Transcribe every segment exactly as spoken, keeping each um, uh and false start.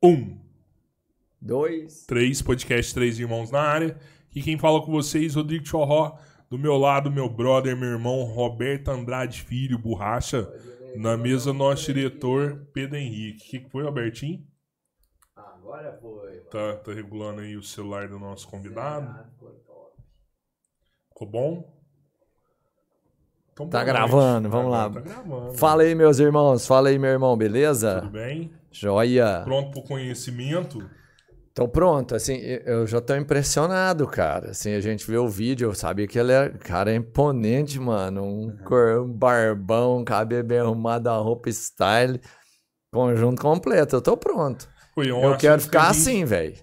Um. Dois. Três, podcast Três Irmãos na área. E quem fala com vocês, Rodrigo Chorró. Do meu lado, meu brother, meu irmão, Roberto Andrade Filho, Borracha. Na mesa, nosso diretor, Pedro Henrique. O que, que foi, Albertinho? Agora foi. Tá, tá regulando aí o celular do nosso convidado. Ficou bom? Então, tá gravando, vamos lá. Tá gravando. Fala aí, meus irmãos. Fala aí, meu irmão, beleza? Tudo bem? Joia. Pronto pro conhecimento? Então pronto, assim, eu já tô impressionado, cara. Assim, a gente vê o vídeo, eu sabia que ele é, cara, é imponente, mano. Um, uhum. cor, um barbão, cabelo bem arrumado, a roupa style, conjunto completo. Eu tô pronto. Foi, é um eu quero ficar que gente, assim, velho.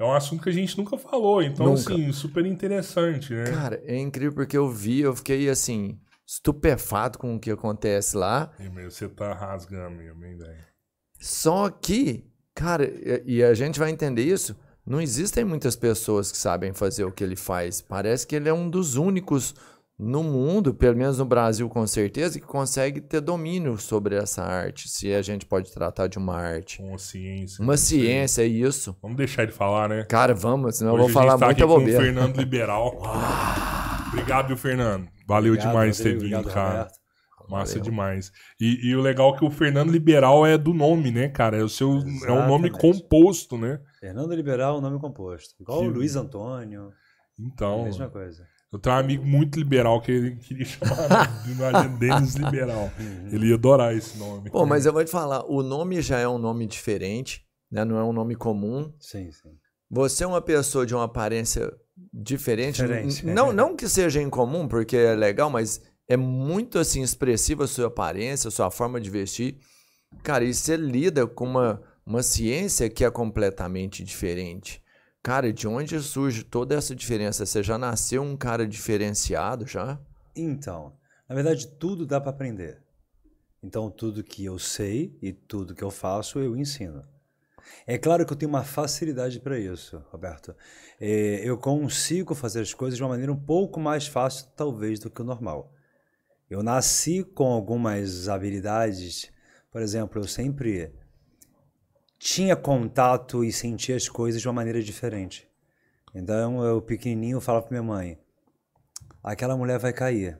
É um assunto que a gente nunca falou, então nunca. Assim, super interessante, né? Cara, é incrível porque eu vi, eu fiquei assim, estupefato com o que acontece lá. E, meu, você tá rasgando, meu, bem, velho. Só que... Cara, e a gente vai entender isso, não existem muitas pessoas que sabem fazer o que ele faz. Parece que ele é um dos únicos no mundo, pelo menos no Brasil com certeza, que consegue ter domínio sobre essa arte, se a gente pode tratar de uma arte. Uma ciência. Uma ciência, é isso. Vamos deixar ele falar, né? Cara, vamos, senão hoje eu vou falar muita bobeira. Hoje a gente tá aqui com o Fernando Liberal. Obrigado, viu, Fernando? Valeu obrigado, demais ter vindo, cara. Roberto. Massa valeu. Demais. E, e o legal é que o Fernando Liberal é do nome, né, cara? É o seu, é um nome composto, né? Fernando Liberal é um nome composto. Igual que... o Luiz Antônio. Então. É a mesma coisa. Eu tenho um amigo muito liberal que ele queria chamar de Mariano Denis Liberal. Ele ia adorar esse nome. Pô, mas eu vou te falar, o nome já é um nome diferente, né? Não é um nome comum. Sim, sim. Você é uma pessoa de uma aparência diferente. diferente não, é. não que seja incomum, porque é legal, mas... É muito, assim, expressiva a sua aparência, a sua forma de vestir. Cara, e você lida com uma, uma ciência que é completamente diferente. Cara, de onde surge toda essa diferença? Você já nasceu um cara diferenciado, já? Então, na verdade, tudo dá para aprender. Então, tudo que eu sei e tudo que eu faço, eu ensino. É claro que eu tenho uma facilidade para isso, Roberto. É, eu consigo fazer as coisas de uma maneira um pouco mais fácil, talvez, do que o normal. Eu nasci com algumas habilidades, por exemplo, eu sempre tinha contato e sentia as coisas de uma maneira diferente. Então eu pequenininho falava para minha mãe, aquela mulher vai cair.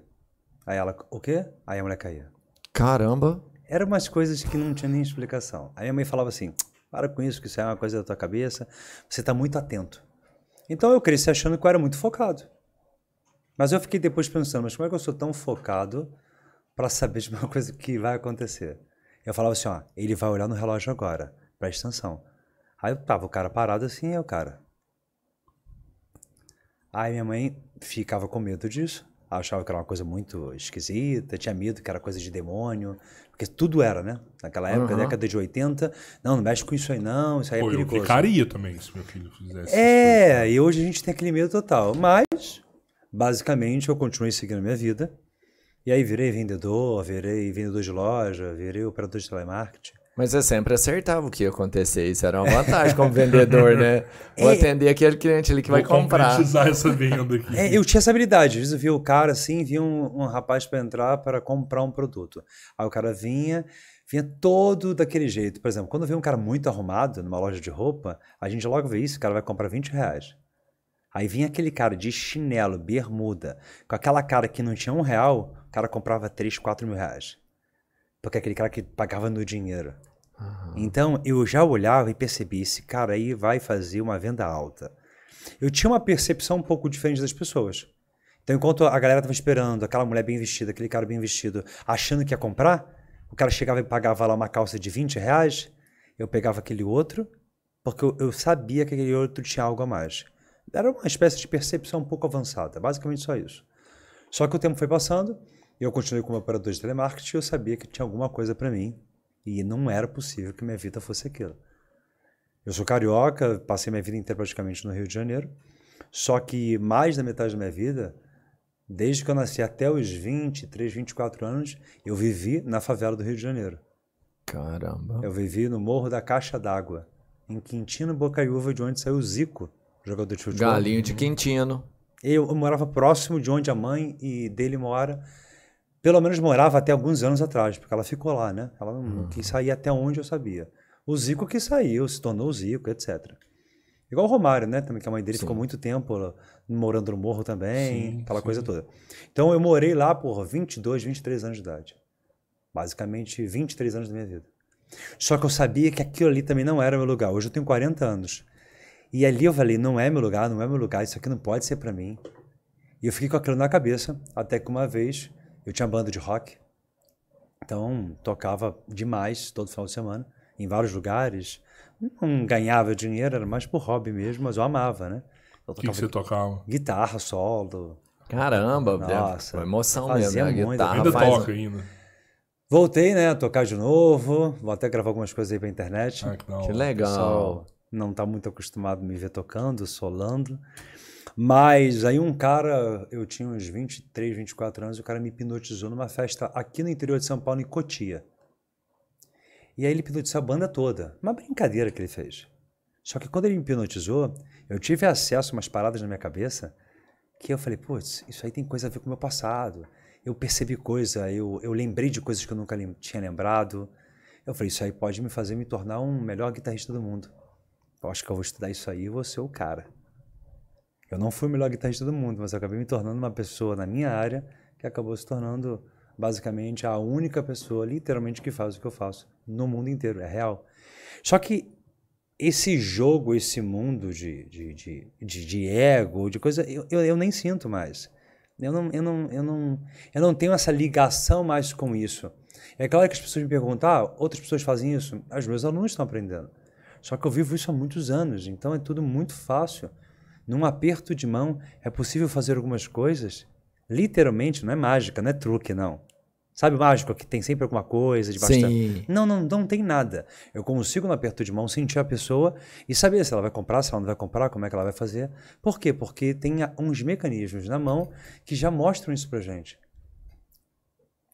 Aí ela, o quê? Aí a mulher caía. Caramba! Eram umas coisas que não tinha nem explicação. Aí a mãe falava assim, para com isso, que isso é uma coisa da tua cabeça, você está muito atento. Então eu cresci achando que eu era muito focado. Mas eu fiquei depois pensando, mas como é que eu sou tão focado para saber de uma coisa que vai acontecer? Eu falava assim, ó, ele vai olhar no relógio agora, presta atenção. Aí eu tava o cara parado assim, eu, cara. Aí minha mãe ficava com medo disso, achava que era uma coisa muito esquisita, tinha medo que era coisa de demônio, porque tudo era, né? Naquela época, uhum. década de oitenta, não, não mexe com isso aí não, isso aí Pô, é perigoso. Eu ficaria também se meu filho fizesse É, coisas, né? E hoje a gente tem aquele medo total, mas... Basicamente, eu continuei seguindo a minha vida. E aí virei vendedor, virei vendedor de loja, virei operador de telemarketing. Mas você sempre acertava o que ia acontecer. Isso era uma vantagem como vendedor, né? Vou é, atender aquele cliente ali que vai comprar. Vou concretizar essa venda aqui. É, eu tinha essa habilidade. Às vezes eu via o cara assim, via um, um rapaz para entrar para comprar um produto. Aí o cara vinha, vinha todo daquele jeito. Por exemplo, quando vê um cara muito arrumado numa loja de roupa, a gente logo vê isso, o cara vai comprar vinte reais. Aí vinha aquele cara de chinelo, bermuda, com aquela cara que não tinha um real, o cara comprava três, quatro mil reais. Porque é aquele cara que pagava no dinheiro. Uhum. Então, eu já olhava e percebi, esse cara aí vai fazer uma venda alta. Eu tinha uma percepção um pouco diferente das pessoas. Então, enquanto a galera estava esperando, aquela mulher bem vestida, aquele cara bem vestido, achando que ia comprar, o cara chegava e pagava lá uma calça de vinte reais, eu pegava aquele outro, porque eu, eu sabia que aquele outro tinha algo a mais. Era uma espécie de percepção um pouco avançada, basicamente só isso. Só que o tempo foi passando, eu continuei como operador de telemarketing, eu sabia que tinha alguma coisa para mim e não era possível que minha vida fosse aquilo. Eu sou carioca, passei minha vida inteira praticamente no Rio de Janeiro, só que mais da metade da minha vida, desde que eu nasci até os vinte e três, vinte e quatro anos, eu vivi na favela do Rio de Janeiro. Caramba! Eu vivi no Morro da Caixa d'Água, em Quintino Bocaiúva, de onde saiu o Zico. Jogador de futebol. Galinho de Quintino. Eu, eu morava próximo de onde a mãe e dele mora. Pelo menos morava até alguns anos atrás, porque ela ficou lá, né? Ela não uhum. quis sair até onde eu sabia. O Zico que saiu, se tornou o Zico, etcétera. Igual o Romário, né? Também, que a mãe dele sim. ficou muito tempo morando no morro também, sim, aquela sim. coisa toda. Então, eu morei lá por vinte e dois, vinte e três anos de idade. Basicamente, vinte e três anos da minha vida. Só que eu sabia que aquilo ali também não era meu lugar. Hoje eu tenho quarenta anos. E ali eu falei, não é meu lugar, não é meu lugar, isso aqui não pode ser pra mim. E eu fiquei com aquilo na cabeça, até que uma vez eu tinha banda de rock. Então, tocava demais, todo final de semana, em vários lugares. Não ganhava dinheiro, era mais por hobby mesmo, mas eu amava, né? O que, que você tocava? Guitarra, solo. Caramba, nossa, velho, emoção mesmo, né? Guitarra, ainda faz... toca ainda. Voltei, né, a tocar de novo, vou até gravar algumas coisas aí pra internet. Ah, que, que legal. O pessoal não tá muito acostumado a me ver tocando, solando. Mas aí um cara, eu tinha uns vinte e três, vinte e quatro anos, o cara me hipnotizou numa festa aqui no interior de São Paulo, em Cotia. E aí ele hipnotizou a banda toda. Uma brincadeira que ele fez. Só que quando ele me hipnotizou, eu tive acesso a umas paradas na minha cabeça que eu falei, putz, isso aí tem coisa a ver com o meu passado. Eu percebi coisa, eu, eu lembrei de coisas que eu nunca lem tinha lembrado. Eu falei, isso aí pode me fazer me tornar um melhor guitarrista do mundo. Eu acho que eu vou estudar isso aí e vou ser o cara. Eu não fui o melhor guitarrista do mundo, mas eu acabei me tornando uma pessoa na minha área que acabou se tornando basicamente a única pessoa, literalmente, que faz o que eu faço no mundo inteiro, é real. Só que esse jogo, esse mundo de, de, de, de, de ego, de coisa, eu, eu, eu nem sinto mais. Eu não, eu, não, eu, não, eu não tenho essa ligação mais com isso. É claro que as pessoas me perguntam, ah, outras pessoas fazem isso? Os meus alunos estão aprendendo. Só que eu vivo isso há muitos anos, então é tudo muito fácil. Num aperto de mão, é possível fazer algumas coisas, literalmente, não é mágica, não é truque, não. Sabe mágico, que tem sempre alguma coisa de bastante... Não, não, não tem nada. Eu consigo, num aperto de mão, sentir a pessoa e saber se ela vai comprar, se ela não vai comprar, como é que ela vai fazer. Por quê? Porque tem uns mecanismos na mão que já mostram isso pra gente.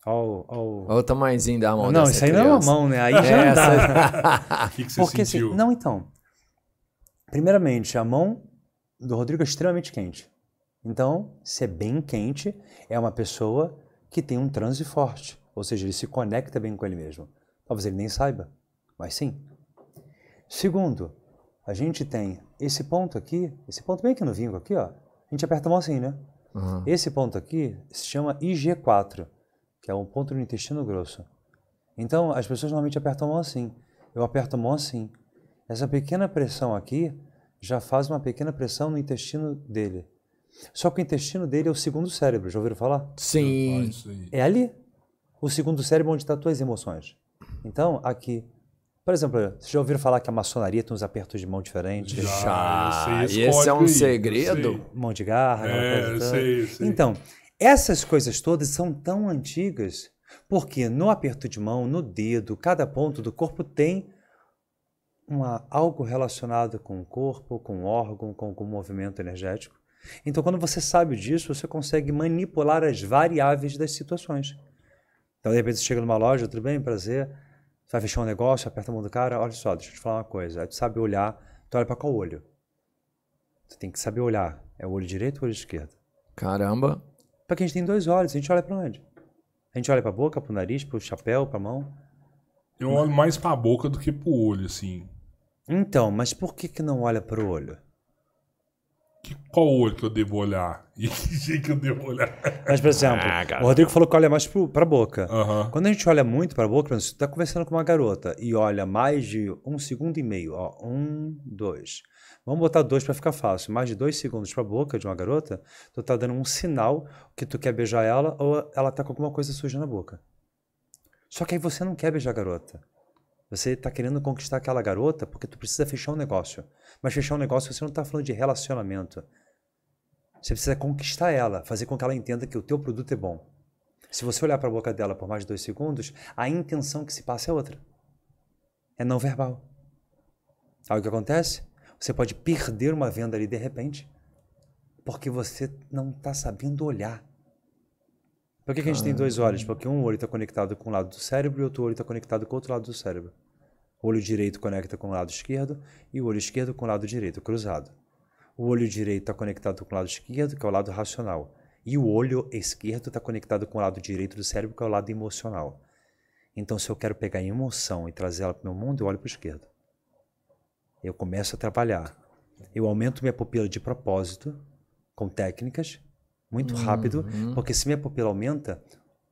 Olha o... o tamanhozinho da mão. Não, isso aí criança. Não é uma mão, né? Aí é já essa... O que, que você porque, sentiu? Assim, não, então. Primeiramente, a mão... do Rodrigo é extremamente quente. Então, se é bem quente, é uma pessoa que tem um transe forte. Ou seja, ele se conecta bem com ele mesmo. Talvez ele nem saiba, mas sim. Segundo, a gente tem esse ponto aqui, esse ponto bem aqui no vinco, aqui, ó. A gente aperta a mão assim, né? Uhum. Esse ponto aqui se chama I G quatro, que é um ponto no intestino grosso. Então, as pessoas normalmente apertam a mão assim. Eu aperto a mão assim. Essa pequena pressão aqui já faz uma pequena pressão no intestino dele. Só que o intestino dele é o segundo cérebro, já ouviram falar? Sim. É ali, o segundo cérebro onde estão as tuas emoções. Então, aqui, por exemplo, vocês já ouviram falar que a maçonaria tem uns apertos de mão diferentes? Já, já. Sei, esse é um segredo? Mão de garra. É, eu sei, eu sei. Então, essas coisas todas são tão antigas, porque no aperto de mão, no dedo, cada ponto do corpo tem... Uma, algo relacionado com o corpo, com o órgão, com, com o movimento energético. Então, quando você sabe disso, você consegue manipular as variáveis das situações. Então, de repente, você chega numa loja, tudo bem, prazer, você vai fechar um negócio, aperta a mão do cara, olha só, deixa eu te falar uma coisa, aí tu sabe olhar, tu olha para qual olho? Tu tem que saber olhar, é o olho direito ou o olho esquerdo? Caramba! Porque a gente tem dois olhos, a gente olha para onde? A gente olha para a boca, para o nariz, para o chapéu, para a mão. Eu olho mais para a boca do que para o olho, assim. Então, mas por que que não olha para o olho? Que, qual olho que eu devo olhar? E que jeito que eu devo olhar? Mas, por exemplo, ah, o Rodrigo falou que olha mais para a boca. Uhum. Quando a gente olha muito para a boca, você está conversando com uma garota e olha mais de um segundo e meio. Ó, um, dois. Vamos botar dois para ficar fácil. Mais de dois segundos para a boca de uma garota, tu está dando um sinal que tu quer beijar ela ou ela está com alguma coisa suja na boca. Só que aí você não quer beijar a garota. Você está querendo conquistar aquela garota porque tu precisa fechar um negócio. Mas fechar um negócio, você não está falando de relacionamento. Você precisa conquistar ela, fazer com que ela entenda que o teu produto é bom. Se você olhar para a boca dela por mais de dois segundos, a intenção que se passa é outra. É não verbal. Aí o que acontece? Você pode perder uma venda ali de repente porque você não está sabendo olhar. Por que que a gente tem dois olhos? Porque um olho está conectado com um lado do cérebro e outro olho está conectado com o outro lado do cérebro. O olho direito conecta com o lado esquerdo e o olho esquerdo com o lado direito, cruzado. O olho direito está conectado com o lado esquerdo, que é o lado racional. E o olho esquerdo está conectado com o lado direito do cérebro, que é o lado emocional. Então, se eu quero pegar a emoção e trazer ela para o meu mundo, eu olho para a esquerda. Eu começo a trabalhar. Eu aumento minha pupila de propósito, com técnicas, muito uhum. rápido, porque se minha pupila aumenta,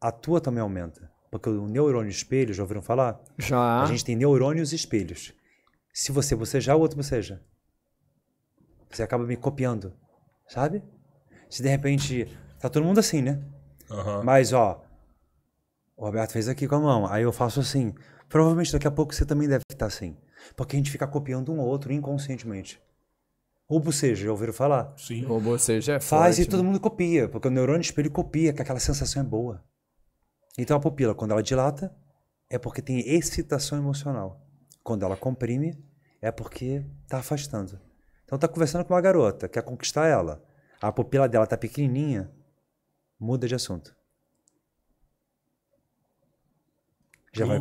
a tua também aumenta. Porque o neurônio espelho, já ouviram falar? Já. A gente tem neurônios e espelhos. Se você bocejar, o outro boceja. Você acaba me copiando, sabe? Se de repente, tá todo mundo assim, né? Uhum. Mas, ó, o Roberto fez aqui com a mão, aí eu faço assim. Provavelmente daqui a pouco você também deve estar assim. Porque a gente fica copiando um ao outro inconscientemente. Ou boceja, já ouviram falar? Sim. Ou boceja é faz forte, e todo né? mundo copia, porque o neurônio espelho copia, que aquela sensação é boa. Então a pupila, quando ela dilata, é porque tem excitação emocional. Quando ela comprime, é porque tá afastando. Então tá conversando com uma garota, quer conquistar ela. A pupila dela tá pequenininha, muda de assunto. Já vai,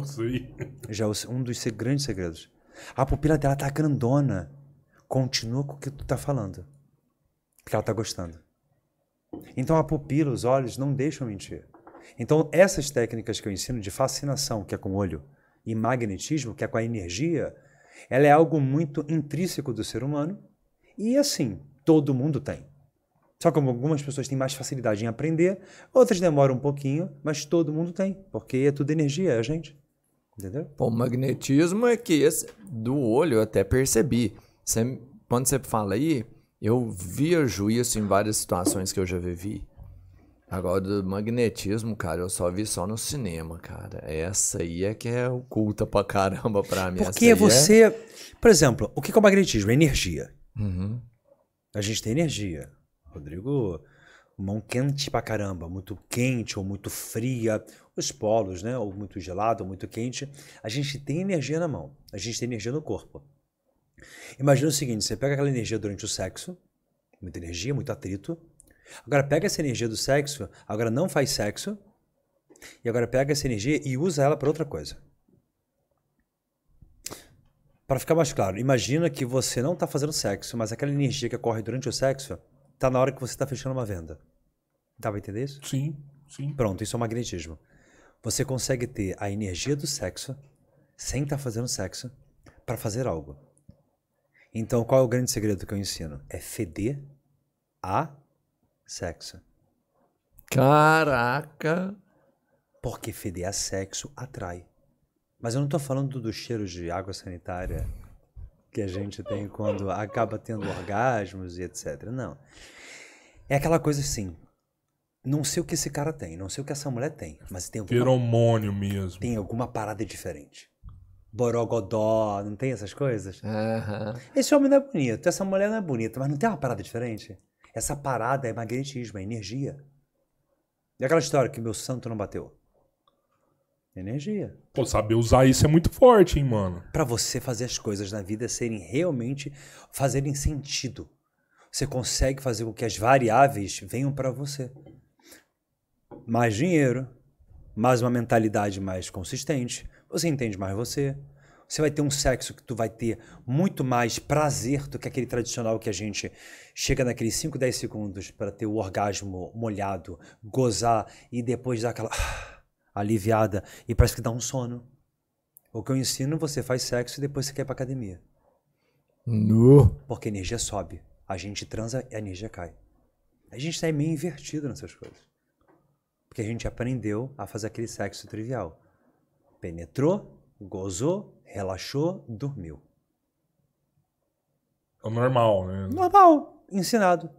já um dos grandes segredos. A pupila dela tá grandona, continua com o que tu tá falando, porque ela tá gostando. Então a pupila, os olhos não deixam mentir. Então essas técnicas que eu ensino de fascinação, que é com o olho, e magnetismo, que é com a energia, ela é algo muito intrínseco do ser humano e, assim, todo mundo tem. Só que algumas pessoas têm mais facilidade em aprender, outras demoram um pouquinho, mas todo mundo tem, porque é tudo energia, é a gente. Entendeu? O magnetismo é que esse do olho eu até percebi. Você, quando você fala aí, eu viajo isso em várias situações que eu já vivi. Agora, do magnetismo, cara, eu só vi só no cinema, cara. Essa aí é que é oculta pra caramba pra mim. Porque você... É... Por exemplo, o que é o magnetismo? É energia. Uhum. A gente tem energia. Rodrigo, mão quente pra caramba. Muito quente ou muito fria. Os polos, né? Ou muito gelado, ou muito quente. A gente tem energia na mão. A gente tem energia no corpo. Imagina o seguinte, você pega aquela energia durante o sexo. Muita energia, muito atrito. Agora pega essa energia do sexo, agora não faz sexo, e agora pega essa energia e usa ela para outra coisa. Para ficar mais claro, imagina que você não está fazendo sexo, mas aquela energia que ocorre durante o sexo está na hora que você está fechando uma venda. Dá para entender isso? Sim, sim. Pronto, isso é o magnetismo. Você consegue ter a energia do sexo sem estar fazendo sexo para fazer algo. Então qual é o grande segredo que eu ensino? É feder a... sexo. Caraca! Porque feder a sexo atrai. Mas eu não tô falando do cheiro de água sanitária que a gente tem quando acaba tendo orgasmos e etcétera. Não. É aquela coisa assim, não sei o que esse cara tem, não sei o que essa mulher tem, mas tem alguma... Feromônio mesmo. Tem alguma parada diferente. Borogodó, não tem essas coisas? Uhum. Esse homem não é bonito, essa mulher não é bonita, mas não tem uma parada diferente? Essa parada é magnetismo, é energia. E aquela história que meu santo não bateu? Energia. Pô, saber usar isso é muito forte, hein, mano? Pra você fazer as coisas na vida serem realmente, fazerem sentido. Você consegue fazer com que as variáveis venham pra você. Mais dinheiro, mais uma mentalidade mais consistente, você entende mais você. Você vai ter um sexo que tu vai ter muito mais prazer do que aquele tradicional que a gente chega naqueles cinco, dez segundos para ter o orgasmo molhado, gozar e depois dar aquela ah, aliviada e parece que dá um sono. O que eu ensino, você faz sexo e depois você quer ir pra academia. No. Porque a energia sobe. A gente transa e a energia cai. A gente tá meio invertido nessas coisas. Porque a gente aprendeu a fazer aquele sexo trivial. Penetrou, gozou, relaxou, dormiu. É normal, né? Normal, ensinado.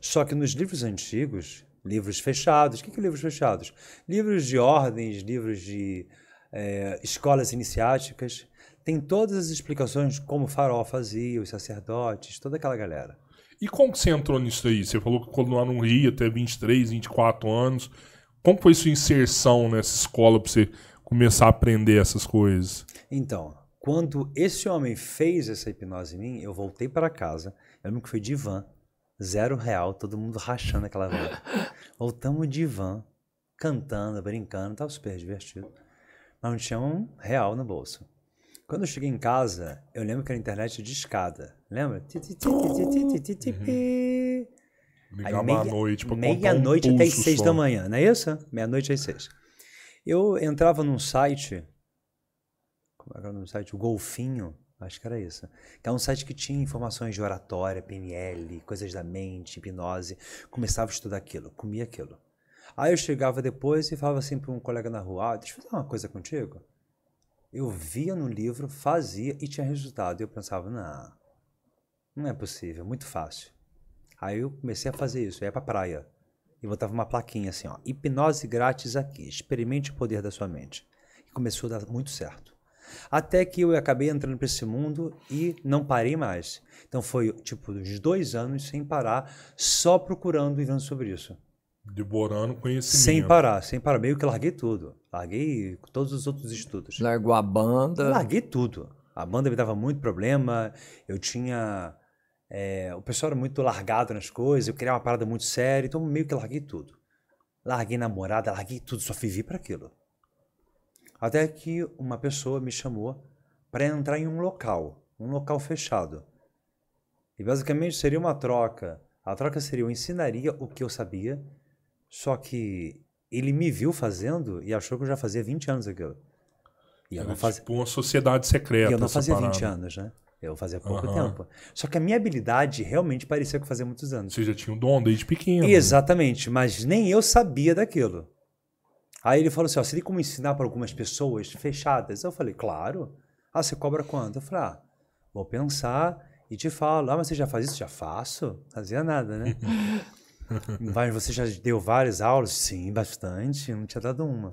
Só que nos livros antigos, livros fechados, o que que é livros fechados? Livros de ordens, livros de é, escolas iniciáticas, tem todas as explicações como Faraó fazia, os sacerdotes, toda aquela galera. E como que você entrou nisso aí? Você falou que quando lá no Rio, até vinte e três, vinte e quatro anos, como foi sua inserção nessa escola para você começar a aprender essas coisas? Então, quando esse homem fez essa hipnose em mim, eu voltei para casa, eu nunca fui de van, zero real, todo mundo rachando aquela velha. Voltamos de van, cantando, brincando, estava super divertido. Mas não tinha um real no bolso. Quando eu cheguei em casa, eu lembro que era internet de escada, lembra? Uhum. Ligava à noite para contar um pulso só. Meia-noite até às seis da manhã, não é isso? Meia-noite às seis. Eu entrava num site, como era o nome do site? O Golfinho, acho que era isso. Que era um site que tinha informações de oratória, P N L, coisas da mente, hipnose. Começava a estudar aquilo, comia aquilo. Aí eu chegava depois e falava assim para um colega na rua, ah, deixa eu fazer uma coisa contigo. Eu via no livro, fazia e tinha resultado. Eu pensava, não, não é possível, muito fácil. Aí eu comecei a fazer isso, eu ia para a praia. E botava uma plaquinha assim, ó, hipnose grátis aqui, experimente o poder da sua mente. E começou a dar muito certo. Até que eu acabei entrando para esse mundo e não parei mais. Então foi tipo uns dois anos sem parar, só procurando e vendo sobre isso. Devorando conhecimento. Sem parar, sem parar. Meio que larguei tudo. Larguei todos os outros estudos. Largou a banda. Larguei tudo. A banda me dava muito problema, eu tinha... É, o pessoal era muito largado nas coisas, eu queria uma parada muito séria, então meio que larguei tudo. Larguei namorada, larguei tudo, só vivi para aquilo. Até que uma pessoa me chamou para entrar em um local, um local fechado. E basicamente seria uma troca. A troca seria, eu ensinaria o que eu sabia, só que ele me viu fazendo e achou que eu já fazia vinte anos aquilo. E eu não fazia... Tipo uma sociedade secreta. E eu não fazia parada. vinte anos, né? Eu fazia pouco uhum. tempo. Só que a minha habilidade realmente parecia que eu fazia muitos anos. Você já tinha um dom desde pequeno. Exatamente, mas nem eu sabia daquilo. Aí ele falou assim, ó, você tem como ensinar para algumas pessoas fechadas? Eu falei, claro. Ah, você cobra quanto? Eu falei, ah, vou pensar e te falo. Ah, mas você já faz isso? Já faço? Fazia nada, né? Mas você já deu várias aulas? Sim, bastante. Não tinha dado uma.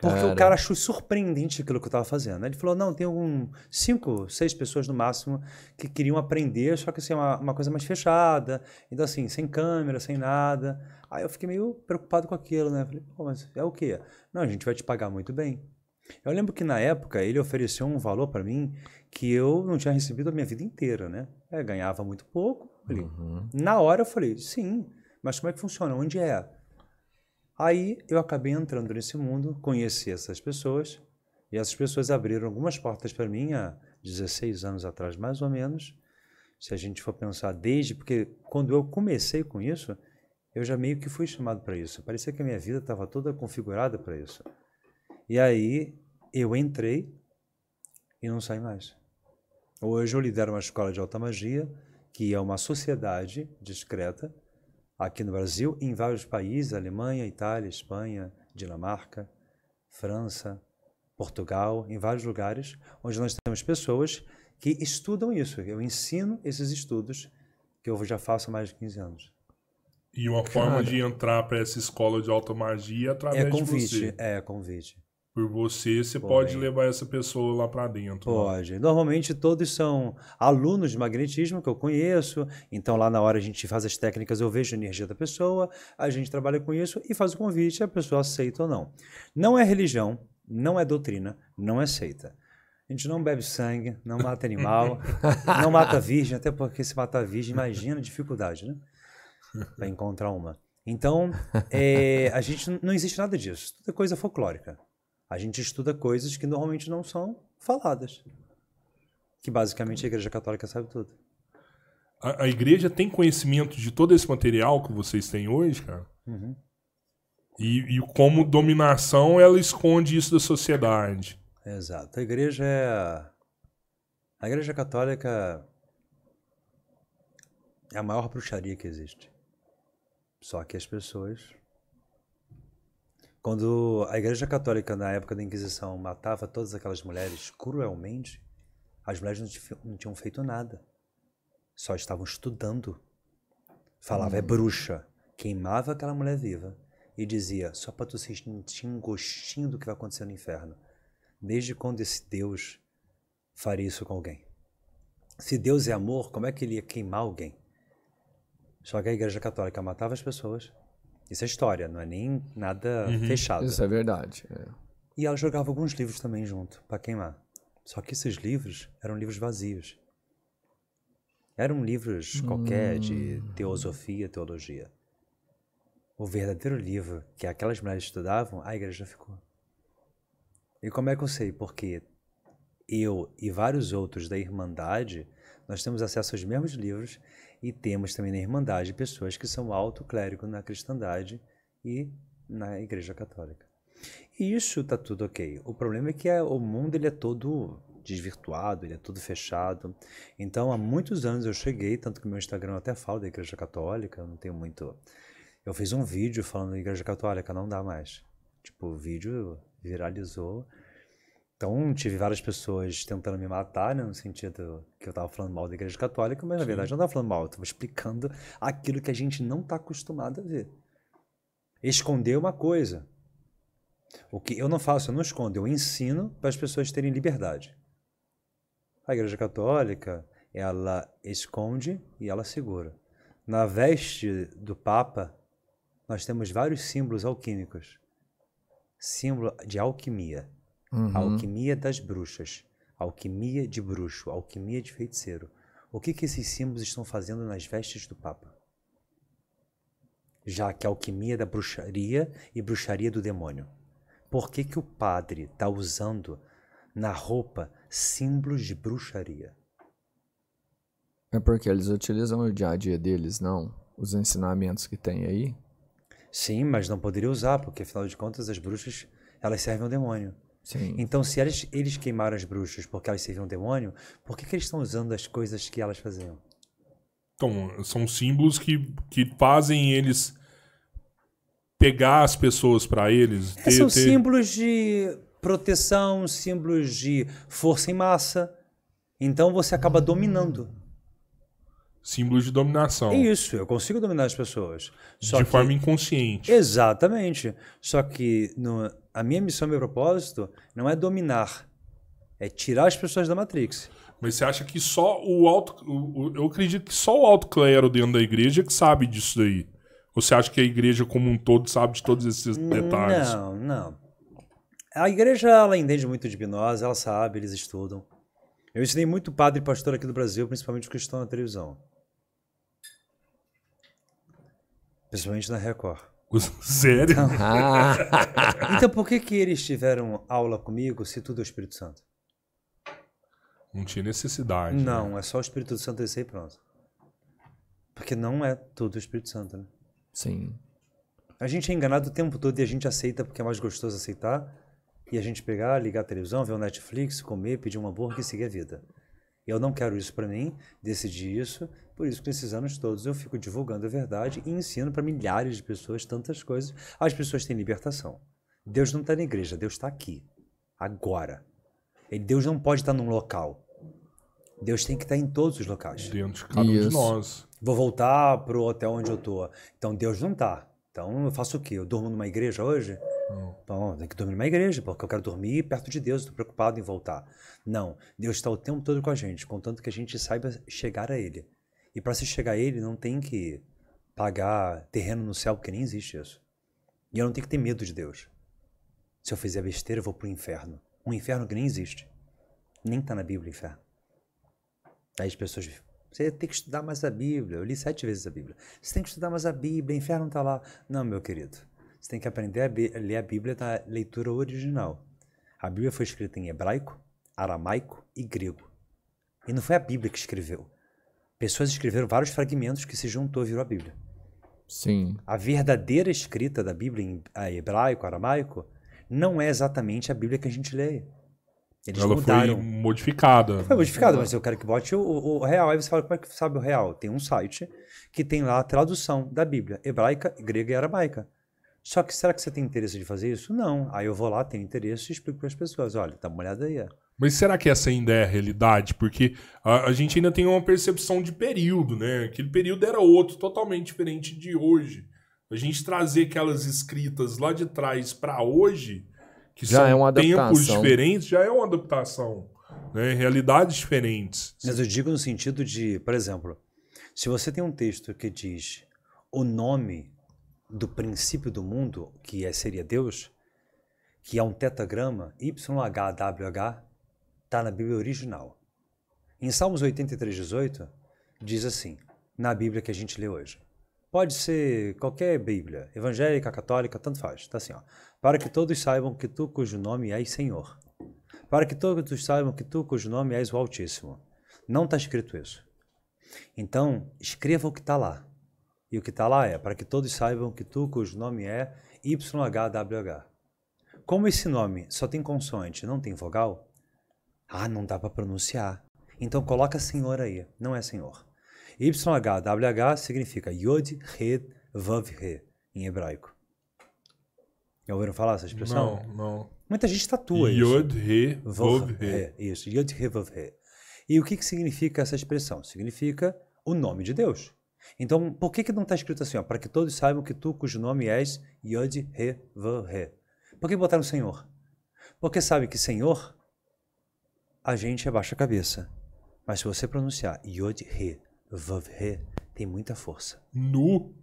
Porque cara. o cara achou surpreendente aquilo que eu estava fazendo. Ele falou, não, tem um, cinco, seis pessoas no máximo que queriam aprender, só que assim, uma, uma coisa mais fechada, então assim, sem câmera, sem nada. Aí eu fiquei meio preocupado com aquilo, né? Falei, pô, mas é o quê? Não, a gente vai te pagar muito bem. Eu lembro que na época ele ofereceu um valor para mim que eu não tinha recebido a minha vida inteira, né? Eu ganhava muito pouco. Falei, uhum. Na hora eu falei, sim, mas como é que funciona? Onde é? Aí eu acabei entrando nesse mundo, conheci essas pessoas, e essas pessoas abriram algumas portas para mim há dezesseis anos atrás, mais ou menos. Se a gente for pensar desde... Porque quando eu comecei com isso, eu já meio que fui chamado para isso. Parecia que a minha vida estava toda configurada para isso. E aí eu entrei e não saí mais. Hoje eu lidero uma escola de alta magia, que é uma sociedade discreta, aqui no Brasil, em vários países, Alemanha, Itália, Espanha, Dinamarca, França, Portugal, em vários lugares, onde nós temos pessoas que estudam isso. Eu ensino esses estudos que eu já faço há mais de quinze anos. E uma Cara, forma de entrar para essa escola de alta magia é através é convite, de você. É convite. Por você, você Porém, pode levar essa pessoa lá para dentro. Pode. Né? Normalmente todos são alunos de magnetismo que eu conheço, então lá na hora a gente faz as técnicas, eu vejo a energia da pessoa, a gente trabalha com isso e faz o convite, a pessoa aceita ou não. Não é religião, não é doutrina, não é seita. A gente não bebe sangue, não mata animal, não mata virgem, até porque se matar virgem, imagina a dificuldade, né? Para encontrar uma. Então, é, a gente não existe nada disso, tudo é coisa folclórica. A gente estuda coisas que normalmente não são faladas. Que basicamente a Igreja Católica sabe tudo. A, a Igreja tem conhecimento de todo esse material que vocês têm hoje, cara? Uhum. E, e como dominação ela esconde isso da sociedade. Exato. A Igreja é... A Igreja Católica é a maior bruxaria que existe. Só que as pessoas... Quando a Igreja Católica, na época da Inquisição, matava todas aquelas mulheres cruelmente, as mulheres não, não tinham feito nada. Só estavam estudando. Falava, hum. é bruxa. Queimava aquela mulher viva. E dizia, só para tu sentir um gostinho do que vai acontecer no inferno. Desde quando esse Deus faria isso com alguém? Se Deus é amor, como é que ele ia queimar alguém? Só que a Igreja Católica matava as pessoas. Isso é história, não é nem nada uhum. fechado. Isso é verdade. É. E ela jogava alguns livros também junto, para queimar. Só que esses livros eram livros vazios. Eram livros hum. qualquer de teosofia, teologia. O verdadeiro livro que aquelas mulheres estudavam, a igreja ficou. E como é que eu sei? Porque eu e vários outros da Irmandade, nós temos acesso aos mesmos livros. E temos também na Irmandade pessoas que são autoclérigos na cristandade e na Igreja Católica. E isso tá tudo ok. O problema é que é, o mundo ele é todo desvirtuado, ele é todo fechado. Então, há muitos anos eu cheguei, tanto que meu Instagram eu até falo da Igreja Católica, eu não tenho muito... Eu fiz um vídeo falando da Igreja Católica, não dá mais. Tipo, o vídeo viralizou. Então, tive várias pessoas tentando me matar, né, no sentido que eu tava falando mal da Igreja Católica, mas na Sim. verdade eu não tava falando mal, eu tava explicando aquilo que a gente não tá acostumado a ver. Esconder uma coisa. O que eu não faço, eu não escondo, eu ensino para as pessoas terem liberdade. A Igreja Católica, ela esconde e ela segura. Na veste do Papa, nós temos vários símbolos alquímicos. Símbolo de alquimia. Uhum. Alquimia das bruxas. Alquimia de bruxo. Alquimia de feiticeiro. O que, que esses símbolos estão fazendo nas vestes do Papa? Já que a alquimia da bruxaria e bruxaria do demônio. Por que, que o padre está usando na roupa símbolos de bruxaria? É porque eles utilizam o dia a dia deles, não? Os ensinamentos que tem aí? Sim, mas não poderia usar, porque afinal de contas as bruxas, elas servem ao demônio. Sim. Então se eles, eles queimaram as bruxas porque elas serviam ao demônio, por que, que eles estão usando as coisas que elas faziam? Então, são símbolos que, que fazem eles... pegar as pessoas para eles. Ter, São ter... símbolos de proteção, símbolos de força em massa. Então você acaba dominando. Símbolos de dominação. Isso, eu consigo dominar as pessoas. Só de que... forma inconsciente. Exatamente. Só que no... a minha missão, meu propósito, não é dominar. É tirar as pessoas da Matrix. Mas você acha que só o alto... Eu acredito que só o alto clero dentro da igreja que sabe disso daí. Você acha que a igreja como um todo sabe de todos esses detalhes? Não, não. A igreja, ela entende muito de hipnose, ela sabe, eles estudam. Eu ensinei muito padre e pastor aqui do Brasil, principalmente os que estão na televisão. Principalmente na Record. Sério? Então, então por que, que eles tiveram aula comigo se tudo é o Espírito Santo? Não tinha necessidade. Não, né? É só o Espírito Santo descer e pronto. Porque não é tudo o Espírito Santo, né? Sim. A gente é enganado o tempo todo e a gente aceita porque é mais gostoso aceitar e a gente pegar, ligar a televisão, ver o Netflix, comer, pedir um hambúrguer e seguir a vida. Eu não quero isso para mim, decidi isso, por isso que nesses anos todos eu fico divulgando a verdade e ensino para milhares de pessoas tantas coisas. As pessoas têm libertação. Deus não está na igreja, Deus está aqui, agora. E Deus não pode estar num local. Deus tem que estar em todos os locais. Dentro de cada um de nós. Vou voltar pro hotel onde eu tô. Então Deus não tá. Então eu faço o quê? Eu durmo numa igreja hoje? Não. Bom, tem que dormir numa igreja, porque eu quero dormir perto de Deus, estou preocupado em voltar. Não, Deus está o tempo todo com a gente, contanto que a gente saiba chegar a Ele. E para se chegar a Ele, não tem que pagar terreno no céu, porque nem existe isso. E eu não tenho que ter medo de Deus. Se eu fizer besteira, eu vou pro inferno. Um inferno que nem existe. Nem tá na Bíblia o inferno. Aí as pessoas... Você tem que estudar mais a Bíblia. Eu li sete vezes a Bíblia. Você tem que estudar mais a Bíblia. O inferno está lá. Não, meu querido. Você tem que aprender a ler a Bíblia da leitura original. A Bíblia foi escrita em hebraico, aramaico e grego. E não foi a Bíblia que escreveu. Pessoas escreveram vários fragmentos que se juntou e virou a Bíblia. Sim. A verdadeira escrita da Bíblia em hebraico, aramaico, não é exatamente a Bíblia que a gente lê. Eles Ela mudaram. foi modificada. Foi modificada, mas eu quero que bote o, o, o real. Aí você fala, como é que sabe o real? Tem um site que tem lá a tradução da Bíblia, hebraica, grega e aramaica. Só que será que você tem interesse de fazer isso? Não. Aí eu vou lá, tenho interesse e explico para as pessoas. Olha, dá uma olhada aí. Mas será que essa ainda é a realidade? Porque a, a gente ainda tem uma percepção de período, né? Aquele período era outro, totalmente diferente de hoje. A gente trazer aquelas escritas lá de trás para hoje... Que já são é uma adaptação. Tempos diferentes, já é uma adaptação, né? Realidades diferentes. Mas eu digo no sentido de, por exemplo, se você tem um texto que diz o nome do princípio do mundo, que é, seria Deus, que é um tetagrama, Y H W H, está na Bíblia original. Em Salmos oitenta e três, dezoito, diz assim, na Bíblia que a gente lê hoje. Pode ser qualquer Bíblia, evangélica, católica, tanto faz. Está assim, ó. Para que todos saibam que tu cujo nome és Senhor. Para que todos saibam que tu cujo nome és o Altíssimo. Não está escrito isso. Então, escreva o que está lá. E o que está lá é, para que todos saibam que tu cujo nome é Y H W H. como esse nome só tem consoante, não tem vogal, ah, não dá para pronunciar. Então coloca senhor aí, não é senhor. Y H W H significa Yod, Red, Vav, He, em hebraico. Já ouviram falar essa expressão? Não, não. Muita gente tatua isso. Yod, He, Vav, He. Isso, Yod, He, Vav, He. E o que, que significa essa expressão? Significa o nome de Deus. Então, por que, que não está escrito assim? Ó, para que todos saibam que tu, cujo nome és Yod, He, Vav, He. Por que botaram Senhor? Porque sabe que Senhor, a gente abaixa a cabeça. Mas se você pronunciar Yod, He, Vav, He, tem muita força. Nu.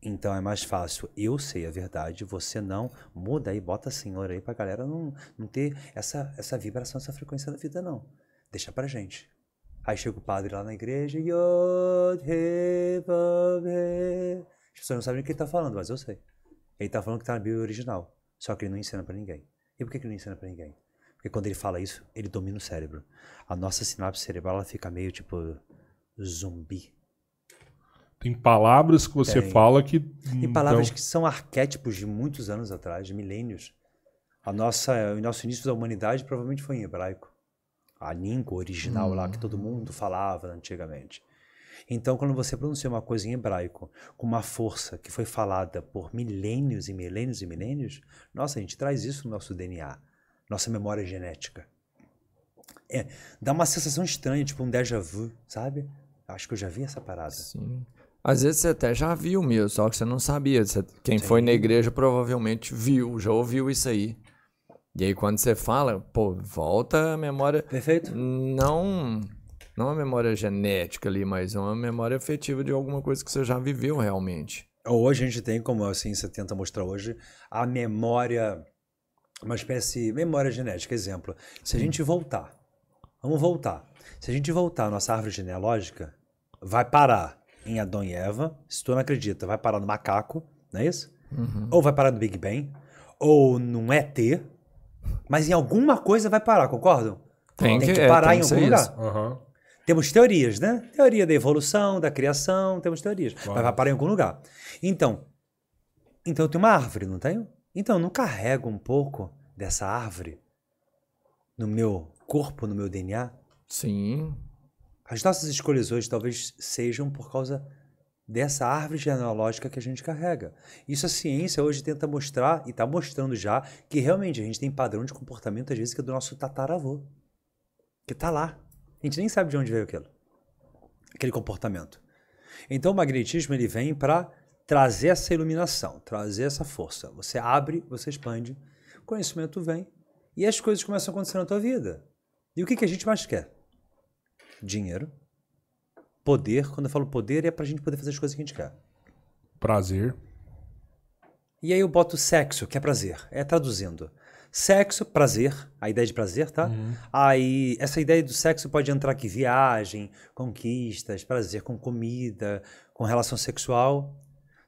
Então é mais fácil. Eu sei a verdade, você não. Muda aí, bota Senhor aí para a galera não, não ter essa, essa vibração, essa frequência da vida, não. Deixa pra gente. Aí chega o padre lá na igreja, Yod, He, Vav, He. As pessoas não sabem o que ele tá falando, mas eu sei. Ele tá falando que tá na Bíblia original, só que ele não ensina pra ninguém. E por que ele não ensina pra ninguém? Porque quando ele fala isso, ele domina o cérebro. A nossa sinapse cerebral, ela fica meio tipo zumbi. Tem palavras que você Tem. fala que... Tem palavras então... que são arquétipos de muitos anos atrás, de milênios. A nossa, o nosso início da humanidade provavelmente foi em hebraico. A língua original hum. lá que todo mundo falava antigamente. Então, quando você pronuncia uma coisa em hebraico com uma força que foi falada por milênios e milênios e milênios, nossa, a gente traz isso no nosso D N A, nossa memória genética. É, dá uma sensação estranha, tipo um déjà vu, sabe? Acho que eu já vi essa parada. Sim. Às vezes você até já viu mesmo, só que você não sabia. Você, quem Sim. foi na igreja provavelmente viu, já ouviu isso aí. E aí quando você fala, pô, volta a memória... Perfeito. Não, não a memória genética ali, mas uma memória afetiva de alguma coisa que você já viveu realmente. Hoje a gente tem, como a ciência tenta mostrar hoje, a memória, uma espécie de memória genética. Exemplo, se a gente voltar, vamos voltar. Se a gente voltar, a nossa árvore genealógica vai parar em Adão e Eva, se tu não acredita, vai parar no macaco, não é isso? Uhum. Ou vai parar no Big Bang, ou num E T, mas em alguma coisa vai parar, concordam? Tem, tem que, que parar é, tem em algum que lugar. Uhum. Temos teorias, né? Teoria da evolução, da criação, temos teorias. Claro. Mas vai parar em algum lugar. Então, então eu tenho uma árvore, não tenho? Então eu não carrego um pouco dessa árvore no meu corpo, no meu D N A? Sim. As nossas escolhas hoje talvez sejam por causa dessa árvore genealógica que a gente carrega. Isso a ciência hoje tenta mostrar, e está mostrando já, que realmente a gente tem padrão de comportamento, às vezes, que é do nosso tataravô, que está lá. A gente nem sabe de onde veio aquilo, aquele comportamento. Então o magnetismo ele vem para trazer essa iluminação, trazer essa força. Você abre, você expande, o conhecimento vem e as coisas começam a acontecer na tua vida. E o que, que a gente mais quer? Dinheiro. Poder, quando eu falo poder, é pra gente poder fazer as coisas que a gente quer. Prazer. E aí eu boto sexo, que é prazer. É traduzindo. Sexo, prazer. A ideia de prazer, tá? Uhum. Aí essa ideia do sexo pode entrar aqui. Viagem, conquistas, prazer com comida, com relação sexual.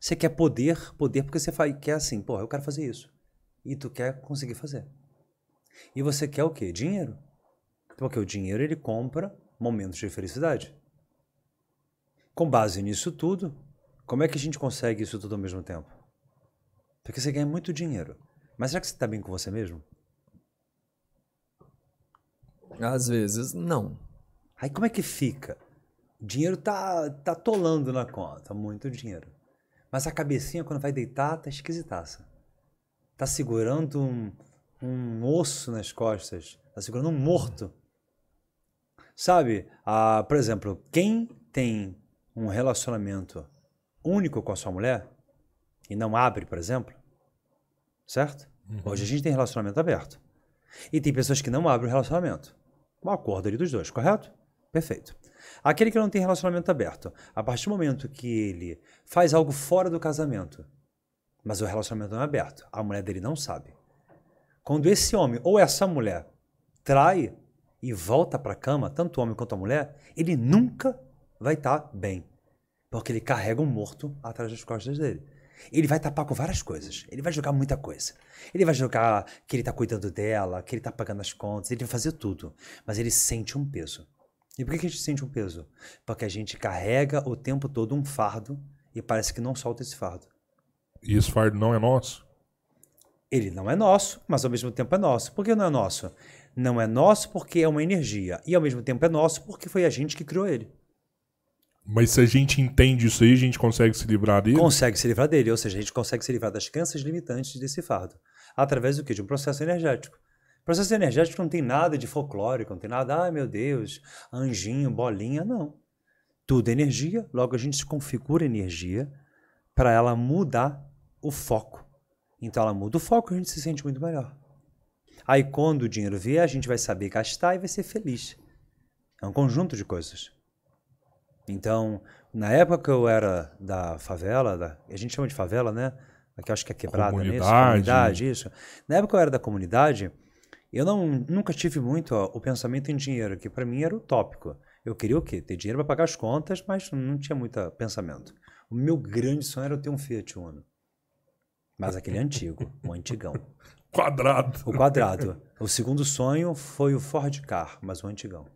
Você quer poder, poder porque você quer assim, pô, eu quero fazer isso. E tu quer conseguir fazer. E você quer o quê? Dinheiro. Porque o dinheiro, ele compra momentos de felicidade. Com base nisso tudo, como é que a gente consegue isso tudo ao mesmo tempo? Porque você ganha muito dinheiro. Mas será que você está bem com você mesmo? Às vezes, não. Aí como é que fica? O dinheiro tá, tá atolando na conta, muito dinheiro. Mas a cabecinha, quando vai deitar, tá esquisitaça. Tá segurando um, um osso nas costas. Tá segurando um morto. Sabe, ah, por exemplo, quem tem um relacionamento único com a sua mulher e não abre, por exemplo, certo? Uhum. Hoje a gente tem relacionamento aberto. E tem pessoas que não abrem o relacionamento. Um acordo ali dos dois, correto? Perfeito. Aquele que não tem relacionamento aberto, a partir do momento que ele faz algo fora do casamento, mas o relacionamento não é aberto, a mulher dele não sabe. Quando esse homem ou essa mulher trai e volta para a cama, tanto o homem quanto a mulher, ele nunca vai estar tá bem, porque ele carrega um morto atrás das costas dele. Ele vai tapar com várias coisas, ele vai jogar muita coisa. Ele vai jogar que ele está cuidando dela, que ele está pagando as contas, ele vai fazer tudo, mas ele sente um peso. E por que a gente sente um peso? Porque a gente carrega o tempo todo um fardo e parece que não solta esse fardo. E esse fardo não é nosso? Ele não é nosso, mas ao mesmo tempo é nosso. Por que não é nosso? Não é nosso porque é uma energia. E ao mesmo tempo é nosso porque foi a gente que criou ele. Mas se a gente entende isso aí, a gente consegue se livrar dele? Consegue se livrar dele. Ou seja, a gente consegue se livrar das crenças limitantes desse fardo. Através do quê? De um processo energético. O processo energético não tem nada de folclórico, não tem nada, ah, meu Deus, anjinho, bolinha, não. Tudo é energia, logo a gente se configura energia para ela mudar o foco. Então ela muda o foco e a gente se sente muito melhor. Aí quando o dinheiro vier, a gente vai saber gastar e vai ser feliz. É um conjunto de coisas. Então, na época que eu era da favela, da, a gente chama de favela, né? Aqui eu acho que é quebrada comunidade. Mesmo. Comunidade, isso. Na época que eu era da comunidade, eu não, nunca tive muito ó, o pensamento em dinheiro, que para mim era utópico. Eu queria o quê? Ter dinheiro para pagar as contas, mas não tinha muito pensamento. O meu grande sonho era eu ter um Fiat Uno. Mas aquele antigo, um antigão. Quadrado. O quadrado. O segundo sonho foi o Ford Car, mas o antigão.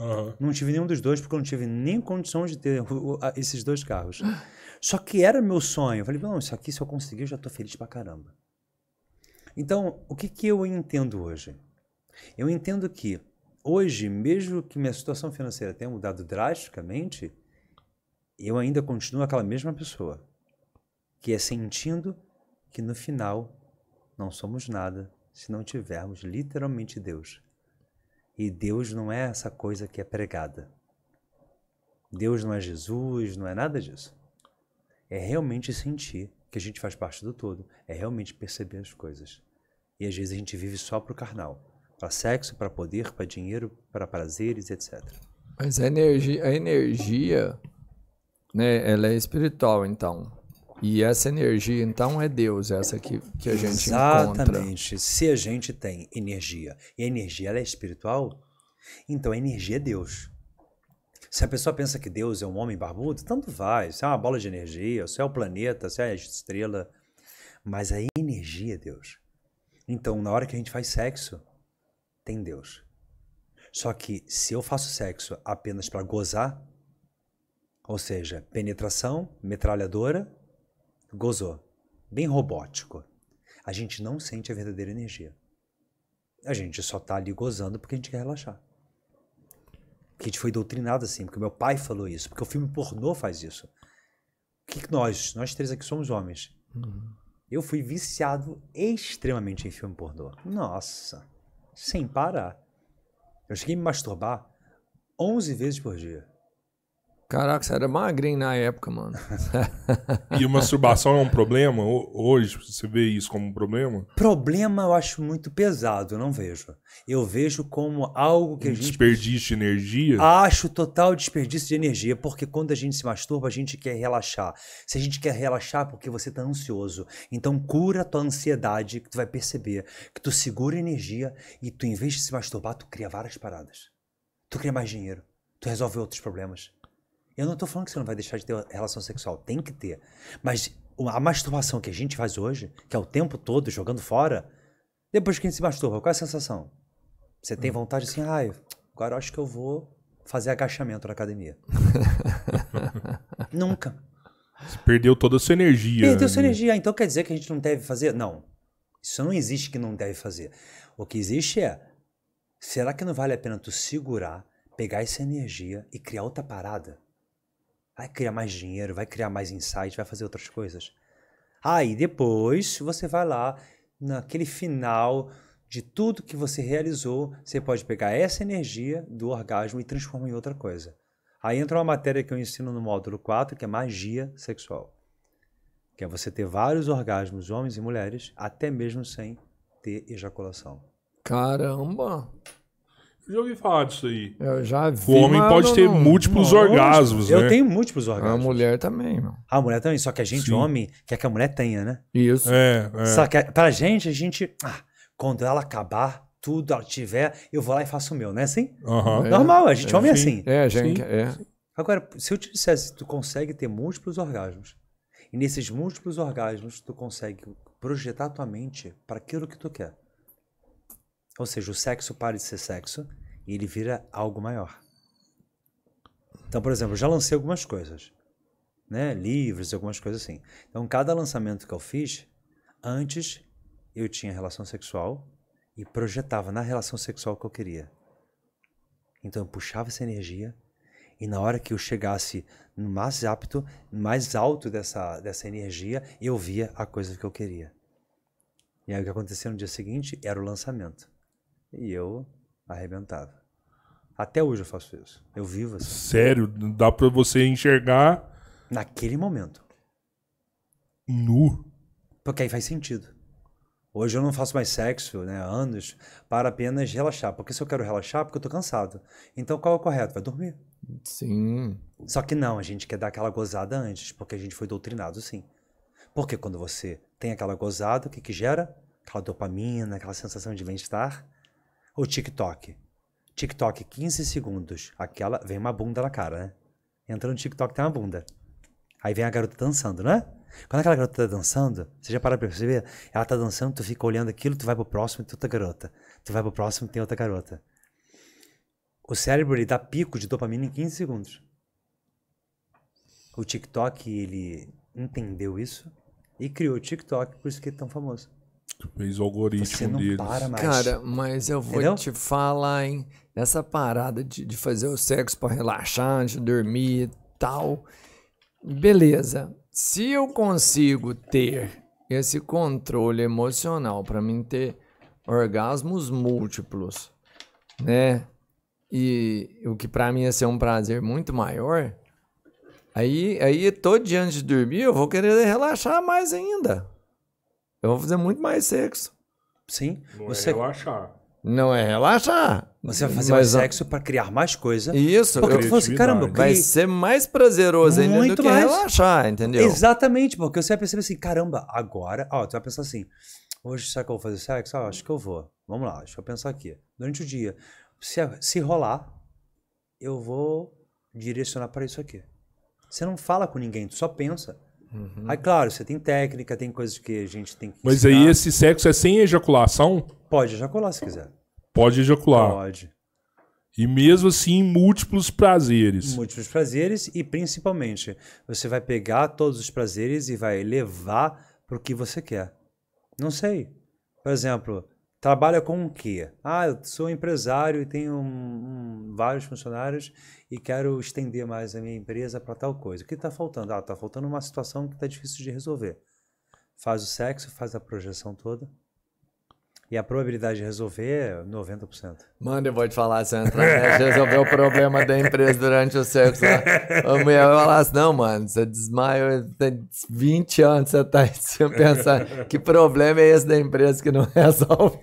Uhum. Não tive nenhum dos dois, porque eu não tive nem condição de ter esses dois carros. Só que era meu sonho. Eu falei, não, isso aqui se eu conseguir eu já estou feliz pra caramba. Então, o que, que eu entendo hoje? Eu entendo que hoje, mesmo que minha situação financeira tenha mudado drasticamente, eu ainda continuo aquela mesma pessoa, que é sentindo que no final não somos nada se não tivermos literalmente Deus. E Deus não é essa coisa que é pregada. Deus não é Jesus, não é nada disso. É realmente sentir que a gente faz parte do todo. É realmente perceber as coisas. E às vezes a gente vive só para o carnal. Para sexo, para poder, para dinheiro, para prazeres, etcétera. Mas a energia, a energia, né, ela é espiritual, então. E essa energia, então, é Deus, essa que, que a gente encontra. Exatamente. Se a gente tem energia e a energia ela é espiritual, então a energia é Deus. Se a pessoa pensa que Deus é um homem barbudo, tanto faz. Se é uma bola de energia, se é o planeta, se é a estrela. Mas a energia é Deus. Então, na hora que a gente faz sexo, tem Deus. Só que se eu faço sexo apenas para gozar, ou seja, penetração, metralhadora, gozou. Bem robótico. A gente não sente a verdadeira energia. A gente só tá ali gozando porque a gente quer relaxar. Porque a gente foi doutrinado assim, porque meu pai falou isso, porque o filme pornô faz isso. O que, que nós, nós três aqui somos homens. Uhum. Eu fui viciado extremamente em filme pornô. Nossa, sem parar. Eu cheguei a me masturbar onze vezes por dia. Caraca, você era magrinho na época, mano. E a masturbação é um problema? Hoje você vê isso como um problema? Problema eu acho muito pesado, eu não vejo. Eu vejo como algo que um a gente... desperdício de energia? Acho total desperdício de energia, porque quando a gente se masturba, a gente quer relaxar. Se a gente quer relaxar, porque você tá ansioso. Então cura a tua ansiedade, que tu vai perceber que tu segura energia e tu, em vez de se masturbar, tu cria várias paradas. Tu cria mais dinheiro, tu resolve outros problemas. Eu não estou falando que você não vai deixar de ter relação sexual. Tem que ter. Mas a masturbação que a gente faz hoje, que é o tempo todo jogando fora, depois que a gente se masturba, qual é a sensação? Você tem vontade assim, ah, agora eu acho que eu vou fazer agachamento na academia. Nunca. Você perdeu toda a sua energia. Perdeu né? sua energia. Então quer dizer que a gente não deve fazer? Não. Isso não existe que não deve fazer. O que existe é, será que não vale a pena tu segurar, pegar essa energia e criar outra parada? Vai criar mais dinheiro, vai criar mais insight, vai fazer outras coisas. Aí ah, depois você vai lá, naquele final de tudo que você realizou, você pode pegar essa energia do orgasmo e transformar em outra coisa. Aí entra uma matéria que eu ensino no módulo quatro, que é magia sexual. Que é você ter vários orgasmos, homens e mulheres, até mesmo sem ter ejaculação. Caramba! Já ouvi falar disso aí. Eu já vi, o homem pode ter não, múltiplos não, orgasmos, eu né? Eu tenho múltiplos orgasmos. A mulher também, mano. A mulher também, só que a gente, sim, homem, quer que a mulher tenha, né? Isso. É, é. Só que pra gente, a gente... Ah, quando ela acabar, tudo, ela tiver, eu vou lá e faço o meu, né? Assim? Uhum. É, normal, a gente é, homem é assim. É, a gente é. Agora, se eu te dissesse, tu consegue ter múltiplos orgasmos, e nesses múltiplos orgasmos, tu consegue projetar a tua mente para aquilo que tu quer. Ou seja, o sexo para de ser sexo e ele vira algo maior. Então, por exemplo, eu já lancei algumas coisas, né? Livros, algumas coisas assim. Então, cada lançamento que eu fiz, antes eu tinha relação sexual e projetava na relação sexual o que eu queria. Então eu puxava essa energia e na hora que eu chegasse no mais apto, mais alto dessa, dessa energia, eu via a coisa que eu queria. E aí o que aconteceu no dia seguinte era o lançamento. E eu arrebentava. Até hoje eu faço isso. Eu vivo assim. Sério? Dá pra você enxergar... Naquele momento. Nu? Porque aí faz sentido. Hoje eu não faço mais sexo, né, há anos, para apenas relaxar. Porque se eu quero relaxar, porque eu tô cansado. Então qual é o correto? Vai dormir. Sim. Só que não, a gente quer dar aquela gozada antes, porque a gente foi doutrinado, sim. Porque quando você tem aquela gozada, o que que gera? Aquela dopamina, aquela sensação de bem-estar. Ou TikTok. TikTok, quinze segundos. Aquela, vem uma bunda na cara, né? Entra no TikTok, tem uma bunda. Aí vem a garota dançando, né? Quando aquela garota tá dançando, você já para pra perceber? Ela tá dançando, tu fica olhando aquilo, tu vai pro próximo, tem outra garota. Tu vai pro próximo, tem outra garota. O cérebro, ele dá pico de dopamina em quinze segundos. O TikTok, ele entendeu isso e criou o TikTok, por isso que ele é tão famoso. Fez o algoritmo deles. Você não para mais. Cara, mas eu vou Entendeu? te falar, hein? Essa parada de, de fazer o sexo pra relaxar, de dormir e tal. Beleza. Se eu consigo ter esse controle emocional para mim ter orgasmos múltiplos, né? E o que para mim ia ser um prazer muito maior, aí, aí todo dia antes de dormir eu vou querer relaxar mais ainda. Eu vou fazer muito mais sexo. Sim. Não você... é relaxar. Não é relaxar. Você vai fazer mais, mais sexo para criar mais coisa. Isso. Porque eu falo assim, caramba, eu vai ser mais prazeroso ainda muito do que mais. relaxar, entendeu? Exatamente, porque você vai perceber assim, caramba, agora... Ó, tu vai pensar assim, hoje será que eu vou fazer sexo? Ah, acho que eu vou. Vamos lá, deixa eu pensar aqui. Durante o dia, se, se rolar, eu vou direcionar para isso aqui. Você não fala com ninguém, tu só pensa. Uhum. Aí, claro, você tem técnica, tem coisas que a gente tem que... Mas ensinar. Aí esse sexo é sem ejaculação? Pode ejacular se quiser. Pode ejacular? Pode. E mesmo assim, múltiplos prazeres. Múltiplos prazeres e, principalmente, você vai pegar todos os prazeres e vai levar para o que você quer. Não sei. Por exemplo, trabalha com o quê? Ah, eu sou empresário e tenho um, um, vários funcionários e quero estender mais a minha empresa para tal coisa. O que está faltando? Ah, está faltando uma situação que está difícil de resolver. Faz o sexo, faz a projeção toda. E a probabilidade de resolver é noventa por cento. Mano, eu vou te falar, se eu entrar, resolver o problema da empresa durante o sexo lá. A mulher vai falar assim, não, mano, você desmaiou, tem vinte anos, você tá pensando, que problema é esse da empresa que não resolve?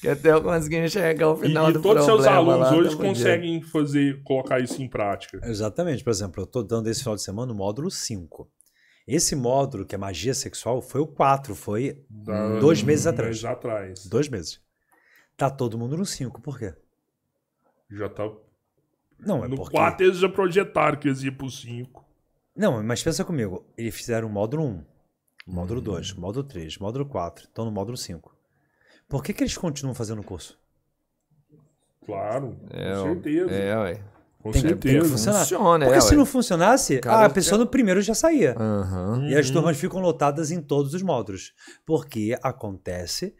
Que até eu consegui enxergar o final e, do problema. E todos os seus alunos lá, hoje conseguem fazer, colocar isso em prática. Exatamente, por exemplo, eu tô dando esse final de semana o módulo cinco. Esse módulo, que é magia sexual, foi o quatro, foi da, dois meses atrás. Meses atrás. Dois meses. Tá todo mundo no cinco, por quê? Já tá... Não, é no porque... quatro eles já projetaram que eles iam pro cinco. Não, mas pensa comigo, eles fizeram o módulo um, o módulo hum. dois, o módulo três, o módulo quatro, estão no módulo cinco. Por que que eles continuam fazendo o curso? Claro, é, com certeza. É, ué. Com tem certeza. Que, tem que funcionar. Funciona, Porque é, se ué. não funcionasse, cara, a pessoa já... no primeiro já saía. Uhum. E as turmas ficam lotadas em todos os módulos. Porque acontece,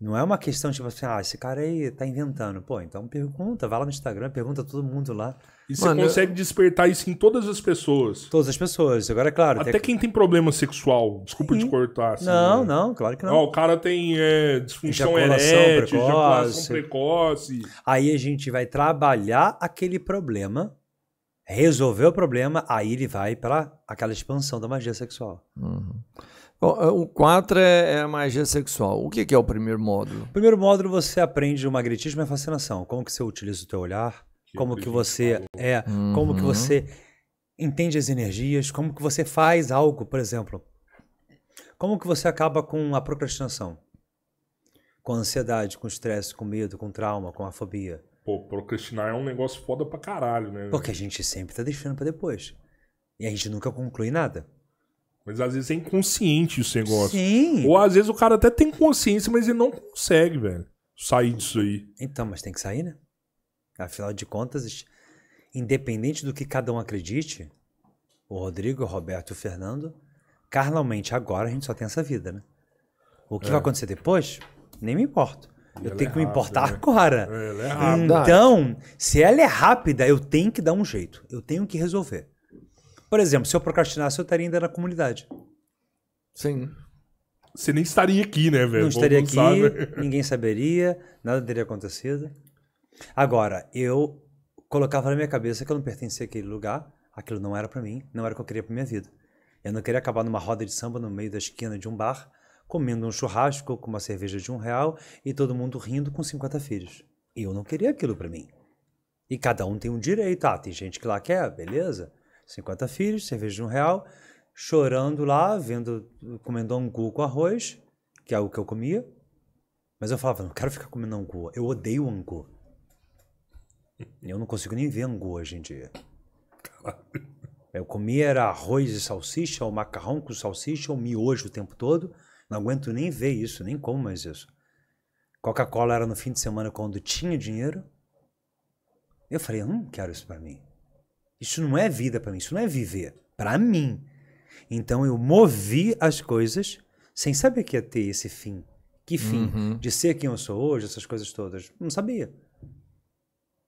não é uma questão tipo assim, ah, esse cara aí tá inventando. Pô, então pergunta, vai lá no Instagram, pergunta todo mundo lá. E Mano, você consegue eu... despertar isso em todas as pessoas. Todas as pessoas, agora é claro. Até tem... quem tem problema sexual, desculpa Sim. te cortar. Assim, não, né? não, claro que não. não. O cara tem é, disfunção erétil, ejaculação precoce. Aí a gente vai trabalhar aquele problema, resolver o problema, aí ele vai para aquela expansão da magia sexual. Uhum. O quatro é a magia sexual. O que é o primeiro módulo? O primeiro módulo você aprende o magnetismo e a fascinação. Como que você utiliza o teu olhar? Como que você é, uhum. como que você entende as energias, como que você faz algo, por exemplo. Como que você acaba com a procrastinação? Com a ansiedade, com o estresse, com medo, com trauma, com a fobia. Pô, procrastinar é um negócio foda pra caralho, né? Porque a gente sempre tá deixando pra depois. E a gente nunca conclui nada. Mas às vezes é inconsciente esse negócio. Sim. Ou às vezes o cara até tem consciência, mas ele não consegue, velho, sair disso aí. Então, mas tem que sair, né? Afinal de contas, independente do que cada um acredite, o Rodrigo, o Roberto e o Fernando carnalmente agora a gente só tem essa vida, né? O que é. vai acontecer depois, nem me importo. Eu ela tenho é que me importar rápida, agora. É então, se ela é rápida, eu tenho que dar um jeito. Eu tenho que resolver. Por exemplo, se eu procrastinasse, eu estaria ainda na comunidade. Sim. Você nem estaria aqui, né, velho? Não estaria aqui, ninguém saberia, nada teria acontecido. Agora, eu colocava na minha cabeça que eu não pertencia àquele lugar, aquilo não era pra mim, não era o que eu queria pra minha vida. Eu não queria acabar numa roda de samba no meio da esquina de um bar, comendo um churrasco com uma cerveja de um real e todo mundo rindo com cinquenta filhos. E eu não queria aquilo pra mim. E cada um tem um direito. Ah, tem gente que lá quer, beleza. cinquenta filhos, cerveja de um real, chorando lá, vendo, comendo angu com arroz, que é o que eu comia. Mas eu falava, não quero ficar comendo angu, eu odeio angu. Eu não consigo nem ver angu hoje em dia. Eu comia era arroz e salsicha, ou macarrão com salsicha, ou miojo o tempo todo. Não aguento nem ver isso, nem como mais isso. Coca-Cola era no fim de semana quando tinha dinheiro. Eu falei, eu não quero isso pra mim. Isso não é vida pra mim, isso não é viver. Pra mim. Então eu movi as coisas sem saber que ia ter esse fim. Que fim? Uhum. De ser quem eu sou hoje, essas coisas todas. Não sabia.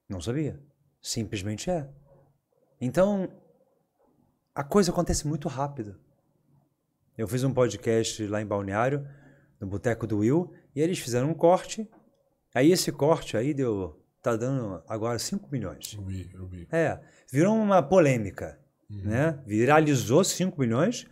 Não sabia. Simplesmente é. Então, a coisa acontece muito rápido. Eu fiz um podcast lá em Balneário, no Boteco do Will, e eles fizeram um corte. Aí esse corte aí deu... Tá dando agora cinco milhões. Eu vi, eu vi. É, virou uma polêmica, uhum. né? Viralizou cinco milhões,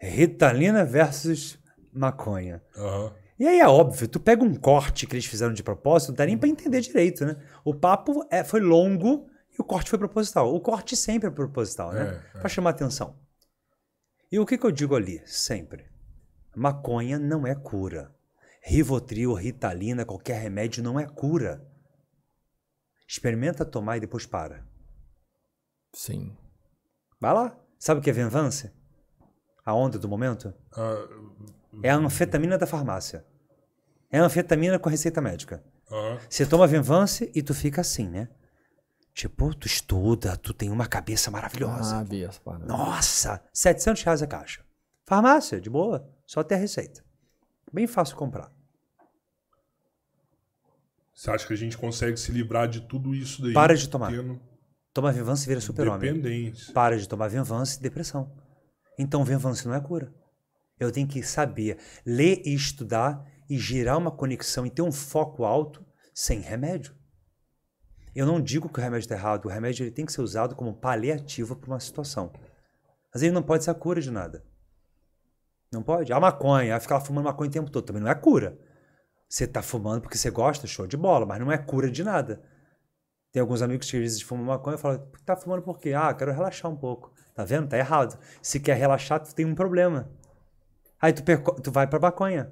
Ritalina versus maconha. Uhum. E aí é óbvio, tu pega um corte que eles fizeram de propósito, não dá nem pra entender direito, né? O papo é, foi longo e o corte foi proposital. O corte sempre é proposital, né? É, é. Pra chamar atenção. E o que que eu digo ali, sempre? Maconha não é cura. Rivotril, Ritalina, qualquer remédio não é cura. Experimenta tomar e depois para. Sim. Vai lá. Sabe o que é Venvanse? A onda do momento? Uh, é a anfetamina da farmácia. É a anfetamina com receita médica. Uh. Você toma Venvanse e tu fica assim, né? Tipo, tu estuda, tu tem uma cabeça maravilhosa. Ah, bias, nossa! setecentos reais a caixa. Farmácia, de boa. Só ter a receita. Bem fácil comprar. Você acha que a gente consegue se livrar de tudo isso daí? Para de tomar. Tendo... Toma Venvanse e vira super-homem. Dependência. Para de tomar Venvanse e depressão. Então, Venvanse não é cura. Eu tenho que saber ler e estudar e gerar uma conexão e ter um foco alto sem remédio. Eu não digo que o remédio está errado. O remédio ele tem que ser usado como paliativo para uma situação. Mas ele não pode ser a cura de nada. Não pode. A maconha, a ficar fumando maconha o tempo todo também não é cura. Você tá fumando porque você gosta, show de bola, mas não é cura de nada. Tem alguns amigos que às vezes fumam maconha e falam, tá fumando por quê? Ah, quero relaxar um pouco. Tá vendo? Tá errado. Se quer relaxar, tu tem um problema. Aí tu, tu vai pra maconha.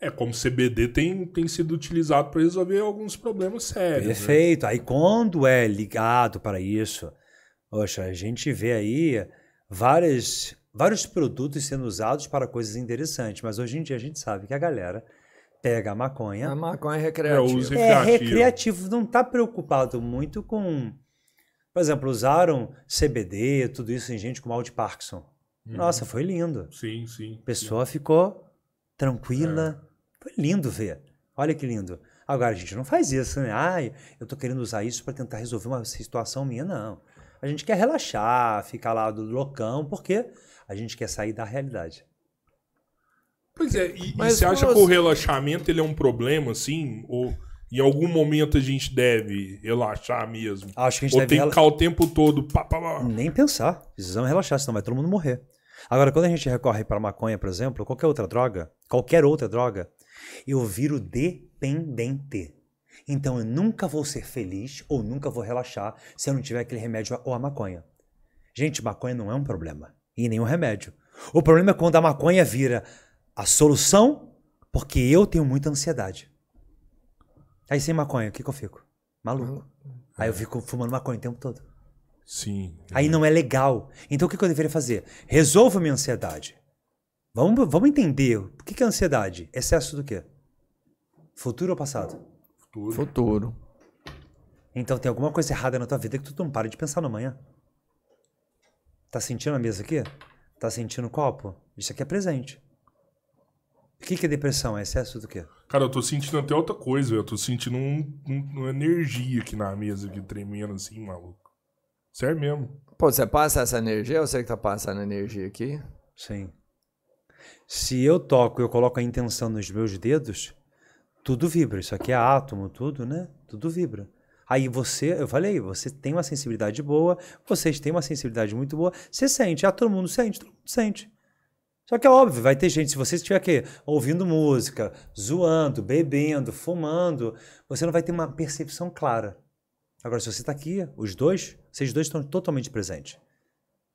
É, como C B D tem, tem sido utilizado para resolver alguns problemas sérios. Perfeito. Né? Aí quando é ligado para isso, poxa, a gente vê aí várias, vários produtos sendo usados para coisas interessantes, mas hoje em dia a gente sabe que a galera... Pega a maconha. A maconha é recreativa. É, é recreativo. Não está preocupado muito com... Por exemplo, usaram C B D, tudo isso em gente com mal de Parkinson. Uhum. Nossa, foi lindo. Sim, sim. A pessoa sim. ficou tranquila. É. Foi lindo ver. Olha que lindo. Agora, a gente não faz isso, né? Ai, eu tô querendo usar isso para tentar resolver uma situação minha. Não. A gente quer relaxar, ficar lá do loucão, porque a gente quer sair da realidade. Pois é, e, mas, e você acha mas... que o relaxamento ele é um problema, assim? Ou em algum momento a gente deve relaxar mesmo? Acho que a gente ou deve tem rela... que ficar o tempo todo? Pá, pá, pá. Nem pensar. Precisamos relaxar, senão vai todo mundo morrer. Agora, quando a gente recorre para maconha, por exemplo, ou qualquer outra droga, qualquer outra droga, eu viro dependente. Então eu nunca vou ser feliz ou nunca vou relaxar se eu não tiver aquele remédio ou a maconha. Gente, maconha não é um problema. E nenhum remédio. O problema é quando a maconha vira... A solução, porque eu tenho muita ansiedade. Aí sem maconha, o que que eu fico? Maluco. Aí eu fico fumando maconha o tempo todo. Sim. É. Aí não é legal. Então o que que eu deveria fazer? Resolvo minha ansiedade. Vamos, vamos entender. O que que é ansiedade? Excesso do quê? Futuro ou passado? Futuro. Futuro. Então tem alguma coisa errada na tua vida que tu não para de pensar no amanhã. Tá sentindo a mesa aqui? Tá sentindo o copo? Isso aqui é presente. O que que é depressão? É excesso do quê? Cara, eu tô sentindo até outra coisa. Eu tô sentindo um, um, uma energia aqui na mesa, aqui, tremendo assim, maluco. Sério mesmo. Pô, você passa essa energia ou você que tá passando energia aqui? Sim. Se eu toco, eu coloco a intenção nos meus dedos, tudo vibra. Isso aqui é átomo, tudo, né? Tudo vibra. Aí você, eu falei, você tem uma sensibilidade boa, vocês têm uma sensibilidade muito boa, você sente, ah, todo mundo sente, todo mundo sente. Só que é óbvio, vai ter gente, se você estiver aqui ouvindo música, zoando, bebendo, fumando, você não vai ter uma percepção clara. Agora, se você está aqui, os dois, vocês dois estão totalmente presentes.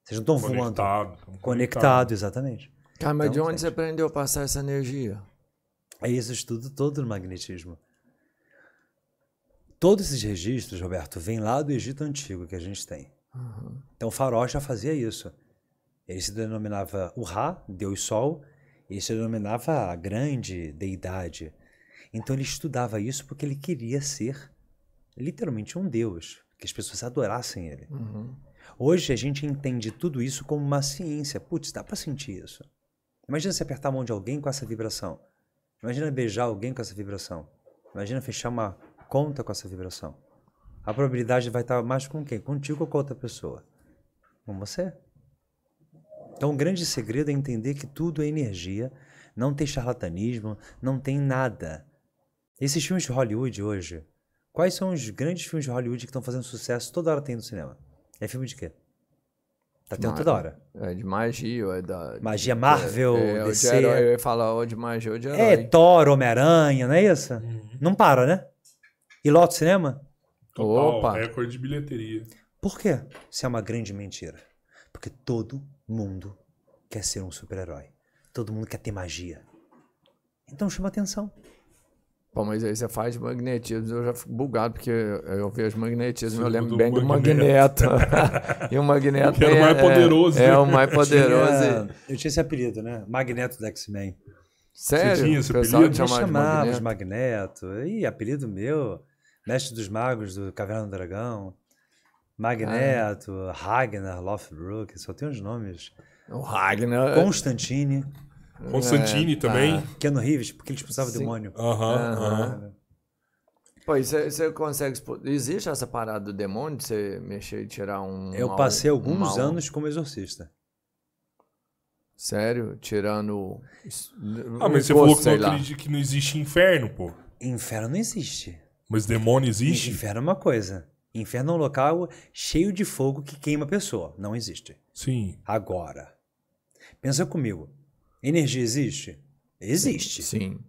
Vocês não estão voando. Conectado. Conectado, exatamente. Cara, mas então, de onde você aprendeu a passar essa energia? É isso, estudo todo no magnetismo. Todos esses registros, Roberto, vêm lá do Egito Antigo que a gente tem. Uhum. Então o faraó já fazia isso. Ele se denominava o Ra, Deus Sol, e ele se denominava a grande deidade. Então ele estudava isso porque ele queria ser literalmente um deus, que as pessoas adorassem ele. Uhum. Hoje a gente entende tudo isso como uma ciência. Putz, dá para sentir isso. Imagina se apertar a mão de alguém com essa vibração. Imagina beijar alguém com essa vibração. Imagina fechar uma conta com essa vibração. A probabilidade vai estar mais com quem? Contigo ou com outra pessoa? Com você. Então o grande segredo é entender que tudo é energia, não tem charlatanismo, não tem nada. Esses filmes de Hollywood hoje, quais são os grandes filmes de Hollywood que estão fazendo sucesso toda hora tem no cinema? É filme de quê? Tá tendo toda hora. É de magia, é da... Magia Marvel, é, é, D C... É de herói, eu ia falar ou de magia ou de herói. É Thor, Homem-Aranha, não é isso? Uhum. Não para, né? E lota o cinema? Total, opa! Recorde de bilheteria. Por quê? Isso é uma grande mentira. Porque todo mundo quer ser um super-herói. Todo mundo quer ter magia. Então chama atenção. Pô, mas aí você faz magnetismo, eu já fico bugado, porque eu vejo magnetismo, eu lembro bem do Magneto. E o Magneto é o mais poderoso. É o mais poderoso. Eu tinha esse apelido, né? Magneto do X-Men. Sério? Tinha esse apelido? Nós chamávamos Magneto. Ih, apelido meu, Mestre dos Magos do Caverna do Dragão, Magneto, Ragnar, Lothbrok, só tem uns nomes. O Ragnar... Constantine. Constantine é, também. Tá. Keanu Reeves, porque ele expulsava sim. Demônio. Aham, uhum, uhum. Pô, você consegue... Existe essa parada do demônio de você mexer e tirar um... Eu mal, passei alguns um anos como exorcista. Sério? Tirando... Ah, mas você falou que não, acredita que não existe inferno, pô. Inferno não existe. Mas demônio existe? Inferno é uma coisa. Inferno é um local cheio de fogo que queima a pessoa. Não existe. Sim. Agora, pensa comigo. Energia existe? Existe. Sim.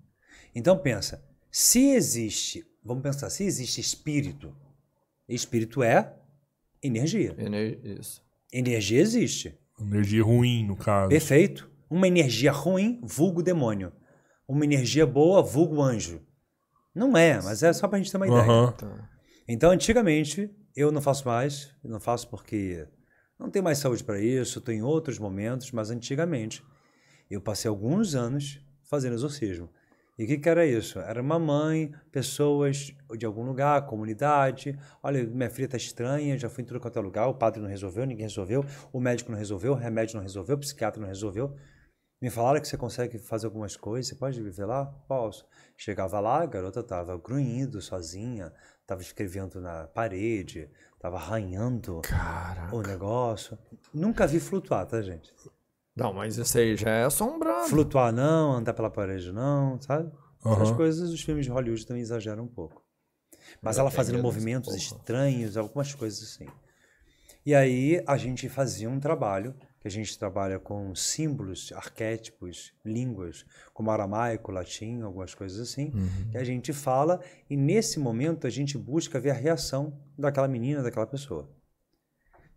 Então pensa, se existe, vamos pensar, se existe espírito, espírito é energia. Ener isso. Energia existe. Energia ruim, no caso. Perfeito. Uma energia ruim, vulgo demônio. Uma energia boa, vulgo anjo. Não é, mas é só pra gente ter uma ideia. Uhum. Tá. Então, antigamente, eu não faço mais, eu não faço porque não tenho mais saúde para isso, estou em outros momentos, mas antigamente... Eu passei alguns anos fazendo exorcismo. E o que, que era isso? Era uma mãe, pessoas de algum lugar, comunidade. Olha, minha filha está estranha, já fui em tudo quanto é lugar, o padre não resolveu, ninguém resolveu, o médico não resolveu, o remédio não resolveu, o psiquiatra não resolveu. Me falaram que você consegue fazer algumas coisas, você pode viver lá? Posso. Chegava lá, a garota estava grunhindo sozinha, estava escrevendo na parede, estava arranhando Caraca. o negócio. Nunca vi flutuar, tá, gente? Não, mas isso aí já é assombrado. Flutuar não, andar pela parede não, sabe? Uhum. Essas coisas os filmes de Hollywood também exageram um pouco. Mas eu ela fazendo movimentos estranhos, algumas coisas assim. E aí a gente fazia um trabalho, que a gente trabalha com símbolos, arquétipos, línguas, como aramaico, latim, algumas coisas assim, uhum. que a gente fala e nesse momento a gente busca ver a reação daquela menina, daquela pessoa.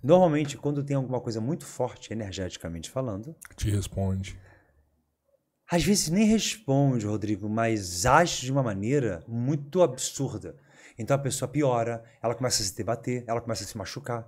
Normalmente, quando tem alguma coisa muito forte, energeticamente falando... Te responde. Às vezes nem responde, Rodrigo, mas age de uma maneira muito absurda. Então a pessoa piora, ela começa a se debater, ela começa a se machucar.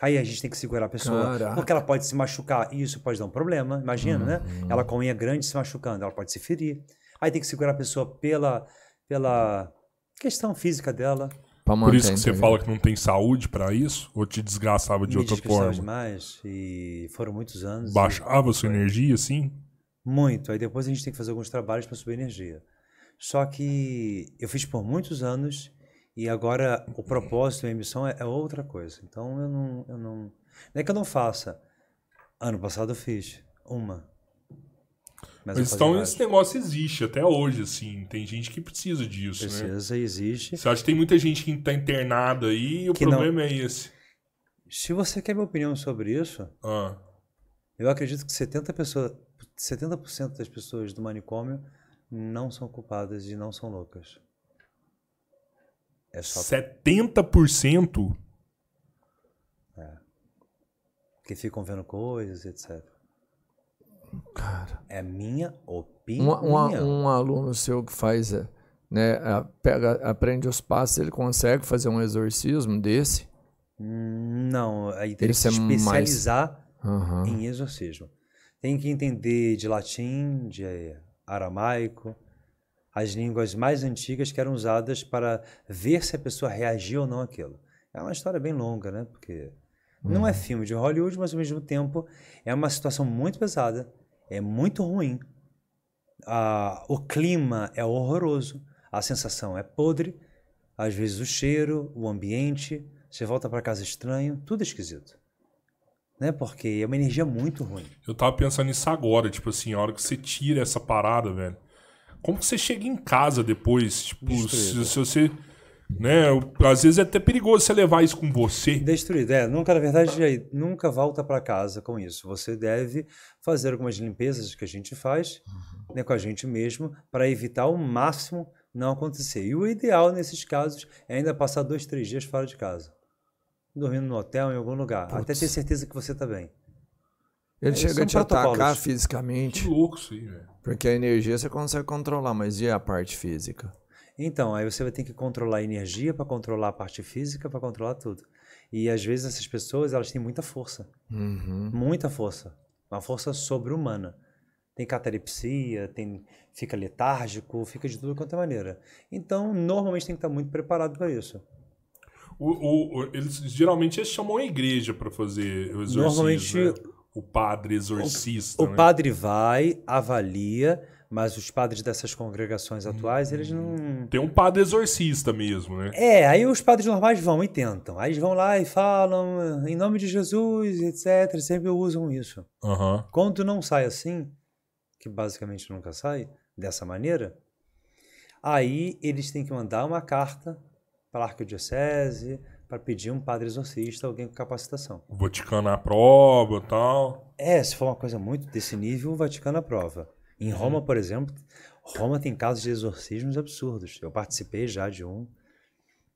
Aí a gente tem que segurar a pessoa, Caraca. porque ela pode se machucar e isso pode dar um problema, imagina, uhum. né? Ela com unha grande se machucando, ela pode se ferir. Aí tem que segurar a pessoa pela, pela questão física dela... Pra manter, Por isso que entendeu? Você fala que não tem saúde pra isso? Ou te desgastava de Me outra forma? Demais, e foram muitos anos. Baixava e... sua energia, sim? Muito. Aí depois a gente tem que fazer alguns trabalhos pra subir energia. Só que eu fiz por muitos anos e agora o propósito e a missão é, é outra coisa. Então eu não, eu não... Não é que eu não faça. Ano passado eu fiz uma. Mas, Mas então esse negócio existe até hoje, assim. Tem gente que precisa disso, precisa, né? Precisa, existe. Você acha que tem muita gente que está internada aí e o que problema não... é esse? Se você quer minha opinião sobre isso, ah. eu acredito que setenta por cento das pessoas do manicômio não são culpadas e não são loucas. É só... setenta por cento? É. Que ficam vendo coisas, etcétera. Cara, é minha opinião. Um, um, um aluno seu que faz, né, pega, aprende os passos, ele consegue fazer um exorcismo desse? Não, aí tem esse que se especializar é mais... uhum. em exorcismo. Tem que entender de latim, de aramaico, as línguas mais antigas que eram usadas para ver se a pessoa reagia ou não àquilo. É uma história bem longa, né? Porque uhum. não é filme de Hollywood, mas ao mesmo tempo é uma situação muito pesada. É muito ruim. Ah, o clima é horroroso. A sensação é podre. Às vezes o cheiro, o ambiente. Você volta para casa estranho. Tudo esquisito. Né? Porque é uma energia muito ruim. Eu tava pensando nisso agora. Tipo assim, a hora que você tira essa parada, velho. Como que você chega em casa depois? Tipo, se, se você... Né? Às vezes é até perigoso você levar isso com você. Destruído, é. Nunca, na verdade, nunca volta para casa com isso. Você deve fazer algumas limpezas que a gente faz, uhum. né, com a gente mesmo, para evitar o máximo não acontecer. E o ideal nesses casos é ainda passar dois, três dias fora de casa. Dormindo no hotel, em algum lugar. Putz. Até ter certeza que você está bem. Ele é, chega a te atacar fisicamente. Que louco isso aí, velho. Porque a energia você consegue controlar, mas e a parte física? Então, aí você vai ter que controlar a energia para controlar a parte física, para controlar tudo. E às vezes essas pessoas, elas têm muita força. Uhum. Muita força. Uma força sobre-humana. Tem catalepsia, tem, fica letárgico, fica de tudo quanto é maneira. Então, normalmente tem que estar muito preparado para isso. O, o, o, eles, geralmente eles chamam a igreja para fazer o exorcismo. Normalmente... Né? O padre exorcista. O, o né? padre vai, avalia... Mas os padres dessas congregações atuais, hum, eles não... Tem um padre exorcista mesmo, né? É, aí os padres normais vão e tentam. Aí eles vão lá e falam, em nome de Jesus, etcétera. Sempre usam isso. Uhum. Quando não sai assim, que basicamente nunca sai, dessa maneira, aí eles têm que mandar uma carta para a arquidiocese, para pedir um padre exorcista, alguém com capacitação. O Vaticano aprova e tal. É, se for uma coisa muito desse nível, o Vaticano aprova. Em Roma, por exemplo, Roma tem casos de exorcismos absurdos. Eu participei já de um.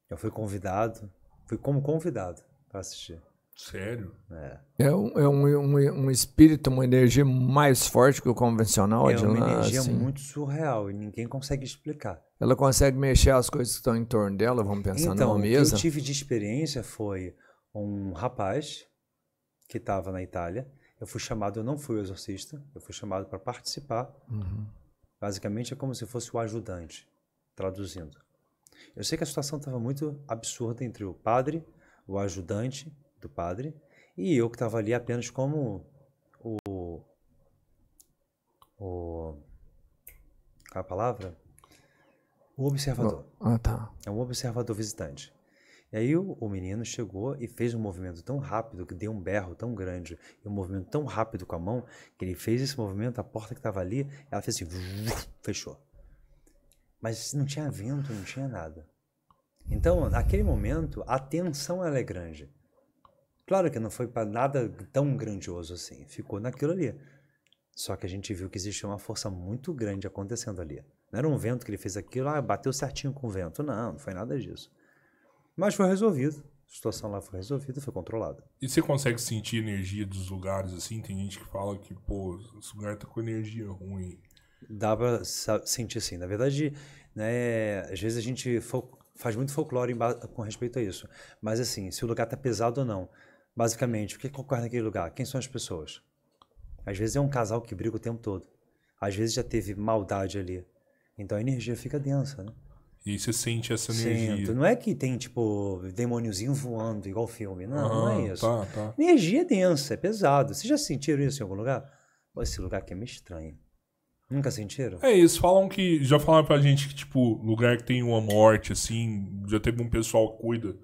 Eu fui convidado. Fui como convidado para assistir. Sério? É. É, um, é um, um, um espírito, uma energia mais forte que o convencional. É de uma lá, energia assim. Muito surreal e ninguém consegue explicar. Ela consegue mexer as coisas que estão em torno dela, vamos pensar então, numa mesa? Então, o que eu tive de experiência foi um rapaz que estava na Itália. Eu fui chamado, eu não fui o exorcista, eu fui chamado para participar. Uhum. Basicamente é como se fosse o ajudante, traduzindo. Eu sei que a situação estava muito absurda entre o padre, o ajudante do padre, e eu que estava ali apenas como o... o qual é a palavra? O observador. Oh, ah, tá. É um observador visitante. E aí o, o menino chegou e fez um movimento tão rápido, que deu um berro tão grande, e um movimento tão rápido com a mão, que ele fez esse movimento, a porta que estava ali, ela fez assim, fechou. Mas não tinha vento, não tinha nada. Então, naquele momento, a tensão ela é grande. Claro que não foi para nada tão grandioso assim, ficou naquilo ali. Só que a gente viu que existia uma força muito grande acontecendo ali. Não era um vento que ele fez aquilo, ah, bateu certinho com o vento. Não, não foi nada disso. Mas foi resolvido. A situação lá foi resolvida, foi controlada. E você consegue sentir energia dos lugares assim? Tem gente que fala que, pô, esse lugar tá com energia ruim. Dá pra sentir sim. Na verdade, né, às vezes a gente faz muito folclore com respeito a isso. Mas assim, se o lugar tá pesado ou não. Basicamente, o que ocorre naquele lugar? Quem são as pessoas? Às vezes é um casal que briga o tempo todo. Às vezes já teve maldade ali. Então a energia fica densa, né? E aí você sente essa energia. Sinto. Não é que tem, tipo, demôniozinho voando, igual filme. Não, ah, não é isso. Tá, tá. Energia é densa, é pesada. Vocês já sentiram isso em algum lugar? Esse lugar aqui é meio estranho. Nunca sentiram? É, eles falam que... Já falaram pra gente que, tipo, lugar que tem uma morte, assim... Já teve um pessoal que cuida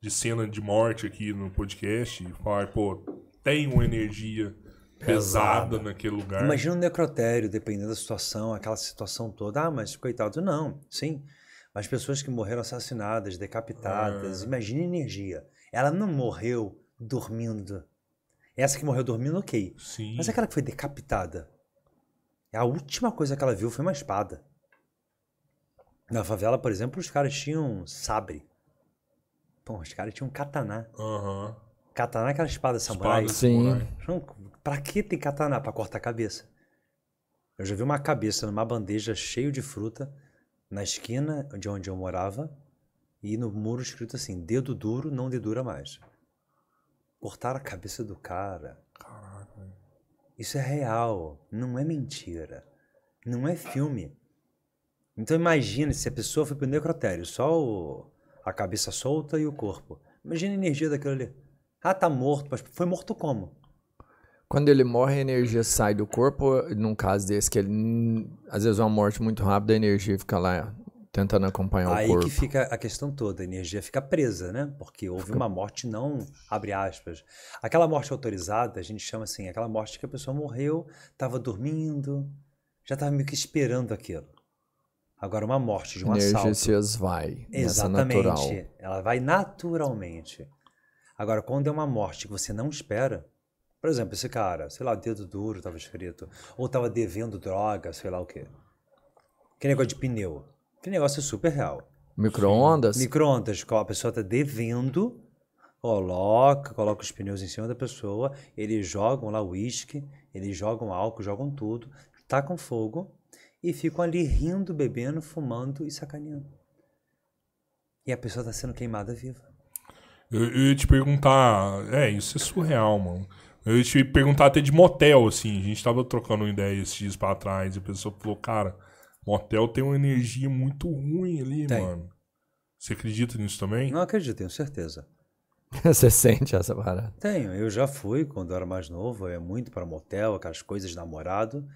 de cena de morte aqui no podcast. E falaram, pô, tem uma energia pesada, pesada naquele lugar. Imagina um necrotério, dependendo da situação, aquela situação toda. Ah, mas coitado. Não, sim. Mas pessoas que morreram assassinadas, decapitadas. É. Imagina a energia. Ela não morreu dormindo. Essa que morreu dormindo, ok. Sim. Mas aquela que foi decapitada... A última coisa que ela viu foi uma espada. Na favela, por exemplo, os caras tinham sabre. Pô, os caras tinham katana. Uhum. Katana é aquela espada samurai. Sim. Pra que tem katana? Pra cortar a cabeça. Eu já vi uma cabeça numa bandeja cheia de fruta, na esquina de onde eu morava, e no muro escrito assim, dedo duro, não dedura mais. Cortaram a cabeça do cara. Caraca. Isso é real, não é mentira, não é filme. Então imagina se a pessoa foi pro necrotério, só o, a cabeça solta e o corpo. Imagina a energia daquilo ali. Ah, tá morto, mas foi morto como? Quando ele morre, a energia sai do corpo, num caso desse que ele... Às vezes uma morte muito rápida, a energia fica lá tentando acompanhar Aí o corpo. Aí que fica a questão toda, a energia fica presa, né? Porque houve fica... uma morte não, abre aspas. Aquela morte autorizada, a gente chama assim, aquela morte que a pessoa morreu, estava dormindo, já estava meio que esperando aquilo. Agora uma morte de um assalto. A energia se esvai. Exatamente. Nessa natural. Ela vai naturalmente. Agora, quando é uma morte que você não espera, por exemplo, esse cara, sei lá, dedo duro estava escrito, ou estava devendo droga, sei lá o quê. Que negócio de pneu. Que negócio é super real. Micro-ondas? Micro-ondas. A pessoa está devendo, coloca, coloca os pneus em cima da pessoa, eles jogam lá uísque, eles jogam álcool, jogam tudo, tacam fogo e ficam ali rindo, bebendo, fumando e sacaneando. E a pessoa está sendo queimada viva. Eu, eu ia te perguntar... É, isso é surreal, mano. Eu ia te perguntar até de motel, assim. A gente estava trocando ideia esses dias para trás e a pessoa falou, cara... Motel tem uma energia muito ruim ali, tem. Mano. Você acredita nisso também? Não acredito, tenho certeza. Você sente essa parada? Tenho. Eu já fui, quando eu era mais novo, eu ia muito para motel, aquelas coisas de namorado.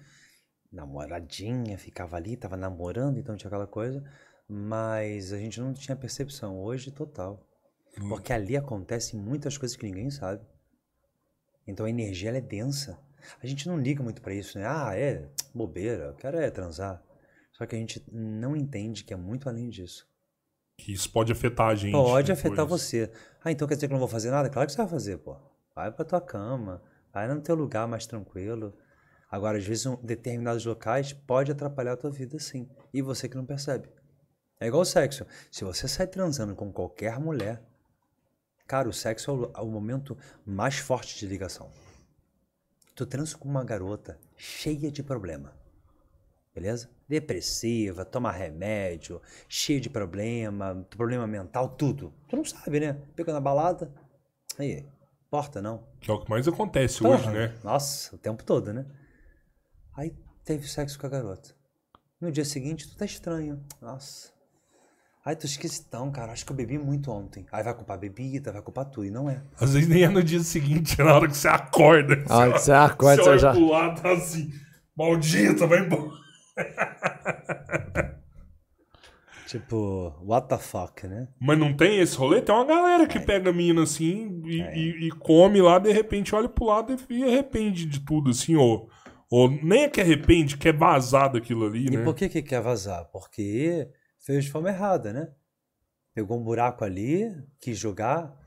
Namoradinha, ficava ali, tava namorando, então tinha aquela coisa. Mas a gente não tinha percepção hoje total. Hum. Porque ali acontecem muitas coisas que ninguém sabe. Então a energia ela é densa. A gente não liga muito para isso, né? Ah, é bobeira, eu quero é transar. Só que a gente não entende que é muito além disso. Que isso pode afetar a gente. Pode depois. Afetar você. Ah, então quer dizer que eu não vou fazer nada? Claro que você vai fazer, pô. Vai pra tua cama, vai no teu lugar mais tranquilo. Agora, às vezes, em determinados locais pode atrapalhar a tua vida, sim. E você que não percebe. É igual o sexo. Se você sai transando com qualquer mulher, cara, o sexo é o, é o momento mais forte de ligação. Tu transa com uma garota cheia de problema. Beleza? Depressiva, toma remédio, cheio de problema, problema mental, tudo. Tu não sabe, né? Pegando a balada, aí, porta não. Que é o que mais acontece Torra. Hoje, né? Nossa, o tempo todo, né? Aí teve sexo com a garota. No dia seguinte, tu tá estranho. Nossa. Ai, tô esquisitão, cara. Acho que eu bebi muito ontem. Aí vai culpar a bebida, vai culpar tudo. E não é. Às vezes nem é no dia seguinte, é na hora que você acorda. Na hora que você acorda, você já... Pro lado, tá assim, maldita, vai embora. Tipo, what the fuck, né? Mas não tem esse rolê? Tem uma galera que é. Pega a mina assim e, é. e, e come lá, de repente olha pro lado e arrepende de tudo, assim, ou, ou nem é que arrepende, quer vazar daquilo ali, e né? E por que que quer vazar? Porque fez de forma errada, né? Pegou um buraco ali, quis jogar,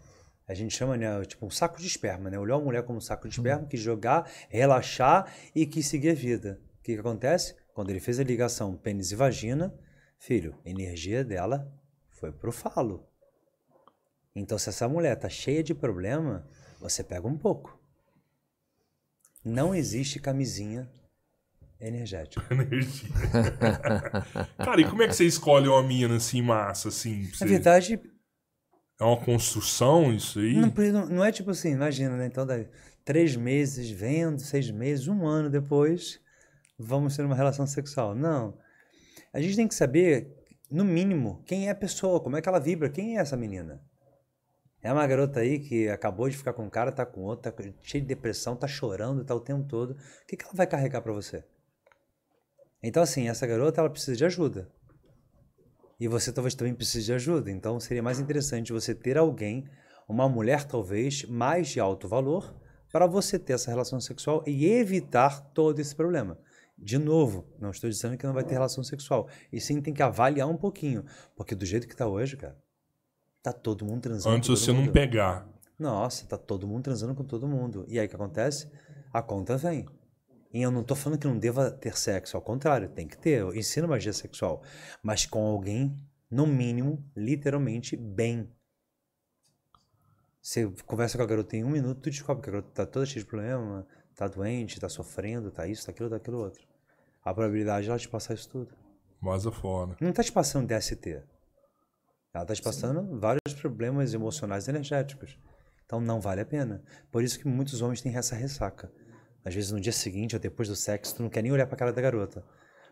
a gente chama, né, tipo um saco de esperma, né? Olhou a mulher como um saco de esperma, uhum. Quis jogar, relaxar e quis seguir a vida. O que que acontece? Quando ele fez a ligação pênis e vagina, filho, a energia dela foi pro falo. Então, se essa mulher tá cheia de problema, você pega um pouco. Não existe camisinha energética. Energia. Cara, e como é que você escolhe uma mina assim, massa, assim? Você... Na verdade... É uma construção isso aí? Não, não é tipo assim, imagina, né? Então, daí, três meses vendo, seis meses, um ano depois... Vamos ter uma relação sexual. Não. A gente tem que saber no mínimo, quem é a pessoa, como é que ela vibra, quem é essa menina? É uma garota aí que acabou de ficar com um cara, tá com outro, tá cheia de depressão, tá chorando, tá o tempo todo. O que que ela vai carregar pra você? Então, assim, essa garota, ela precisa de ajuda. E você talvez também precise de ajuda. Então, seria mais interessante você ter alguém, uma mulher talvez, mais de alto valor, para você ter essa relação sexual e evitar todo esse problema. De novo, não estou dizendo que não vai ter relação sexual. E sim, tem que avaliar um pouquinho. Porque do jeito que tá hoje, cara, tá todo mundo transando. Antes você não pegar. Nossa, tá todo mundo transando com todo mundo. E aí o que acontece? A conta vem. E eu não tô falando que não deva ter sexo. Ao contrário, tem que ter. Eu ensino magia sexual. Mas com alguém, no mínimo, literalmente, bem. Você conversa com a garota em um minuto, tu descobre que a garota tá toda cheia de problema, tá doente, tá sofrendo, tá isso, tá aquilo, tá aquilo outro. A probabilidade é ela te passar isso tudo. Mas é fora. Não tá te passando D S T. Ela está te passando Sim. vários problemas emocionais e energéticos. Então não vale a pena. Por isso que muitos homens têm essa ressaca. Às vezes no dia seguinte ou depois do sexo, tu não quer nem olhar para a cara da garota.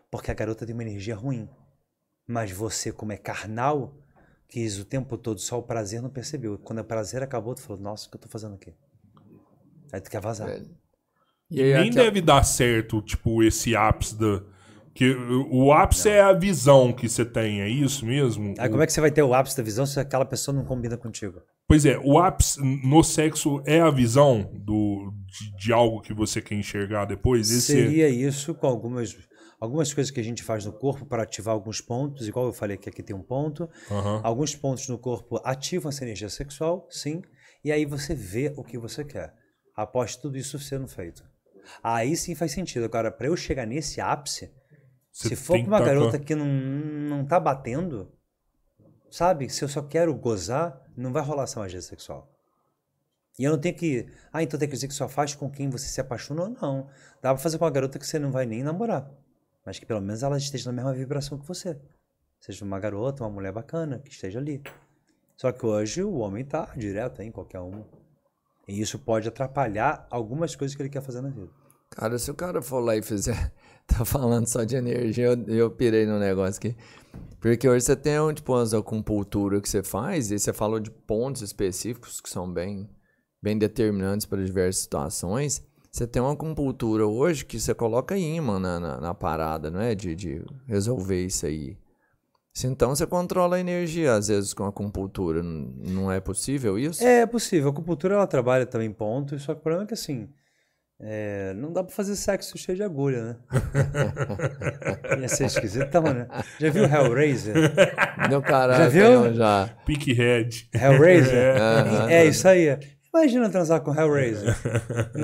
Porque a garota tem uma energia ruim. Mas você, como é carnal, quis o tempo todo só o prazer, não percebeu. Quando o prazer acabou, tu falou, nossa, o que eu tô fazendo aqui? Aí tu quer vazar. É. E aí, nem aqui... deve dar certo, tipo, esse ápice da... Que o ápice não. é a visão que você tem, é isso mesmo? Aí o... como é que você vai ter o ápice da visão se aquela pessoa não combina contigo? Pois é, o ápice no sexo é a visão do, de, de algo que você quer enxergar depois? Esse Seria é... isso com algumas, algumas coisas que a gente faz no corpo para ativar alguns pontos, igual eu falei que aqui tem um ponto. Uhum. Alguns pontos no corpo ativam essa energia sexual, sim, e aí você vê o que você quer. Após tudo isso sendo feito. Aí sim faz sentido. Agora, para eu chegar nesse ápice... Você se for uma garota que não, não tá batendo, sabe? Se eu só quero gozar, não vai rolar essa magia sexual. E eu não tenho que... Ah, então tem que dizer que só faz com quem você se apaixonou? Não. Dá pra fazer com uma garota que você não vai nem namorar. Mas que pelo menos ela esteja na mesma vibração que você. Seja uma garota, uma mulher bacana, que esteja ali. Só que hoje o homem tá direto em qualquer um. E isso pode atrapalhar algumas coisas que ele quer fazer na vida. Cara, se o cara for lá e fizer... Tá falando só de energia, eu, eu pirei no negócio aqui. Porque hoje você tem um, tipo, umas acupuntura que você faz e você falou de pontos específicos que são bem, bem determinantes para diversas situações. Você tem uma acupuntura hoje que você coloca ímã na, na, na parada, não é? De, de resolver isso aí. Então você controla a energia, às vezes, com a acupuntura. Não é possível isso? É, é possível. A acupuntura ela trabalha também pontos, só que o problema é que assim... É, não dá pra fazer sexo cheio de agulha, né? Ia ser esquisitão, né? Já viu Hellraiser? Não, caralho. Já viu? Já. Pinkhead. Hellraiser? É. É, é isso aí. Imagina transar com Hellraiser.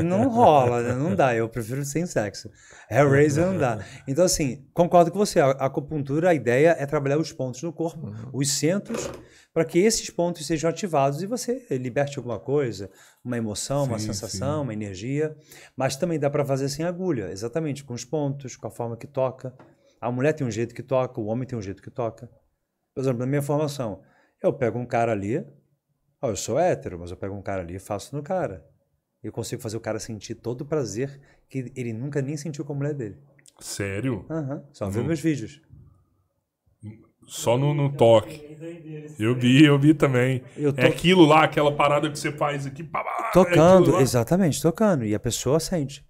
Não rola, né? Não dá. Eu prefiro sem sexo. Hellraiser não dá. Então, assim, concordo com você. A acupuntura, a ideia é trabalhar os pontos no corpo, os centros, para que esses pontos sejam ativados e você liberte alguma coisa, uma emoção, sim, uma sensação, sim. uma energia. Mas também dá para fazer sem agulha, exatamente, com os pontos, com a forma que toca. A mulher tem um jeito que toca, o homem tem um jeito que toca. Por exemplo, na minha formação, eu pego um cara ali, oh, eu sou hétero, mas eu pego um cara ali e faço no cara. Eu consigo fazer o cara sentir todo o prazer que ele nunca nem sentiu com a mulher dele. Sério? Aham, uhum. Só Não. viu meus vídeos. Só no, no toque. Eu vi, eu vi também. Eu tô... É aquilo lá, aquela parada que você faz aqui. Babá, tocando, é exatamente, tocando. E a pessoa sente.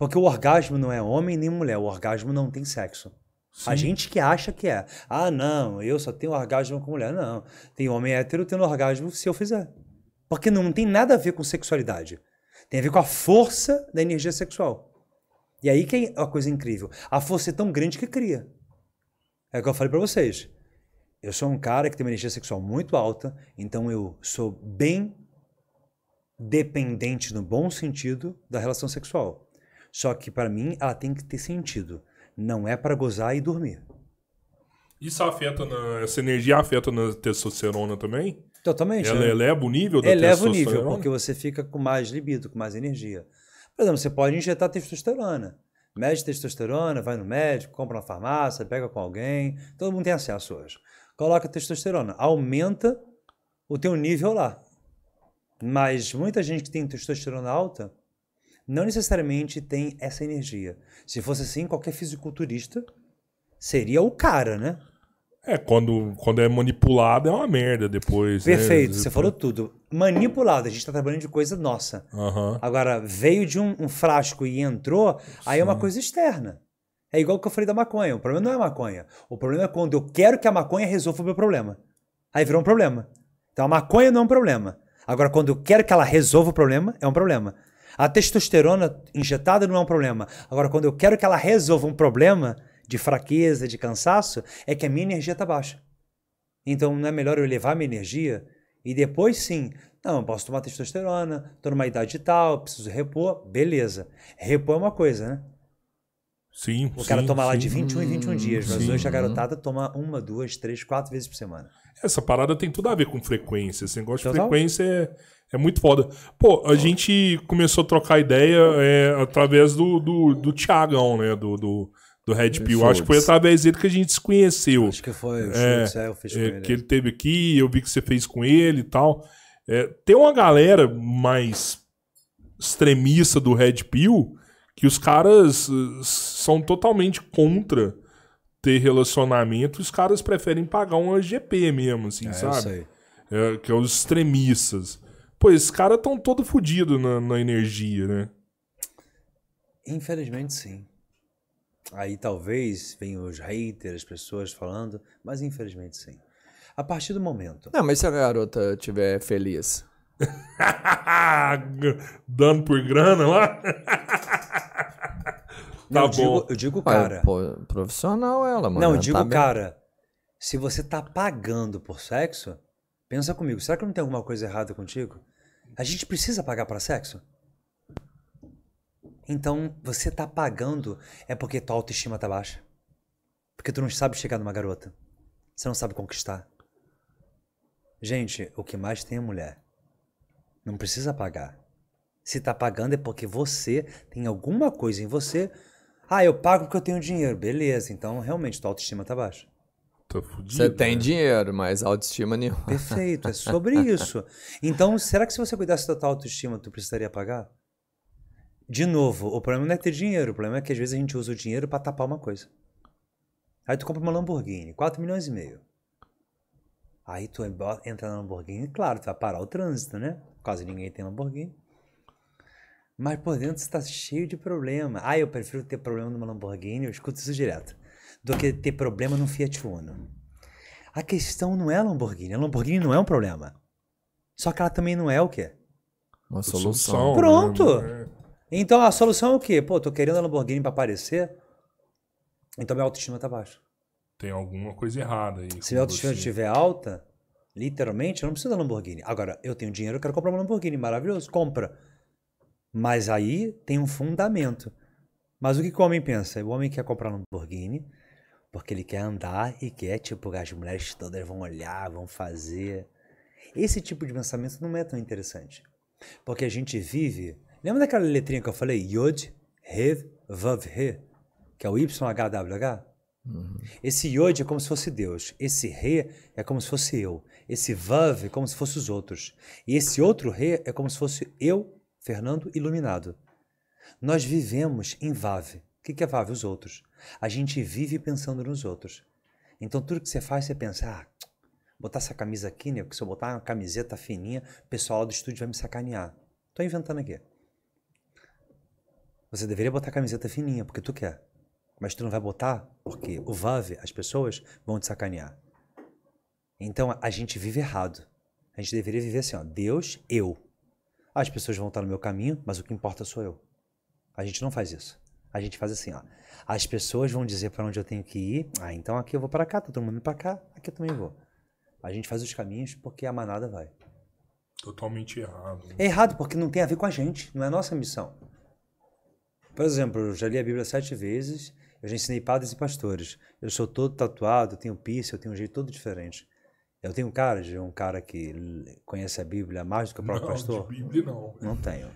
Porque o orgasmo não é homem nem mulher. O orgasmo não tem sexo. Sim. A gente que acha que é. Ah, não, eu só tenho orgasmo com mulher. Não, tem homem hétero tendo orgasmo se eu fizer. Porque não tem nada a ver com sexualidade. Tem a ver com a força da energia sexual. E aí que é uma coisa incrível. A força é tão grande que cria. É o que eu falei pra vocês. Eu sou um cara que tem uma energia sexual muito alta, então eu sou bem dependente, no bom sentido, da relação sexual. Só que pra mim, ela tem que ter sentido. Não é pra gozar e dormir. Isso afeta, na, essa energia afeta na testosterona também? Totalmente. Ela né? eleva o nível da eleva testosterona? Eleva o nível, porque você fica com mais libido, com mais energia. Por exemplo, você pode injetar testosterona. Mede testosterona, vai no médico, compra na farmácia, pega com alguém. Todo mundo tem acesso hoje. Coloca testosterona, aumenta o teu nível lá. Mas muita gente que tem testosterona alta não necessariamente tem essa energia. Se fosse assim, qualquer fisiculturista seria o cara, né? É, quando, quando é manipulado é uma merda depois. Perfeito, né? Você falou tudo. Manipulado, a gente tá trabalhando de coisa nossa. Uhum. Agora, veio de um, um frasco e entrou, aí sim, é uma coisa externa. É igual o que eu falei da maconha. O problema não é a maconha. O problema é quando eu quero que a maconha resolva o meu problema. Aí virou um problema. Então a maconha não é um problema. Agora, quando eu quero que ela resolva o problema, é um problema. A testosterona injetada não é um problema. Agora, quando eu quero que ela resolva um problema de fraqueza, de cansaço, é que a minha energia está baixa. Então, não é melhor eu elevar a minha energia? E depois, sim. Não, eu posso tomar testosterona, estou numa idade tal, preciso repor. Beleza. Repor é uma coisa, né? Sim, o sim. O cara toma sim, lá de vinte e um em vinte e um dias, mas sim, hoje a garotada toma uma, duas, três, quatro vezes por semana. Essa parada tem tudo a ver com frequência. Esse negócio total de frequência é, é muito foda. Pô, a oh. gente começou a trocar ideia é, através do, do, do Thiagão, né? Do, do, do Red Pill. Acho que foi através dele que a gente se conheceu. Acho que foi. O é, Schultz, é, eu fiz com é, ele. Que ele teve aqui, eu vi que você fez com ele e tal. É, tem uma galera mais extremista do Red Pill que os caras são totalmente contra ter relacionamento, os caras preferem pagar um A G P mesmo, assim, é, sabe? É, que é os extremistas. Pô, esses caras estão todo fodidos na, na energia, né? Infelizmente, sim. Aí talvez venham os haters, as pessoas falando, mas infelizmente, sim. A partir do momento... Não, mas se a garota estiver feliz... Dando por grana lá... Não, tá eu, bom. Digo, eu digo, cara... Ah, pô, profissional ela, mano. Não, eu digo, tá cara, bem... se você tá pagando por sexo, pensa comigo, será que não tem alguma coisa errada contigo? A gente precisa pagar pra sexo? Então, você tá pagando é porque tua autoestima tá baixa. Porque tu não sabe chegar numa garota. Você não sabe conquistar. Gente, o que mais tem é mulher. Não precisa pagar. Se tá pagando é porque você tem alguma coisa em você... Ah, eu pago porque eu tenho dinheiro. Beleza, então realmente tua autoestima tá baixa. Tô fudido, você tem né? dinheiro, mas autoestima nenhuma. Perfeito, é sobre isso. Então, será que se você cuidasse da tua autoestima, tu precisaria pagar? De novo, o problema não é ter dinheiro. O problema é que às vezes a gente usa o dinheiro pra tapar uma coisa. Aí tu compra uma Lamborghini, quatro milhões e meio. Aí tu entra na Lamborghini, claro, tu vai parar o trânsito, né? Quase ninguém tem Lamborghini. Mas por dentro você tá cheio de problema. Ah, eu prefiro ter problema numa Lamborghini, eu escuto isso direto, do que ter problema num Fiat Uno. A questão não é a Lamborghini. A Lamborghini não é um problema. Só que ela também não é o quê? Uma solução. Pronto! Né? Então a solução é o quê? Pô, tô querendo a Lamborghini pra aparecer, então minha autoestima tá baixa. Tem alguma coisa errada aí. Se minha autoestima estiver alta, literalmente, eu não preciso da Lamborghini. Agora, eu tenho dinheiro, eu quero comprar uma Lamborghini. Maravilhoso, compra. Mas aí tem um fundamento. Mas o que, que o homem pensa? O homem quer comprar um Lamborghini porque ele quer andar e quer, tipo, as mulheres todas vão olhar, vão fazer. Esse tipo de pensamento não é tão interessante. Porque a gente vive... Lembra daquela letrinha que eu falei? Yod, Hev, Vav, He. Que é o Y H W H? Uhum. Esse Yod é como se fosse Deus. Esse He é como se fosse eu. Esse Vav é como se fosse os outros. E esse outro He é como se fosse eu, Fernando, iluminado. Nós vivemos em Vave. O que é Vave? Os outros. A gente vive pensando nos outros. Então tudo que você faz, você pensa, ah, botar essa camisa aqui, né? Porque se eu botar uma camiseta fininha, o pessoal lá do estúdio vai me sacanear. Tô inventando aqui. Você deveria botar a camiseta fininha, porque tu quer. Mas tu não vai botar, porque o Vave, as pessoas, vão te sacanear. Então a gente vive errado. A gente deveria viver assim, ó, Deus, eu. As pessoas vão estar no meu caminho, mas o que importa sou eu. A gente não faz isso. A gente faz assim, ó. As pessoas vão dizer para onde eu tenho que ir. Ah, então aqui eu vou para cá, tá todo mundo indo para cá, aqui eu também vou. A gente faz os caminhos porque a manada vai. Totalmente errado. Né? É errado porque não tem a ver com a gente, não é nossa missão. Por exemplo, eu já li a Bíblia sete vezes, eu já ensinei padres e pastores. Eu sou todo tatuado, eu tenho piercing, eu tenho um jeito todo diferente. Eu tenho cara de um cara que conhece a Bíblia mais do que o próprio não, pastor? Não, Bíblia não. Não tenho.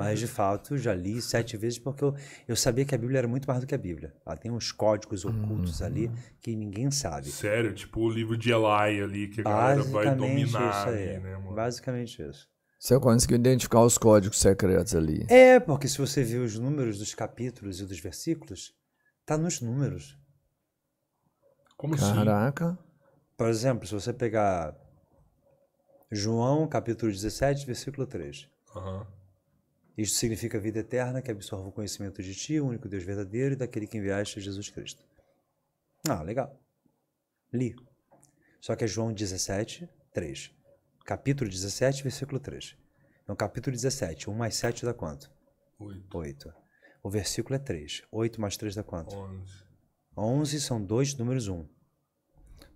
Mas, de fato, já li sete vezes porque eu, eu sabia que a Bíblia era muito mais do que a Bíblia. Ela tem uns códigos ocultos uhum. ali que ninguém sabe. Sério? Tipo o livro de Eli ali, que a galera vai dominar. Isso aí. Aí, né, mano? Basicamente isso. Você conseguiu identificar os códigos secretos ali. É, porque se você vê os números dos capítulos e dos versículos, tá nos números. Como assim? Caraca. Por exemplo, se você pegar João, capítulo dezessete, versículo três. Uhum. Isto significa vida eterna, que absorve o conhecimento de ti, o único Deus verdadeiro, e daquele que enviaste, Jesus Cristo. Ah, legal. Li. Só que é João dezessete, três. Capítulo dezessete, versículo três. Então, capítulo dezessete, um mais sete dá quanto? oito. oito. O versículo é três. oito mais três dá quanto? onze. onze são dois números um.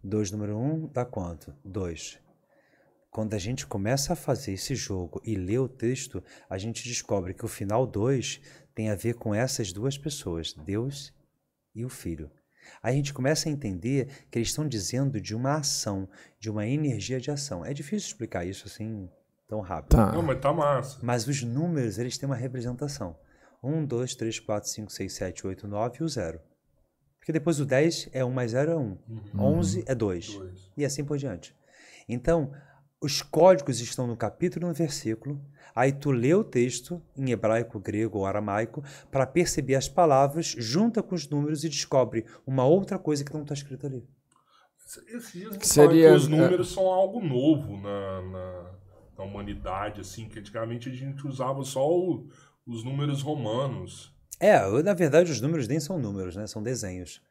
dois número um dá quanto? dois. Quando a gente começa a fazer esse jogo e lê o texto, a gente descobre que o final dois tem a ver com essas duas pessoas, Deus e o Filho. Aí a gente começa a entender que eles estão dizendo de uma ação, de uma energia de ação. É difícil explicar isso assim tão rápido. Tá. Não, mas tá massa. Mas os números, eles têm uma representação. um, dois, três, quatro, cinco, seis, sete, oito, nove e o zero. Porque depois o dez é um mais zero é um. Uhum. onze é dois. dois. E assim por diante. Então, os códigos estão no capítulo e no versículo. Aí tu lê o texto em hebraico, grego ou aramaico para perceber as palavras, junta com os números e descobre uma outra coisa que não está escrita ali. Esses dias que seria... os números são algo novo na, na, na humanidade, assim, que antigamente a gente usava só o, os números romanos. É, na verdade os números nem são números, né? São desenhos.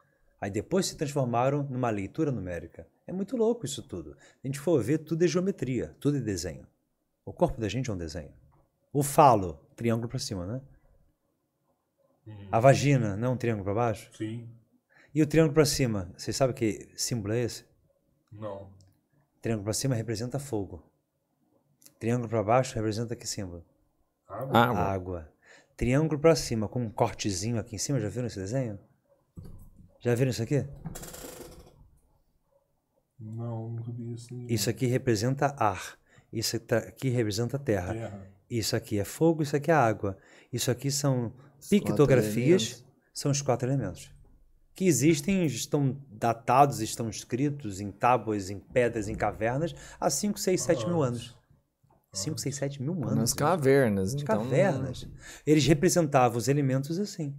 Aí depois se transformaram numa leitura numérica. É muito louco isso tudo. Se a gente for ver, tudo é geometria, tudo é desenho. O corpo da gente é um desenho. O falo, triângulo para cima, né? Hum. A vagina, não é um triângulo para baixo? Sim. E o triângulo para cima, vocês sabem que símbolo é esse? Não. Triângulo para cima representa fogo. Triângulo para baixo representa que símbolo? Água. Água. Água. Triângulo para cima, com um cortezinho aqui em cima. Já viram esse desenho? Já viram isso aqui? Não, nunca vi isso. Não. Isso aqui representa ar. Isso aqui representa terra. terra. Isso aqui é fogo, isso aqui é água. Isso aqui são os pictografias, são os quatro elementos. Que existem, estão datados, estão escritos em tábuas, em pedras, em cavernas, há cinco, seis, sete mil anos. cinco, seis, sete mil anos. Nas cavernas. Nas então... cavernas. Eles representavam os elementos assim.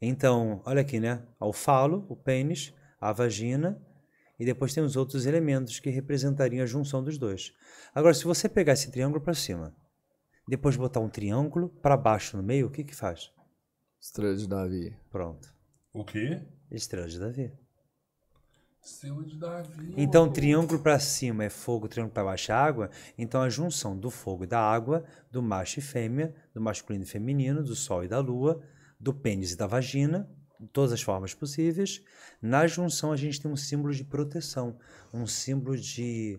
Então, olha aqui, né? O falo, o pênis, a vagina, e depois tem os outros elementos que representariam a junção dos dois. Agora, se você pegar esse triângulo para cima, depois botar um triângulo para baixo no meio, o que que faz? Estrela de Davi. Pronto. O quê? Estrela de Davi. De Davi, então, triângulo para cima é fogo, triângulo para baixo é água. Então, a junção do fogo e da água, do macho e fêmea, do masculino e feminino, do sol e da lua, do pênis e da vagina, de todas as formas possíveis. Na junção, a gente tem um símbolo de proteção, um símbolo de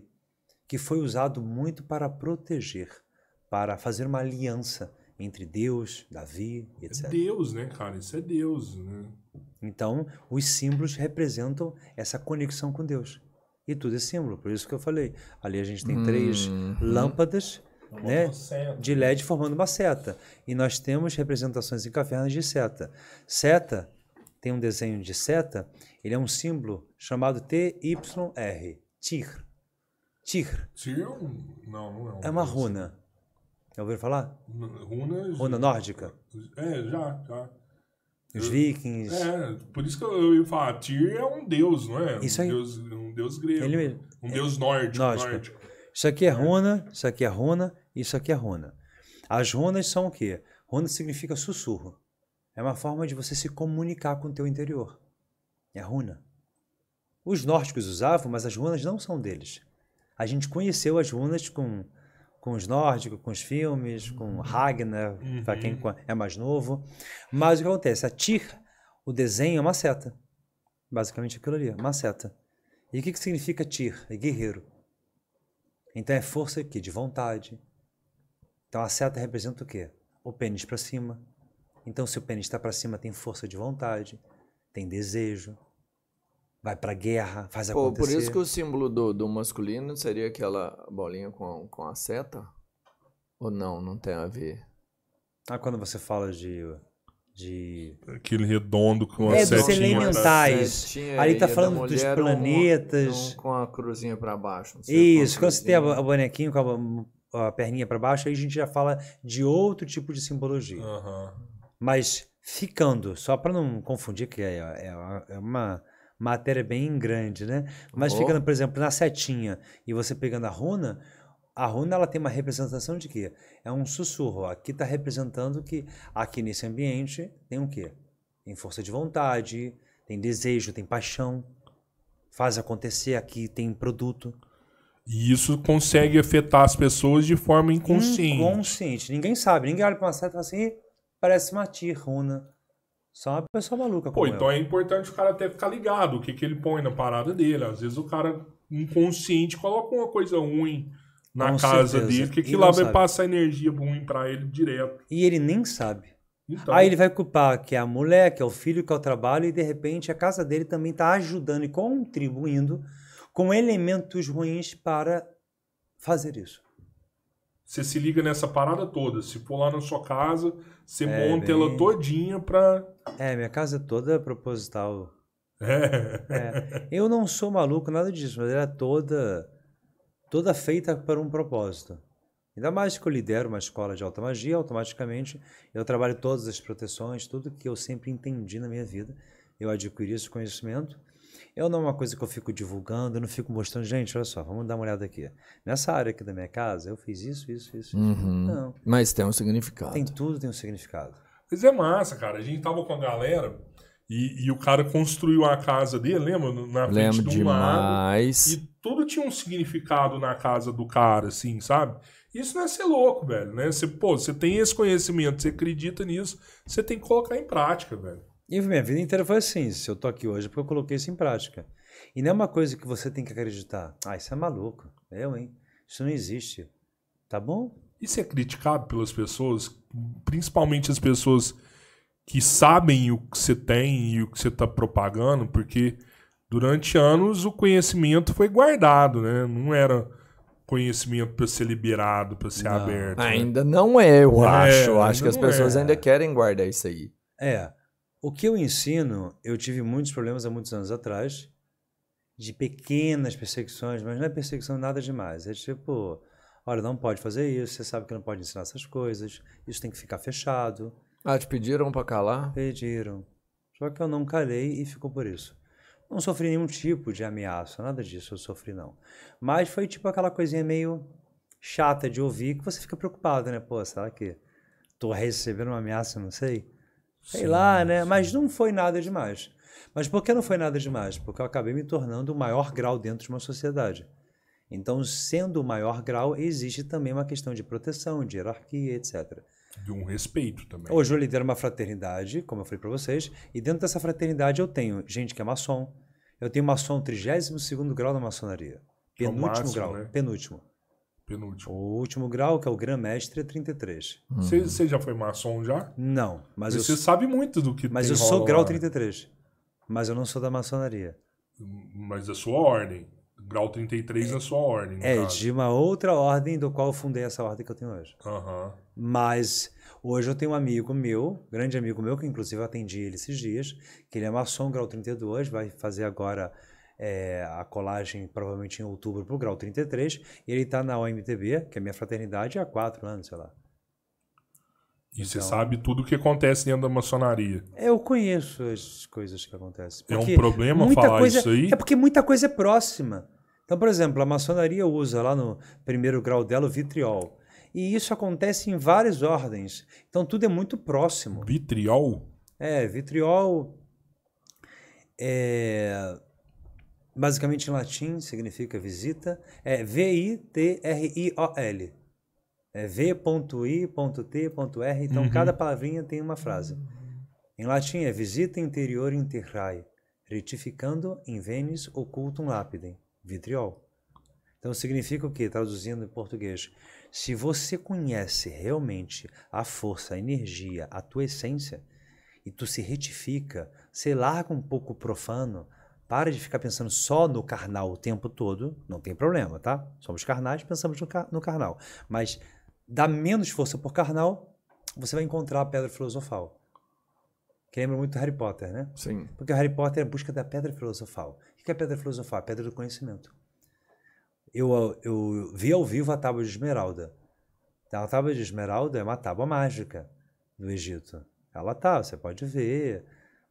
que foi usado muito para proteger, para fazer uma aliança entre Deus, Davi, etcétera. É Deus, né, cara? Isso é Deus, né? Então, os símbolos representam essa conexão com Deus. E tudo é símbolo, por isso que eu falei. Ali a gente tem hum, três hum. lâmpadas, né, de L E D formando uma seta. E nós temos representações em cavernas de seta. Seta, tem um desenho de seta, ele é um símbolo chamado T Y R. Tir. Tir. Tir? Não, não é um. É uma runa. Já ouviram falar? Runa... Runa nórdica? É, já, já. Os vikings. É, por isso que eu ia falar, Tyr é um deus, não é? Isso aí. Um deus, um deus grego. Ele mesmo. Um deus nórdico, nórdico. nórdico. Isso aqui é runa, isso aqui é runa, isso aqui é runa. As runas são o quê? Runa significa sussurro. É uma forma de você se comunicar com o teu interior. É runa. Os nórdicos usavam, mas as runas não são deles. A gente conheceu as runas com... com os nórdicos, com os filmes, com Ragnar, uhum. para quem é mais novo. Mas o que acontece? A Tyr, o desenho é uma seta. Basicamente aquilo ali, uma seta. E o que, que significa Tyr? É guerreiro. Então é força aqui, de vontade. Então a seta representa o quê? O pênis para cima. Então se o pênis está para cima, tem força de vontade, tem desejo. Vai pra guerra, faz Pô, acontecer. Por isso que o símbolo do, do masculino seria aquela bolinha com, com a seta? Ou não, não tem a ver? Ah, quando você fala de... de... Aquele redondo com é, a setinha. É, dos elementais. Setinha, ali tá falando dos planetas. Com a cruzinha pra baixo. Não sei isso, quando você tem o bonequinho com a, a perninha pra baixo, aí a gente já fala de outro tipo de simbologia. Uhum. Mas ficando, só pra não confundir, que é, é, é uma... matéria bem grande, né? Mas oh. ficando, por exemplo, na setinha e você pegando a runa, a runa ela tem uma representação de quê? É um sussurro. Aqui está representando que aqui nesse ambiente tem o quê? Tem força de vontade, tem desejo, tem paixão, faz acontecer, aqui tem produto. E isso consegue afetar as pessoas de forma inconsciente. Inconsciente. Ninguém sabe. Ninguém olha para uma seta e fala assim, parece uma tiruna. Só uma pessoa maluca. Pô, então eu. é importante o cara até ficar ligado o que, que ele põe na parada dele. Às vezes o cara inconsciente coloca uma coisa ruim na Com casa certeza. dele, porque aquilo lá vai sabe. passar energia ruim para ele direto. E ele nem sabe. Então. Aí ele vai culpar que é a mulher, que é o filho, que é o trabalho, e de repente a casa dele também está ajudando e contribuindo com elementos ruins para fazer isso. Você se liga nessa parada toda. Se for lá na sua casa, você é, monta bem... ela todinha para... É, minha casa é toda proposital. É. É. Eu não sou maluco, nada disso, mas ela é toda, toda feita para um propósito. Ainda mais que eu lidero uma escola de alta magia, automaticamente eu trabalho todas as proteções, tudo que eu sempre entendi na minha vida. Eu adquiri esse conhecimento. Eu não é uma coisa que eu fico divulgando, eu não fico mostrando, gente, olha só, vamos dar uma olhada aqui. Nessa área aqui da minha casa, eu fiz isso, isso, isso. Uhum. Não. Mas tem um significado. Tem tudo, tem um significado. Mas é massa, cara. A gente tava com a galera e, e o cara construiu a casa dele, lembra? Na frente de um lago. E tudo tinha um significado na casa do cara, assim, sabe? Isso não é ser louco, velho, né? Você, pô, você tem esse conhecimento, você acredita nisso, você tem que colocar em prática, velho. E minha vida inteira foi assim, se eu tô aqui hoje é porque eu coloquei isso em prática. E não é uma coisa que você tem que acreditar. Ah, isso é maluco. Eu, hein? Isso não existe. Tá bom? Isso é criticado pelas pessoas, principalmente as pessoas que sabem o que você tem e o que você tá propagando, porque durante anos o conhecimento foi guardado, né? Não era conhecimento para ser liberado, para ser não, aberto. Ainda né? não é, eu acho. É, eu acho que as pessoas é. ainda querem guardar isso aí. É. O que eu ensino, eu tive muitos problemas há muitos anos atrás, de pequenas perseguições, mas não é perseguição nada demais. É tipo, olha, não pode fazer isso, você sabe que não pode ensinar essas coisas, isso tem que ficar fechado. Ah, te pediram para calar? Pediram. Só que eu não calei e ficou por isso. Não sofri nenhum tipo de ameaça, nada disso eu sofri não. Mas foi tipo aquela coisinha meio chata de ouvir, que você fica preocupado, né? Pô, será que tô recebendo uma ameaça, não sei? Sei sim, lá, né? Sim. Mas não foi nada demais. Mas por que não foi nada demais? Porque eu acabei me tornando o maior grau dentro de uma sociedade. Então, sendo o maior grau, existe também uma questão de proteção, de hierarquia, etcétera. De um respeito também. Hoje eu lidero uma fraternidade, como eu falei para vocês, e dentro dessa fraternidade eu tenho gente que é maçom, eu tenho maçom trigésimo segundo grau da maçonaria. Penúltimo é o máximo, grau, né? penúltimo. Penúltimo. O último grau, que é o Gran Mestre, é trinta e três. Você hum. já foi maçom já? Não. Mas você sabe muito do que tem. Mas eu sou grau trinta e três. Mas eu não sou da maçonaria. Mas da sua ordem. Grau trinta e três é a sua ordem. É, caso. de uma outra ordem do qual eu fundei essa ordem que eu tenho hoje. Uhum. Mas hoje eu tenho um amigo meu, grande amigo meu, que inclusive eu atendi ele esses dias, que ele é maçom, grau trinta e dois, vai fazer agora... É, a colagem provavelmente em outubro para o grau trinta e três, e ele está na O M T B, que é a minha fraternidade, há quatro anos, sei lá. E então, você sabe tudo o que acontece dentro da maçonaria. Eu conheço as coisas que acontecem. É um problema falar coisa, isso aí? É porque muita coisa é próxima. Então, por exemplo, a maçonaria usa lá no primeiro grau dela o vitriol. E isso acontece em várias ordens. Então, tudo é muito próximo. Vitriol? É, vitriol... É... Basicamente em latim significa visita, é V I T R I O L, é V I T R, então uhum. cada palavrinha tem uma frase. Em latim é visita interior interrae, retificando in venis occultum lapidem, vitriol. Então significa o que? Traduzindo em português, se você conhece realmente a força, a energia, a tua essência, e tu se retifica, se larga um pouco profano, para de ficar pensando só no carnal o tempo todo, não tem problema, tá? Somos carnais, pensamos no, car no carnal. Mas dá menos força por carnal, você vai encontrar a pedra filosofal. Que lembra muito Harry Potter, né? Sim. Porque o Harry Potter é a busca da pedra filosofal. O que é a pedra filosofal? A pedra do conhecimento. Eu, eu vi ao vivo a tábua de esmeralda. A tábua de esmeralda é uma tábua mágica do Egito. Ela tá, você pode ver...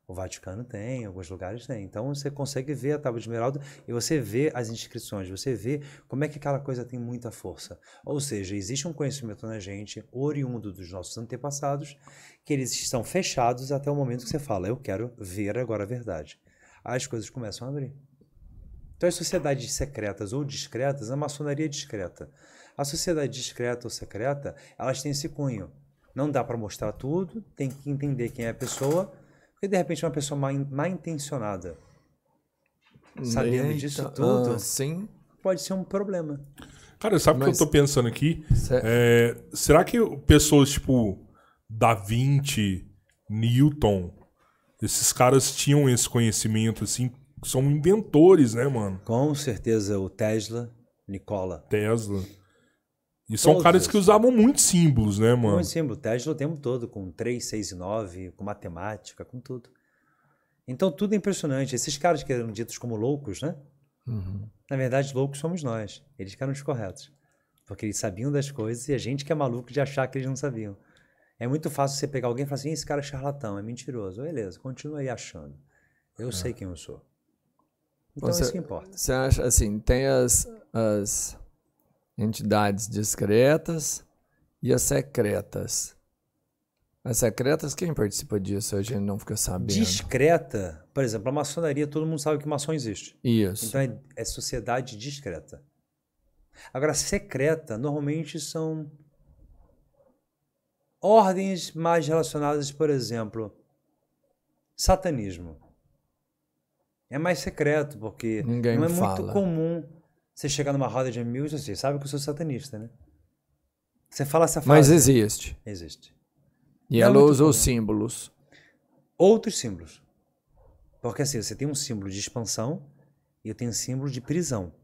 O Vaticano tem, alguns lugares tem. Então você consegue ver a Tábua de Esmeralda e você vê as inscrições, você vê como é que aquela coisa tem muita força. Ou seja, existe um conhecimento na gente, oriundo dos nossos antepassados, que eles estão fechados até o momento que você fala, eu quero ver agora a verdade. As coisas começam a abrir. Então as sociedades secretas ou discretas, a maçonaria é discreta. A sociedade discreta ou secreta, elas têm esse cunho. Não dá para mostrar tudo, tem que entender quem é a pessoa, porque, de repente, uma pessoa má, má intencionada, sabendo Eita, disso tudo, uh, sim. pode ser um problema. Cara, sabe o que eu tô pensando aqui? É, será que pessoas tipo Da Vinci, Newton, esses caras tinham esse conhecimento, assim, são inventores, né, mano? Com certeza, o Tesla, Nikola. Tesla. E são Todos. caras que usavam muitos símbolos, né, mano? Muitos símbolos. Tesla o tempo todo, com três, seis e nove, com matemática, com tudo. Então, tudo é impressionante. Esses caras que eram ditos como loucos, né? Uhum. Na verdade, loucos somos nós. Eles que eram os corretos. Porque eles sabiam das coisas e a gente que é maluco de achar que eles não sabiam. É muito fácil você pegar alguém e falar assim, esse cara é charlatão, é mentiroso. Beleza, continua aí achando. Eu é. sei quem eu sou. Então, você, é isso que importa. Você acha, assim, tem as... as... entidades discretas e as secretas. As secretas, quem participa disso? A gente não fica sabendo. Discreta, por exemplo, a maçonaria, todo mundo sabe que maçom existe. Isso. Então é, é sociedade discreta. Agora, secreta, normalmente são ordens mais relacionadas, por exemplo, satanismo. É mais secreto, porque Ninguém não é fala. muito comum... Você chegar numa roda de amigos, você sabe que eu sou satanista, né? Você fala essa frase. Mas existe. Existe. E ela usou símbolos. Outros símbolos. Porque assim, você tem um símbolo de expansão e eu tenho um símbolo de prisão.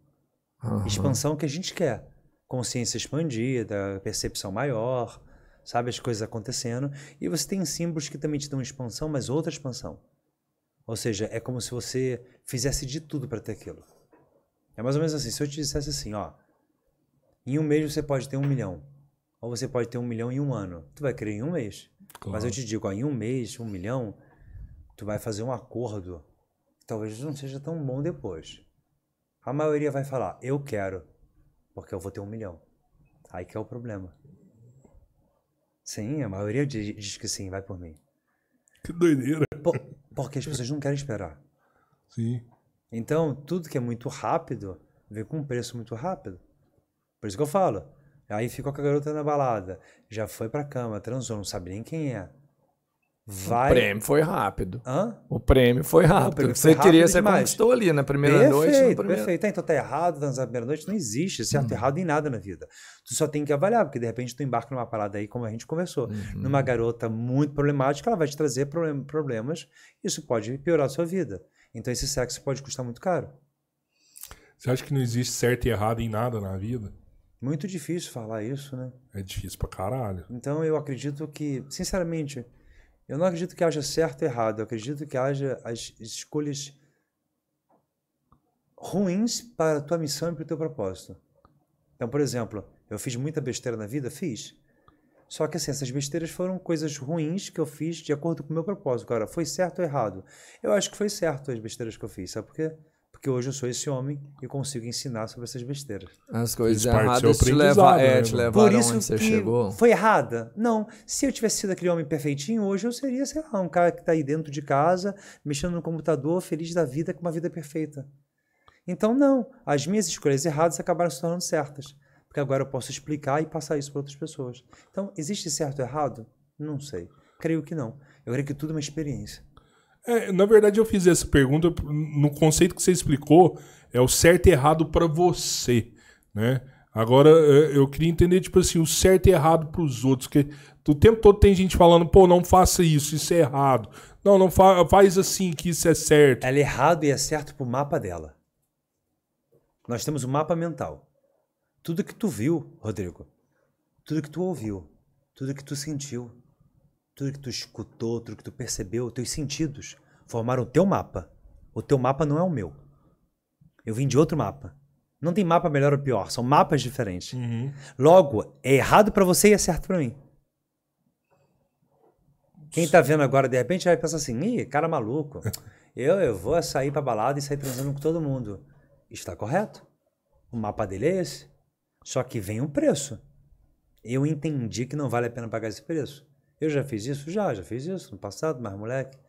Uhum. Expansão que a gente quer. Consciência expandida, percepção maior, sabe? As coisas acontecendo. E você tem símbolos que também te dão expansão, mas outra expansão. Ou seja, é como se você fizesse de tudo para ter aquilo. É mais ou menos assim, se eu te dissesse assim, ó, em um mês você pode ter um milhão, ou você pode ter um milhão em um ano. Tu vai querer em um mês. Claro. Mas eu te digo, ó, em um mês, um milhão, tu vai fazer um acordo que talvez não seja tão bom depois. A maioria vai falar, eu quero, porque eu vou ter um milhão. Aí que é o problema. Sim, a maioria diz, diz que sim, vai por mim. Que doideira. Por, porque as pessoas não querem esperar. Sim. Então, tudo que é muito rápido, vem com um preço muito rápido. Por isso que eu falo. Aí ficou com a garota na balada, já foi pra cama, transou, não sabe nem quem é. Vai... O prêmio foi rápido. Hã? O prêmio foi rápido. O prêmio foi você rápido queria, demais. Você conquistou ali na primeira perfeito, noite. Na primeira... Perfeito, ah, então tá errado, na primeira noite não existe certo e hum. errado em nada na vida. Tu só tem que avaliar, porque de repente tu embarca numa parada aí, como a gente conversou, uhum. numa garota muito problemática, ela vai te trazer problemas, isso pode piorar a sua vida. Então esse sexo pode custar muito caro. Você acha que não existe certo e errado em nada na vida? Muito difícil falar isso, né? É difícil pra caralho. Então eu acredito que, sinceramente, eu não acredito que haja certo e errado. Eu acredito que haja as escolhas ruins para a tua missão e para o teu propósito. Então, por exemplo, eu fiz muita besteira na vida? Fiz. Só que assim, essas besteiras foram coisas ruins que eu fiz de acordo com o meu propósito. Agora, foi certo ou errado? Eu acho que foi certo as besteiras que eu fiz. Sabe por quê? Porque hoje eu sou esse homem e consigo ensinar sobre essas besteiras. As coisas erradas te levaram, é, te levaram onde você chegou. Foi errada? Não. Se eu tivesse sido aquele homem perfeitinho, hoje eu seria, sei lá, um cara que está aí dentro de casa, mexendo no computador, feliz da vida, com uma vida perfeita. Então, não. As minhas escolhas erradas acabaram se tornando certas. Porque agora eu posso explicar e passar isso para outras pessoas. Então, existe certo e errado? Não sei. Creio que não. Eu creio que tudo é uma experiência. É, na verdade, eu fiz essa pergunta no conceito que você explicou, é o certo e errado para você, né? Agora, eu queria entender, tipo assim, o certo e errado para os outros. Porque o tempo todo tem gente falando, pô, não faça isso, isso é errado. Não, não fa faz assim que isso é certo. Ela é errado e é certo para o mapa dela. Nós temos um mapa mental. Tudo que tu viu, Rodrigo, tudo que tu ouviu, tudo que tu sentiu, tudo que tu escutou, tudo que tu percebeu, teus sentidos formaram o teu mapa. O teu mapa não é o meu. Eu vim de outro mapa. Não tem mapa melhor ou pior, são mapas diferentes. Uhum. Logo, é errado pra você e é certo pra mim. Quem tá vendo agora, de repente, vai pensar assim, ih, cara maluco, eu, eu vou sair pra balada e sair transando com todo mundo. Está correto. O mapa dele é esse. Só que vem um preço. Eu entendi que não vale a pena pagar esse preço. Eu já fiz isso? Já, já fiz isso no passado, mas moleque.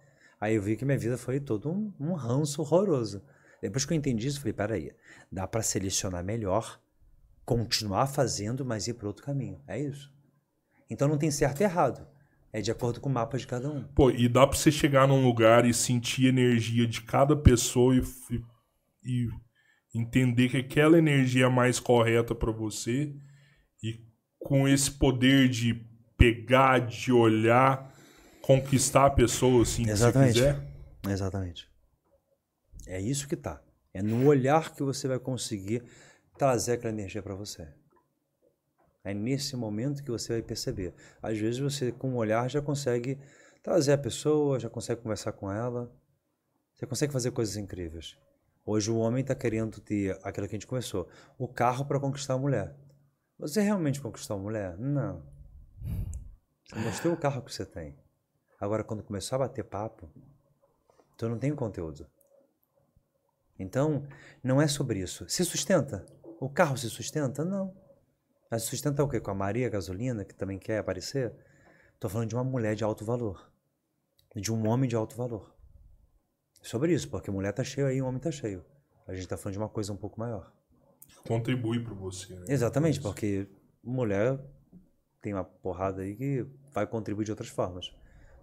Aí eu vi que minha vida foi todo um, um ranço horroroso. Depois que eu entendi isso, eu falei, peraí, dá pra selecionar melhor, continuar fazendo, mas ir para outro caminho. É isso. Então não tem certo e errado. É de acordo com o mapa de cada um. Pô, e dá pra você chegar num lugar e sentir a energia de cada pessoa e, e, e entender que aquela energia é mais correta pra você. E com esse poder de pegar, de olhar, conquistar a pessoa assim que você quiser. Exatamente. É isso que tá. É no olhar que você vai conseguir trazer aquela energia pra você. É nesse momento que você vai perceber. Às vezes você, com um olhar, já consegue trazer a pessoa, já consegue conversar com ela. Você consegue fazer coisas incríveis. Hoje o homem está querendo ter aquilo que a gente conversou. O carro para conquistar a mulher. Você realmente conquistou a mulher? Não. Você mostrou o carro que você tem. Agora, quando começar a bater papo, tu não tem conteúdo. Então, não é sobre isso. Se sustenta? O carro se sustenta? Não. Mas sustenta o quê? Com a Maria Gasolina, que também quer aparecer? Estou falando de uma mulher de alto valor. De um homem de alto valor. Sobre isso, porque mulher tá cheia aí, homem tá cheio. A gente tá falando de uma coisa um pouco maior. Contribui para você, né? Exatamente, porque mulher tem uma porrada aí que vai contribuir de outras formas.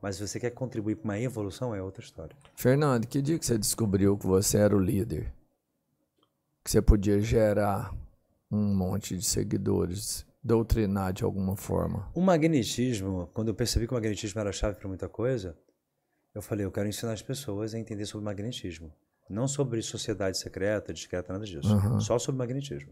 Mas se você quer contribuir para uma evolução, é outra história. Fernando, que dia que você descobriu que você era o líder? Que você podia gerar um monte de seguidores, doutrinar de alguma forma? O magnetismo, quando eu percebi que o magnetismo era a chave para muita coisa, eu falei, eu quero ensinar as pessoas a entender sobre magnetismo. Não sobre sociedade secreta, discreta, nada disso. Uhum. Só sobre magnetismo.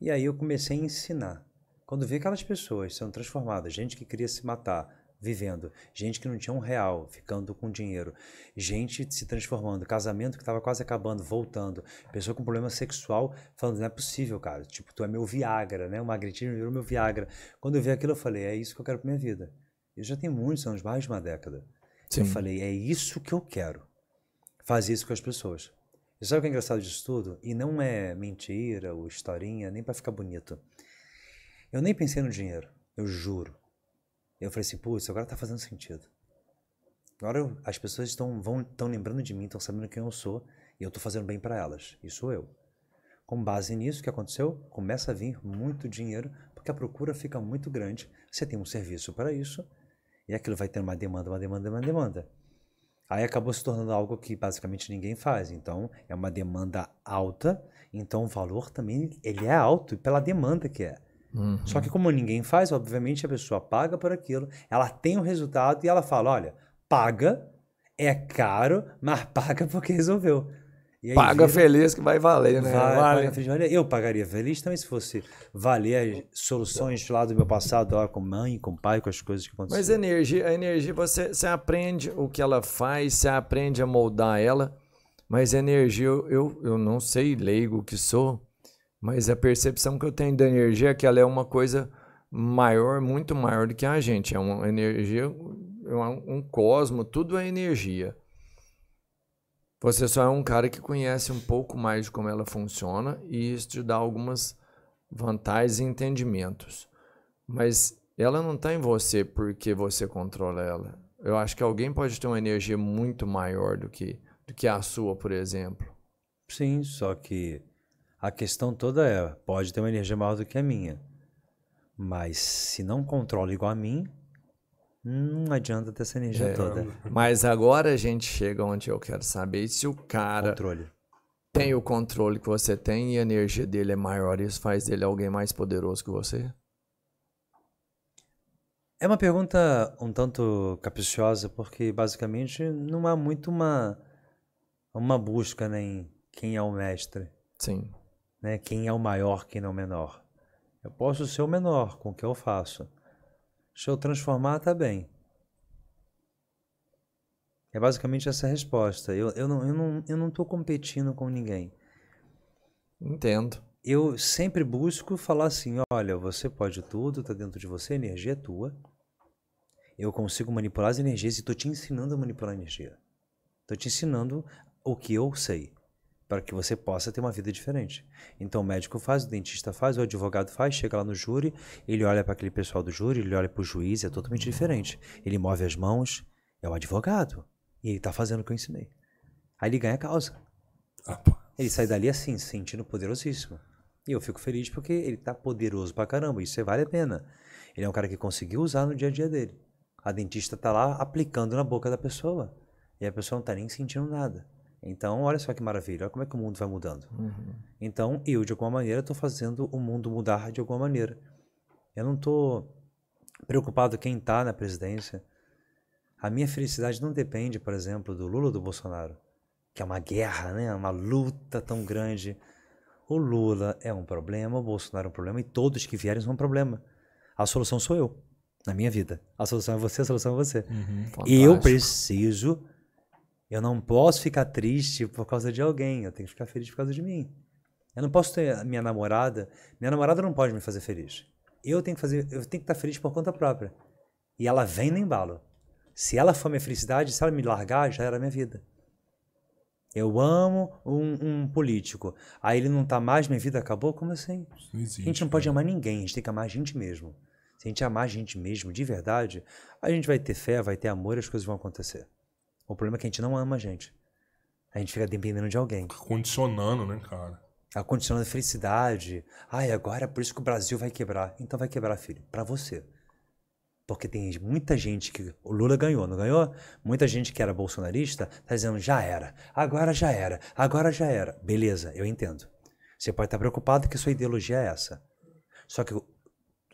E aí eu comecei a ensinar. Quando vi aquelas pessoas sendo transformadas, gente que queria se matar, vivendo, gente que não tinha um real, ficando com dinheiro, gente se transformando, casamento que estava quase acabando, voltando, pessoa com problema sexual, falando, não é possível, cara, tipo, tu é meu Viagra, né? O magnetismo virou meu Viagra. Quando eu vi aquilo, eu falei, é isso que eu quero pra minha vida. Eu já tenho muitos anos, mais de uma década. Sim. Eu falei, é isso que eu quero, fazer isso com as pessoas. E sabe o que é engraçado disso tudo? E não é mentira ou historinha, nem pra ficar bonito. Eu nem pensei no dinheiro, eu juro. Eu falei assim, putz, agora tá fazendo sentido. Agora eu, as pessoas estão vão, estão lembrando de mim, estão sabendo quem eu sou e eu tô fazendo bem para elas. Isso sou eu. Com base nisso, o que aconteceu? Começa a vir muito dinheiro, porque a procura fica muito grande. Você tem um serviço para isso e aquilo vai ter uma demanda, uma demanda, uma demanda. Aí acabou se tornando algo que basicamente ninguém faz. Então, é uma demanda alta, então o valor também ele é alto pela demanda que é. Uhum. Só que como ninguém faz, obviamente a pessoa paga por aquilo, ela tem o resultado e ela fala, olha, paga, é caro, mas paga porque resolveu. E aí, paga vira, feliz que vai valer, né? Vai, vale. Paga feliz, olha, eu pagaria feliz também se fosse valer as soluções lá do meu passado, ó, com mãe, com pai, com as coisas que aconteceram. Mas a energia, a energia você, você aprende o que ela faz, você aprende a moldar ela, mas a energia, eu, eu, eu não sei, leigo que sou, mas a percepção que eu tenho da energia é que ela é uma coisa maior, muito maior do que a gente. É uma energia, um cosmo, tudo é energia. Você só é um cara que conhece um pouco mais de como ela funciona e isso te dá algumas vantagens e entendimentos. Mas ela não está em você porque você controla ela. Eu acho que alguém pode ter uma energia muito maior do que, do que a sua, por exemplo. Sim, só que a questão toda é, pode ter uma energia maior do que a minha, mas se não controla igual a mim, não adianta ter essa energia é, toda. Mas agora a gente chega onde eu quero saber, se o cara controle. tem o controle que você tem e a energia dele é maior, isso faz dele alguém mais poderoso que você? É uma pergunta um tanto capciosa, porque basicamente não há muito uma, uma busca, né, em quem é o mestre. Sim. Né? Quem é o maior, quem não é o menor. Eu posso ser o menor com o que eu faço. Se eu transformar, tá bem. É basicamente essa a resposta. Eu, eu não, eu não, eu não tô competindo com ninguém. Entendo. Eu sempre busco falar assim, olha, você pode tudo, tá dentro de você, a energia é tua. eu consigo manipular as energias e estou te ensinando a manipular a energia. Estou te ensinando o que eu sei, para que você possa ter uma vida diferente. Então o médico faz, o dentista faz, o advogado faz, chega lá no júri, ele olha para aquele pessoal do júri, ele olha para o juiz, é totalmente diferente. Ele move as mãos, é o advogado, e ele está fazendo o que eu ensinei. Aí ele ganha a causa. Ele sai dali assim, se sentindo poderosíssimo. E eu fico feliz porque ele está poderoso pra caramba, isso vale a pena. Ele é um cara que conseguiu usar no dia a dia dele. A dentista está lá aplicando na boca da pessoa, e a pessoa não está nem sentindo nada. Então, olha só que maravilha, olha como é que o mundo vai mudando. Uhum. Então, eu, de alguma maneira, estou fazendo o mundo mudar de alguma maneira. Eu não estou preocupado quem está na presidência. A minha felicidade não depende, por exemplo, do Lula ou do Bolsonaro, que é uma guerra, né? Uma luta tão grande. O Lula é um problema, o Bolsonaro é um problema, e todos que vierem são um problema. A solução sou eu, na minha vida. A solução é você, a solução é você. Uhum, e eu preciso... Eu não posso ficar triste por causa de alguém, eu tenho que ficar feliz por causa de mim. Eu não posso ter a minha namorada, minha namorada não pode me fazer feliz. Eu tenho que fazer, eu tenho que estar feliz por conta própria. E ela vem no embalo. Se ela for minha felicidade, se ela me largar, já era minha vida. Eu amo um, um político, aí ele não tá mais, minha vida acabou, como assim? Não existe, a gente não pode amar ninguém, a gente tem que amar a gente mesmo. Se a gente amar a gente mesmo de verdade, a gente vai ter fé, vai ter amor e as coisas vão acontecer. O problema é que a gente não ama a gente. A gente fica dependendo de alguém. Condicionando, né, cara? Condicionando a felicidade. Ai, agora é por isso que o Brasil vai quebrar. Então vai quebrar, filho. Pra você. Porque tem muita gente que... O Lula ganhou, não ganhou? Muita gente que era bolsonarista tá dizendo, já era. Agora já era. Agora já era. Beleza, eu entendo. Você pode estar preocupado que sua ideologia é essa. Só que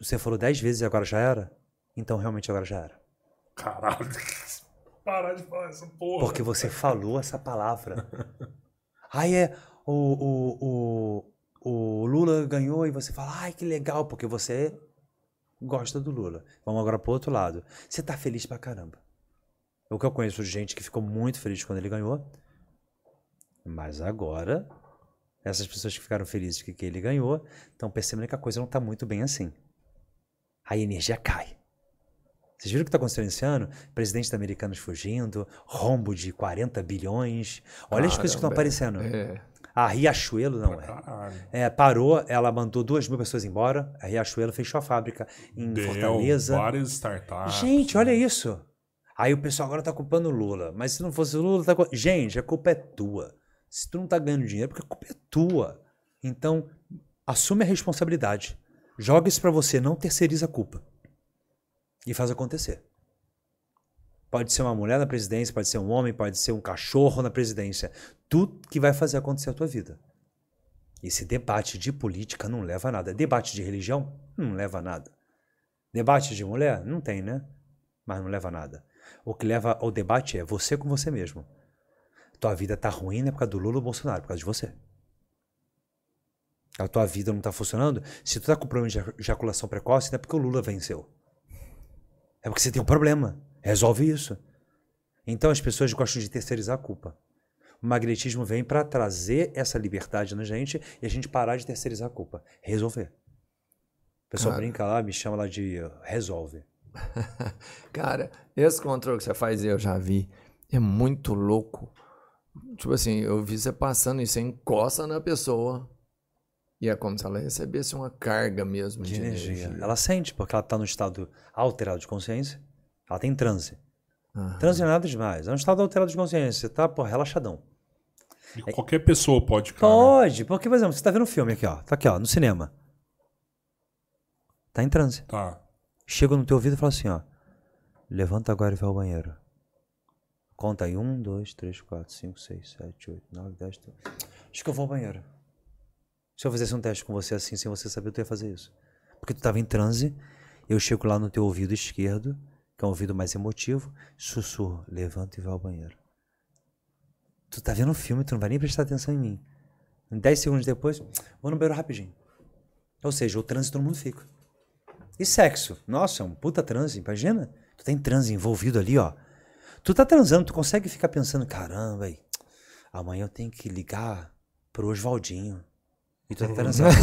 você falou dez vezes e agora já era? Então realmente agora já era. Caralho. Parar de falar essa porra. Porque você falou essa palavra. Aí é, o, o, o, o Lula ganhou e você fala, ai que legal, porque você gosta do Lula. Vamos agora pro outro lado. Você tá feliz pra caramba. O que eu conheço de gente que ficou muito feliz quando ele ganhou, mas agora, essas pessoas que ficaram felizes que, que ele ganhou, estão percebendo que a coisa não tá muito bem assim. A energia cai. Vocês viram o que está acontecendo esse ano? Presidentes americanos fugindo, rombo de quarenta bilhões. Olha ah, as coisas que estão aparecendo. É. A Riachuelo, não ah, é. é. Parou, ela mandou duas mil pessoas embora. A Riachuelo fechou a fábrica em Deu Fortaleza. Várias startups. Gente, olha isso. Aí o pessoal agora está culpando o Lula. Mas se não fosse o Lula, tá... gente, a culpa é tua. Se tu não está ganhando dinheiro, porque a culpa é tua. Então, assume a responsabilidade. Joga isso para você, não terceiriza a culpa. E faz acontecer. Pode ser uma mulher na presidência, pode ser um homem, pode ser um cachorro na presidência. Tudo que vai fazer acontecer a tua vida. Esse debate de política não leva a nada. Debate de religião não leva a nada. Debate de mulher? Não tem, né? Mas não leva a nada. O que leva ao debate é você com você mesmo. Tua vida tá ruim é por causa do Lula ou Bolsonaro, por causa de você. A tua vida não tá funcionando? Se tu tá com problema de ejaculação precoce, não é porque o Lula venceu. É porque você tem um problema. Resolve isso. Então as pessoas gostam de terceirizar a culpa. O magnetismo vem para trazer essa liberdade na gente e a gente parar de terceirizar a culpa. Resolver. O pessoal cara, brinca lá, me chama lá de resolve. Cara, esse controle que você faz, eu já vi, é muito louco. Tipo assim, eu vi você passando e você encosta na pessoa. E é como se ela recebesse uma carga mesmo de, de energia. energia. Ela sente, porque ela está no estado alterado de consciência. Ela tem transe. Uhum. Transe não é nada demais. É um estado alterado de consciência. Você está, pô, relaxadão. E é... qualquer pessoa pode ficar. Pode, né? Porque, por exemplo, você está vendo um filme aqui, ó. Tá aqui, ó, no cinema. Tá em transe. Tá. Chega no teu ouvido e fala assim, ó. Levanta agora e vai ao banheiro. Conta aí. Um, dois, três, quatro, cinco, seis, sete, oito, nove, dez, treze. Acho que eu vou ao banheiro. Se eu fizesse um teste com você assim, sem você saber, eu ia fazer isso. Porque tu estava em transe, eu chego lá no teu ouvido esquerdo, que é um ouvido mais emotivo, sussurro, levanta e vai ao banheiro. Tu tá vendo um filme, tu não vai nem prestar atenção em mim. dez segundos depois, vou no banheiro rapidinho. Ou seja, o transe todo mundo fica. E sexo? Nossa, é um puta transe, imagina? Tu tá em transe, envolvido ali, ó. Tu tá transando, tu consegue ficar pensando, caramba, aí, amanhã eu tenho que ligar pro Oswaldinho. E tu tá transando.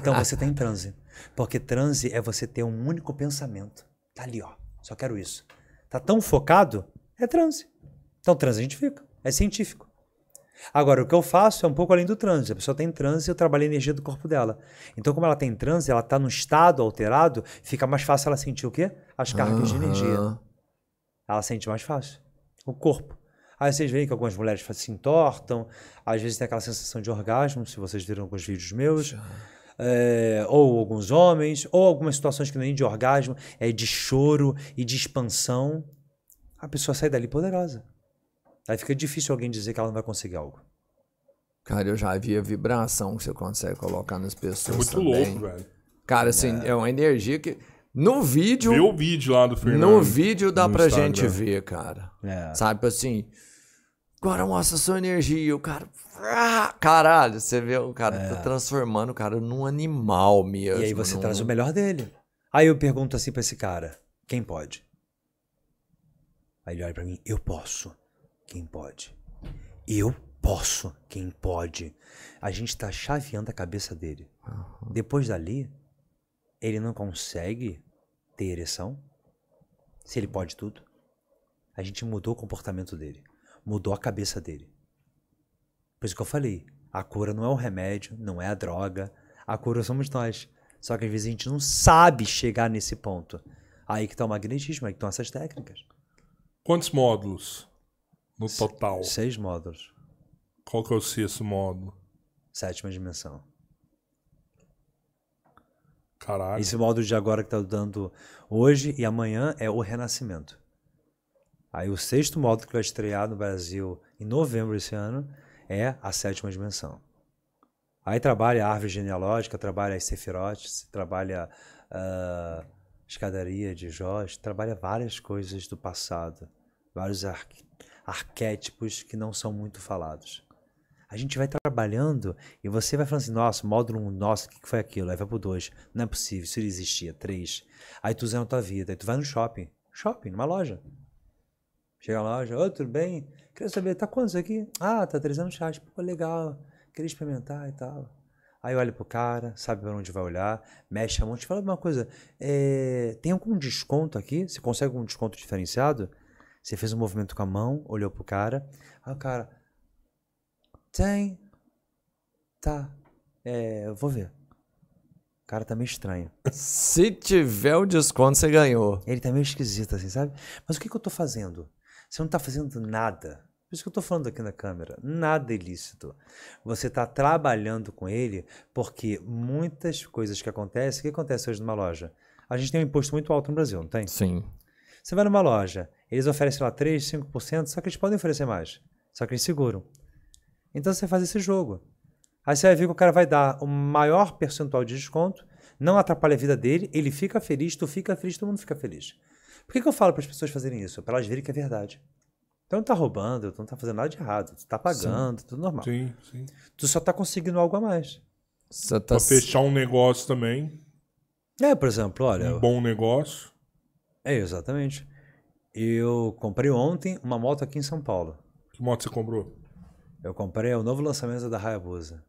Então você tá em transe. Porque transe é você ter um único pensamento. Tá ali, ó. só quero isso. Tá tão focado, é transe. Então transe a gente fica, é científico. Agora, o que eu faço é um pouco além do transe. A pessoa tem transe, eu trabalho a energia do corpo dela. Então, como ela tem transe, ela está num estado alterado, fica mais fácil ela sentir o quê? As cargas uhum. de energia. Ela sente mais fácil. O corpo. Aí vocês veem que algumas mulheres se entortam, às vezes tem aquela sensação de orgasmo, se vocês viram alguns vídeos meus, é, ou alguns homens, ou algumas situações que não é de orgasmo, é de choro e de expansão. A pessoa sai dali poderosa. Aí fica difícil alguém dizer que ela não vai conseguir algo. Cara, eu já vi a vibração que você consegue colocar nas pessoas também. É muito louco, velho. Cara, assim, é. é uma energia que... No vídeo... Vê o vídeo lá do Fernando. No vídeo dá pra Instagram. gente ver, cara. É. Sabe, assim... Agora, nossa, sua energia. O cara... Caralho, você vê o cara é. tá transformando o cara num animal mesmo. E aí você num... traz o melhor dele. Aí eu pergunto assim pra esse cara. Quem pode? Aí ele olha pra mim. Eu posso. Quem pode? Eu posso. Quem pode? A gente tá chaveando a cabeça dele. Uhum. Depois dali, ele não consegue ter ereção? Se ele pode tudo? A gente mudou o comportamento dele. Mudou a cabeça dele. Por isso que eu falei. A cura não é o remédio, não é a droga. A cura somos nós. Só que às vezes a gente não sabe chegar nesse ponto. Aí que tá o magnetismo, aí que estão essas técnicas. Quantos módulos? No total. Seis módulos. Qual que é o sexto módulo? Sétima dimensão. Caralho. Esse módulo de agora que tá dando hoje e amanhã é o renascimento. Aí o sexto módulo que vai estrear no Brasil em novembro desse ano é a sétima dimensão. Aí trabalha a árvore genealógica, trabalha as sefirotes, trabalha a uh, escadaria de Jó, trabalha várias coisas do passado, vários arquitetos. Arquétipos que não são muito falados. A gente vai trabalhando e você vai falando assim, nossa, módulo um, nossa, o que foi aquilo? Aí vai pro dois, não é possível, isso não existia, três. Aí tu usa na tua vida, aí tu vai no shopping, shopping, numa loja. Chega na loja, oi, tudo bem? Queria saber, tá quantos aqui? Ah, tá trezentos reais, pô, legal, queria experimentar e tal. Aí olha pro cara, sabe pra onde vai olhar, mexe a mão, te fala uma coisa, é, tem algum desconto aqui? Você consegue algum desconto diferenciado? Você fez um movimento com a mão, olhou pro cara. Aí o cara... Tem. Tá. É, eu vou ver. O cara tá meio estranho. Se tiver o desconto, você ganhou. Ele tá meio esquisito assim, sabe? Mas o que que eu tô fazendo? Você não tá fazendo nada. Por isso que eu tô falando aqui na câmera. Nada ilícito. Você tá trabalhando com ele porque muitas coisas que acontecem... O que acontece hoje numa loja? A gente tem um imposto muito alto no Brasil, não tem? Sim. Você vai numa loja... Eles oferecem lá três, cinco por cento, só que eles podem oferecer mais. Só que eles seguram. Então você faz esse jogo. Aí você vai ver que o cara vai dar o maior percentual de desconto, não atrapalha a vida dele, ele fica feliz, tu fica feliz, todo mundo fica feliz. Por que que eu falo para as pessoas fazerem isso? Para elas verem que é verdade. Então não tá roubando, tu não tá fazendo nada de errado, tu tá pagando, sim. Tudo normal. Sim, sim. Tu só tá conseguindo algo a mais. Tá... Para fechar um negócio também. É, por exemplo, olha... Um bom negócio. É, exatamente. Eu comprei ontem uma moto aqui em São Paulo. Que moto você comprou? Eu comprei o novo lançamento da Hayabusa.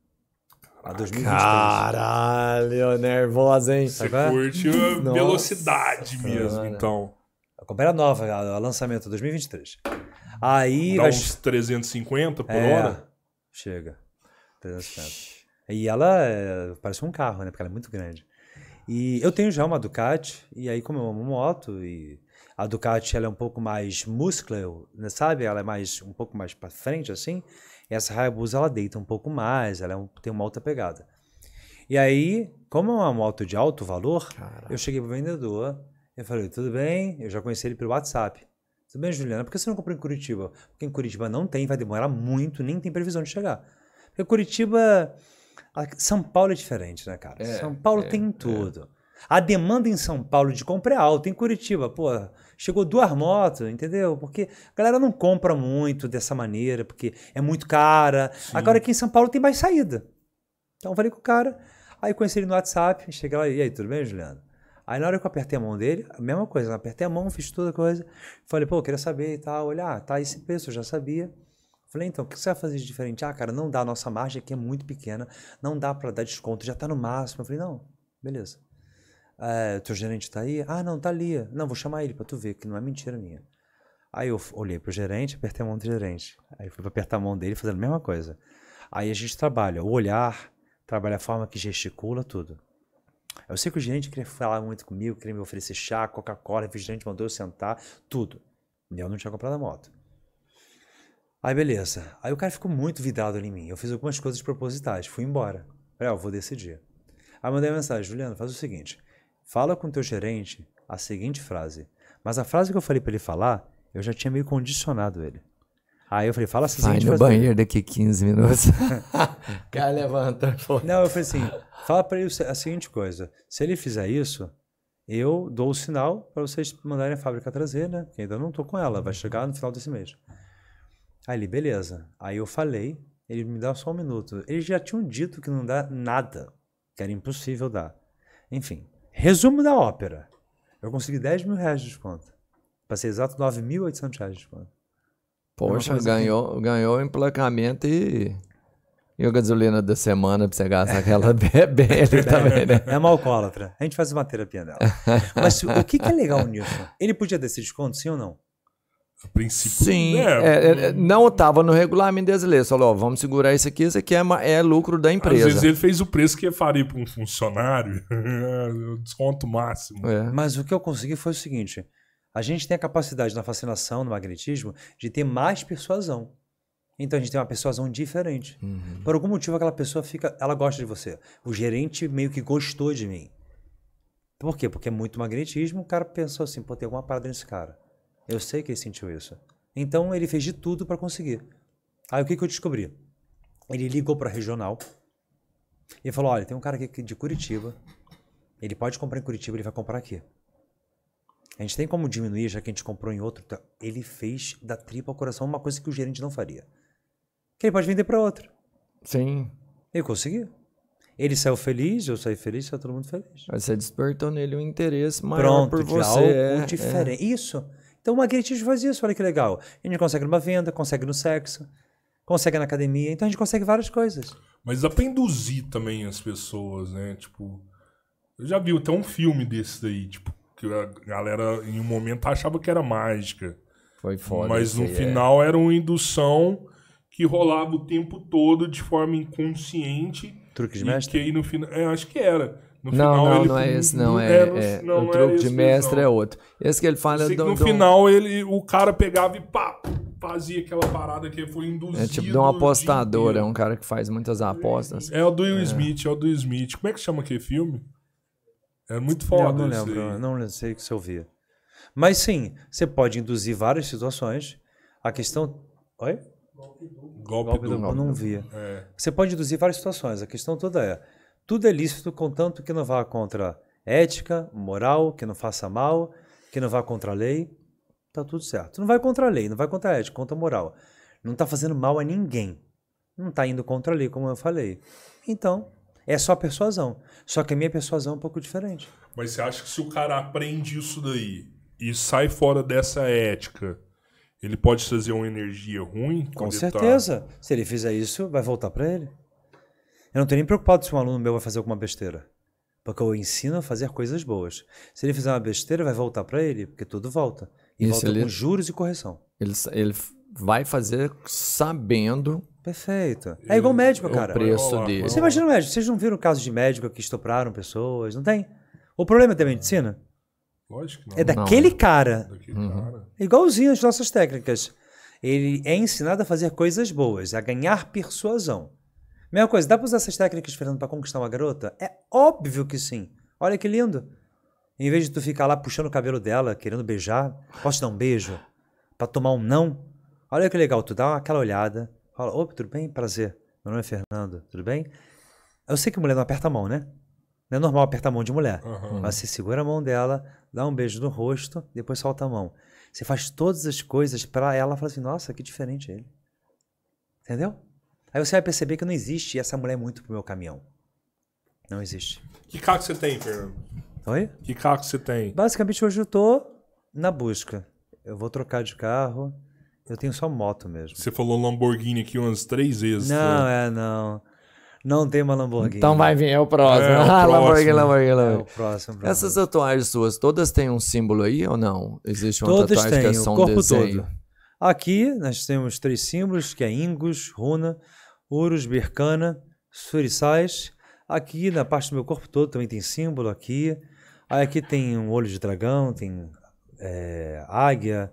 A dois mil e vinte e três. Caralho, nervosa, hein? Você curte a velocidade mesmo, então. Eu comprei a nova, o lançamento dois mil e vinte e três. Aí... Dá vai... uns trezentos e cinquenta por é, hora? Chega. trezentos e cinquenta. E ela é, parece um carro, né? Porque ela é muito grande. E eu tenho já uma Ducati, e aí como eu amo moto e... A Ducati ela é um pouco mais músculo, né, sabe? Ela é mais um pouco mais para frente, assim. E essa Hayabusa, ela deita um pouco mais, ela é um, tem uma alta pegada. E aí, como é uma moto de alto valor, Caraca. Eu cheguei pro vendedor, eu falei, tudo bem? Eu já conheci ele pelo WhatsApp. Tudo bem, Juliana? Por que você não comprou em Curitiba? Porque em Curitiba não tem, vai demorar muito, nem tem previsão de chegar. Porque Curitiba... São Paulo é diferente, né, cara? É, São Paulo é, tem tudo. É. A demanda em São Paulo de compra é alta. Em Curitiba, pô, chegou duas motos, entendeu? Porque a galera não compra muito dessa maneira, porque é muito cara. Sim. Agora aqui em São Paulo tem mais saída. Então eu falei com o cara, aí conheci ele no WhatsApp, cheguei lá e aí, tudo bem, Juliano? Aí na hora que eu apertei a mão dele, a mesma coisa, eu apertei a mão, fiz toda a coisa. Falei, pô, eu queria saber e tal. Olha, tá esse preço, eu já sabia. Falei, então, o que você vai fazer de diferente? Ah, cara, não dá, a nossa margem aqui é muito pequena, não dá pra dar desconto, já tá no máximo. Eu falei, não, beleza. é, teu gerente tá aí? Ah, não, tá ali. Não, vou chamar ele pra tu ver, que não é mentira minha. Aí eu olhei pro gerente, apertei a mão do gerente. Aí eu fui pra apertar a mão dele fazendo a mesma coisa. Aí a gente trabalha o olhar, trabalha a forma que gesticula, tudo. Eu sei que o gerente queria falar muito comigo, queria me oferecer chá, Coca-Cola, o gerente mandou eu sentar, tudo. E eu não tinha comprado a moto. Aí beleza. Aí o cara ficou muito vidrado em mim. Eu fiz algumas coisas propositais, fui embora. Falei, ó, eu vou decidir. Aí mandei uma mensagem, Juliano, faz o seguinte, fala com o teu gerente a seguinte frase. Mas a frase que eu falei pra ele falar, eu já tinha meio condicionado ele. Aí eu falei, fala assim. Vai no banheiro daqui quinze minutos. O cara levanta. Não, eu falei assim, fala para ele a seguinte coisa. Se ele fizer isso, eu dou o sinal para vocês mandarem a fábrica trazer, né? Porque ainda não tô com ela, vai chegar no final desse mês. Aí ele, beleza. Aí eu falei, ele me dá só um minuto. Eles já tinham dito que não dá nada, que era impossível dar. Enfim, resumo da ópera. Eu consegui dez mil reais de desconto. Passei exato nove mil e oitocentos reais de desconto. Poxa, ganhou o ganhou emplacamento e, e a gasolina da semana pra você gastar aquela bebê também, né? É uma alcoólatra. A gente faz uma terapia dela. Mas o que, que é legal, Nilson? Ele podia ter esse desconto, sim ou não? A princípio, sim. É, é, não estava no regulamento brasileiro. Falou, ó, vamos segurar isso aqui, isso aqui é, é lucro da empresa. Às vezes ele fez o preço que faria para um funcionário, desconto máximo. É. Mas o que eu consegui foi o seguinte... A gente tem a capacidade na fascinação, no magnetismo, de ter mais persuasão. Então a gente tem uma persuasão diferente. Uhum. Por algum motivo aquela pessoa fica, ela gosta de você. O gerente meio que gostou de mim. Por quê? Porque é muito magnetismo, o cara pensou assim, pô, tem alguma parada nesse cara. Eu sei que ele sentiu isso. Então ele fez de tudo para conseguir. Aí o que, que eu descobri? Ele ligou para a regional e falou, olha, tem um cara aqui de Curitiba, ele pode comprar em Curitiba, ele vai comprar aqui. A gente tem como diminuir, já que a gente comprou em outro. Ele fez da tripa ao coração uma coisa que o gerente não faria. Que ele pode vender para outro. Sim. Ele conseguiu. Ele saiu feliz, eu saí feliz, saiu todo mundo feliz. Mas você despertou nele um interesse maior. Pronto, por você. Pronto, de algo é, diferente. É. Isso. Então o magnetismo faz isso, olha que legal. A gente consegue numa venda, consegue no sexo, consegue na academia. Então a gente consegue várias coisas. Mas dá para induzir também as pessoas, né? Tipo, eu já vi até um filme desse daí, tipo, que a galera, em um momento, achava que era mágica. Foi foda. Mas no final é. era uma indução que rolava o tempo todo de forma inconsciente. Truque de mestre? Que aí no final... É, acho que era. No não, final, não, ele não é esse, não. não, é, era, é, não o truque de mestre visão. É outro. Esse que ele fala... Eu sei que no do, final do... Ele, o cara pegava e pá, fazia aquela parada que foi induzido. É tipo de um apostador, é um cara que faz muitas apostas. É, é o do Will é. Smith, é o do Smith. Como é que chama aquele filme? É muito foda. Eu não lembro, eu não sei o que você ouvia. Mas sim, você pode induzir várias situações. A questão... Oi? Golpe do... Golpe, Golpe do... Eu não via. É. Você pode induzir várias situações. A questão toda é, tudo é lícito, contanto que não vá contra ética, moral, que não faça mal, que não vá contra a lei. Tá tudo certo. Não vai contra a lei, não vai contra a ética, contra a moral. Não tá fazendo mal a ninguém. Não tá indo contra a lei, como eu falei. Então... É só persuasão. Só que a minha persuasão é um pouco diferente. Mas você acha que se o cara aprende isso daí e sai fora dessa ética, ele pode fazer uma energia ruim? Com certeza. Tá... Se ele fizer isso, vai voltar para ele. Eu não estou nem preocupado se um aluno meu vai fazer alguma besteira. Porque eu ensino a fazer coisas boas. Se ele fizer uma besteira, vai voltar para ele, porque tudo volta. E isso volta ele... com juros e correção. Ele, ele vai fazer sabendo... Perfeito. É igual médico, cara. O preço dele. Você imagina o médico. Vocês não viram casos de médico que estupraram pessoas? Não tem? O problema é da medicina? Lógico que não. É daquele não. cara. Daquele uhum. cara. É igualzinho as nossas técnicas. Ele é ensinado a fazer coisas boas, a ganhar persuasão. Mesma coisa, dá para usar essas técnicas, Fernando, para conquistar uma garota? É óbvio que sim. Olha que lindo. Em vez de tu ficar lá puxando o cabelo dela, querendo beijar, posso te dar um beijo? Para tomar um não? Olha que legal, tu dá aquela olhada... Fala, opa, tudo bem? Prazer. Meu nome é Fernando, tudo bem? Eu sei que mulher não aperta a mão, né? Não é normal apertar a mão de mulher. Uhum. Mas você segura a mão dela, dá um beijo no rosto, depois solta a mão. Você faz todas as coisas pra ela falar assim, nossa, que diferente ele. Entendeu? Aí você vai perceber que não existe essa mulher muito pro meu caminhão. Não existe. Que carro que você tem, Fernando? Oi? Que carro que você tem? Basicamente hoje eu tô na busca. Eu vou trocar de carro... Eu tenho só moto mesmo. Você falou Lamborghini aqui umas três vezes. Não, né? é, não. Não tem uma Lamborghini. Então vai vir, é o próximo. É, é o ah, próximo. Lamborghini, Lamborghini, Lamborghini. É o próximo, próximo. Essas tatuagens suas, todas têm um símbolo aí ou não? Existe uma todas tatuagem têm, que é só um corpo desenho? Todo. Aqui nós temos três símbolos, que é Ingus, Runa, Urus, Birkana, Surissais. Aqui na parte do meu corpo todo também tem símbolo aqui. Aí aqui tem um olho de dragão, tem é, águia,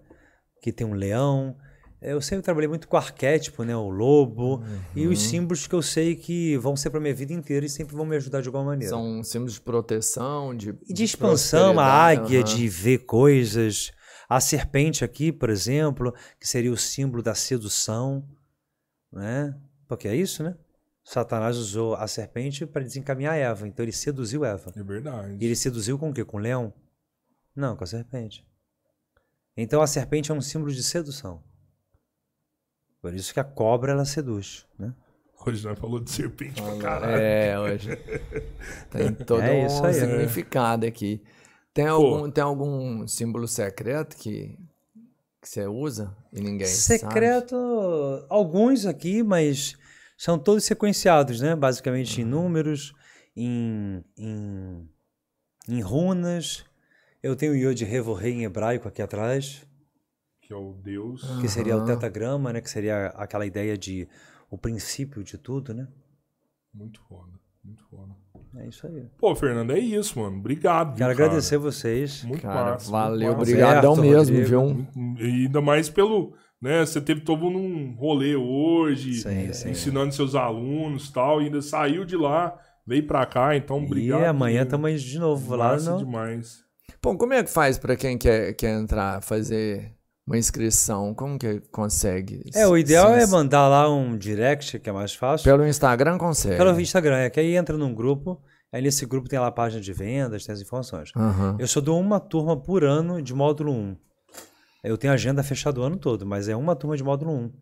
aqui tem um leão. Eu sempre trabalhei muito com arquétipo, né? O lobo. Uhum. E os símbolos que eu sei que vão ser para minha vida inteira e sempre vão me ajudar de alguma maneira. São símbolos de proteção, de... De, de expansão, a águia, uhum. de ver coisas. A serpente aqui, por exemplo, que seria o símbolo da sedução, né? Porque é isso, né? Satanás usou a serpente para desencaminhar Eva. Então ele seduziu Eva. É verdade. E ele seduziu com o quê? Com o leão? Não, com a serpente. Então a serpente é um símbolo de sedução. Por isso que a cobra, ela seduz, né? Hoje nós falou de serpente ah, pra caralho. É, hoje. Tem todo é um aí, significado é. aqui. Tem algum, tem algum símbolo secreto que, que você usa e ninguém secreto, sabe? Alguns aqui, mas são todos sequenciados, né? Basicamente uhum. em números, em, em, em runas. Eu tenho o Yod Revohei em hebraico aqui atrás. Que é o Deus. Que seria uhum. o tetagrama, né? Que seria aquela ideia de o princípio de tudo, né? Muito foda, muito foda. É isso aí. Pô, Fernando, é isso, mano. Obrigado. Quero cara. agradecer vocês. Muito cara, massa, valeu, muito obrigadão mesmo, viu? E ainda mais pelo... né? Você teve todo um rolê hoje, sim, sim, ensinando é. seus alunos e tal, e ainda saiu de lá, veio pra cá, então obrigado. E amanhã estamos de novo lá. Massa demais. Bom, como é que faz pra quem quer, quer entrar, fazer... uma inscrição, como que consegue? É, o ideal sim, é mandar lá um direct, que é mais fácil. Pelo Instagram consegue? Pelo Instagram, é que aí entra num grupo, aí nesse grupo tem lá a página de vendas, tem as informações. Uhum. Eu só dou uma turma por ano de módulo um. Eu tenho agenda fechada o ano todo, mas é uma turma de módulo um.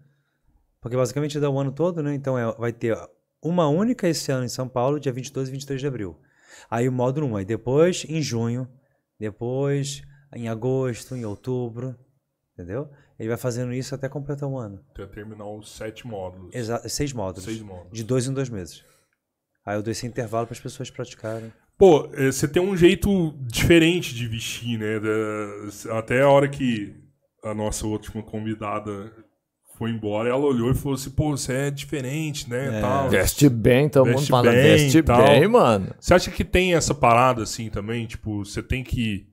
Porque basicamente dá o ano todo, né? Então é, vai ter uma única esse ano em São Paulo, dia vinte e dois e vinte e três de abril. Aí o módulo um, aí depois em junho, depois em agosto, em outubro... Entendeu? Ele vai fazendo isso até completar um ano. Até terminar os sete módulos. Exato, seis módulos. Seis módulos. De dois em dois meses. Aí eu dou esse intervalo para as pessoas praticarem. Pô, você tem um jeito diferente de vestir, né? Da... Até a hora que a nossa última convidada foi embora, ela olhou e falou assim, pô, você é diferente, né? É. Tal. Veste bem, todo mundo fala, veste bem, mano. Você acha que tem essa parada assim também? Tipo, você tem que...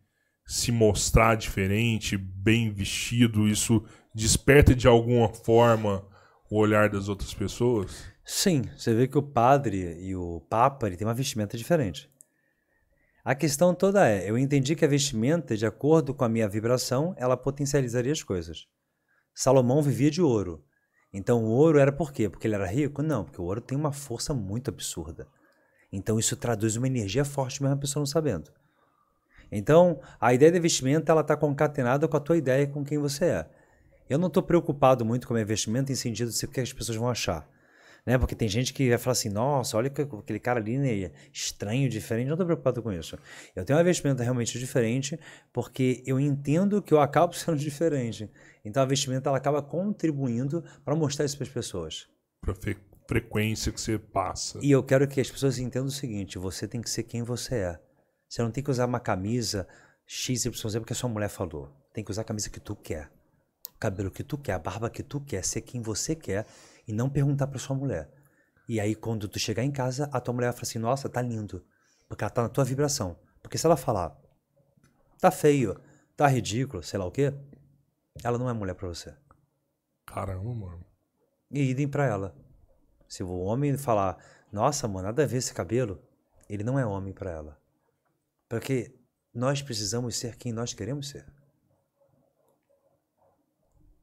se mostrar diferente, bem vestido, isso desperta de alguma forma o olhar das outras pessoas? Sim, você vê que o padre e o papa, ele tem uma vestimenta diferente. A questão toda é, eu entendi que a vestimenta, de acordo com a minha vibração, ela potencializaria as coisas. Salomão vivia de ouro. Então o ouro era por quê? Porque ele era rico? Não, porque o ouro tem uma força muito absurda. Então isso traduz uma energia forte, mesmo a pessoa não sabendo. Então, a ideia da vestimenta, ela está concatenada com a tua ideia e com quem você é. Eu não estou preocupado muito com a minha vestimenta em sentido de o que as pessoas vão achar. Né? Porque tem gente que vai falar assim, nossa, olha aquele cara ali, né? Estranho, diferente. Eu não estou preocupado com isso. Eu tenho uma vestimenta realmente diferente porque eu entendo que eu acabo sendo diferente. Então, a vestimenta ela acaba contribuindo para mostrar isso para as pessoas. Para a frequência que você passa. E eu quero que as pessoas entendam o seguinte, você tem que ser quem você é. Você não tem que usar uma camisa X Y Z porque a sua mulher falou. Tem que usar a camisa que tu quer, o cabelo que tu quer, a barba que tu quer, ser quem você quer e não perguntar para sua mulher. E aí quando tu chegar em casa, a tua mulher fala assim, nossa, tá lindo, porque ela tá na tua vibração. Porque se ela falar, tá feio, tá ridículo, sei lá o quê, ela não é mulher para você. Caramba, mano. E idem para ela. Se o homem falar, nossa, mano, nada a ver esse cabelo, ele não é homem para ela. Porque nós precisamos ser quem nós queremos ser.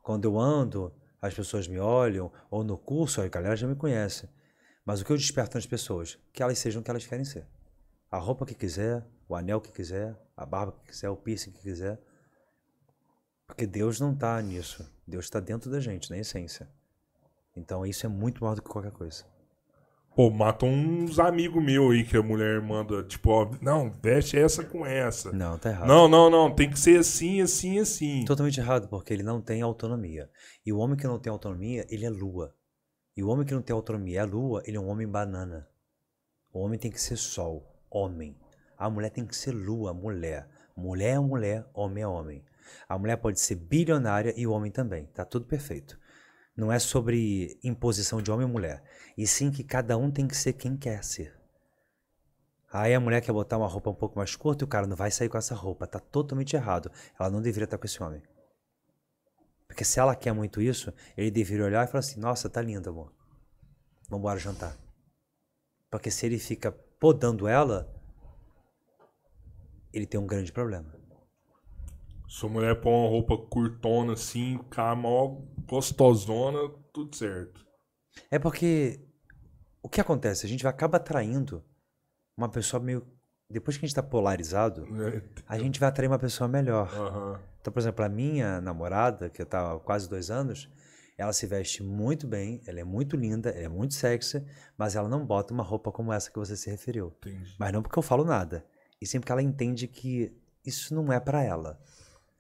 Quando eu ando, as pessoas me olham, ou no curso, a galera já me conhece. Mas o que eu desperto nas pessoas? Que elas sejam o que elas querem ser. A roupa que quiser, o anel que quiser, a barba que quiser, o piercing que quiser. Porque Deus não está nisso. Deus está dentro da gente, na essência. Então isso é muito maior do que qualquer coisa. Pô, matam uns amigos meus aí que a mulher manda, tipo, ó, não, veste essa com essa. Não, tá errado. Não, não, não, tem que ser assim, assim, assim. Totalmente errado, porque ele não tem autonomia. E o homem que não tem autonomia, ele é lua. E o homem que não tem autonomia é a lua, ele é um homem banana. O homem tem que ser sol, homem. A mulher tem que ser lua, mulher. Mulher é mulher, homem é homem. A mulher pode ser bilionária e o homem também. Tá tudo perfeito. Não é sobre imposição de homem e mulher. E sim que cada um tem que ser quem quer ser. Aí a mulher quer botar uma roupa um pouco mais curta e o cara não vai sair com essa roupa. Tá totalmente errado. Ela não deveria estar com esse homem. Porque se ela quer muito isso, ele deveria olhar e falar assim, nossa, tá linda, amor. Vamos embora jantar. Porque se ele fica podando ela, ele tem um grande problema. Sua mulher põe uma roupa curtona assim, cara mó gostosona, tudo certo. É porque o que acontece? A gente acaba atraindo uma pessoa meio... Depois que a gente tá polarizado, a gente vai atrair uma pessoa melhor. Uhum. Então, por exemplo, a minha namorada, que eu tava há quase dois anos, ela se veste muito bem, ela é muito linda, ela é muito sexy, mas ela não bota uma roupa como essa que você se referiu. Entendi. Mas não porque eu falo nada. E sempre que ela entende que isso não é pra ela.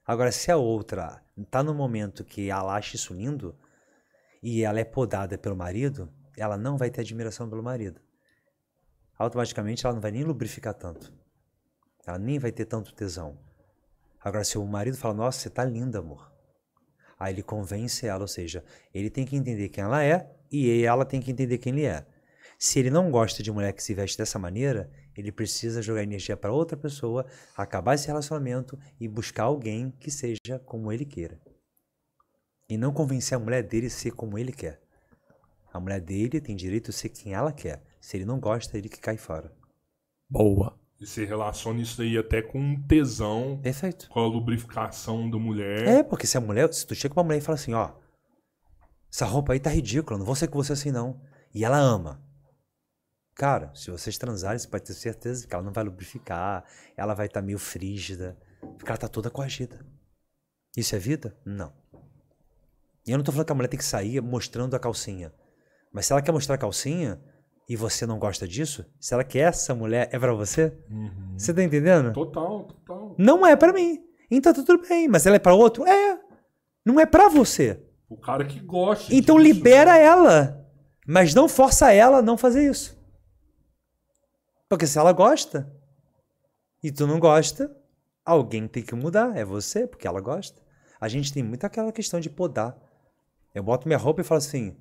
Agora, se a outra tá no momento que ela acha isso lindo e ela é podada pelo marido, ela não vai ter admiração pelo marido. Automaticamente ela não vai nem lubrificar tanto. Ela nem vai ter tanto tesão. Agora, se o marido fala, nossa, você tá linda, amor. Aí ele convence ela, ou seja, ele tem que entender quem ela é e ela tem que entender quem ele é. Se ele não gosta de mulher que se veste dessa maneira, ele precisa jogar energia para outra pessoa, acabar esse relacionamento e buscar alguém que seja como ele queira. E não convencer a mulher dele a ser como ele quer. A mulher dele tem direito a ser quem ela quer. Se ele não gosta, ele que cai fora. Boa. E você relaciona isso aí até com um tesão. Perfeito. Com a lubrificação da mulher. É, porque se a mulher, se tu chega com uma mulher e fala assim, ó, essa roupa aí tá ridícula, não vou ser com você assim não. E ela ama. Cara, se vocês transarem, você pode ter certeza que ela não vai lubrificar, ela vai estar meio frígida, porque ela tá toda coagida. Isso é vida? Não. E eu não tô falando que a mulher tem que sair mostrando a calcinha. Mas se ela quer mostrar a calcinha e você não gosta disso, será que essa mulher é pra você? Uhum. Você tá entendendo? Total, total. Não é pra mim. Então tá tudo bem, mas ela é pra outro? É. Não é pra você. O cara que gosta. Então disso, libera né? ela, mas não força ela a não fazer isso. Porque se ela gosta e tu não gosta, alguém tem que mudar. É você, porque ela gosta. A gente tem muito aquela questão de podar. Eu boto minha roupa e falo assim,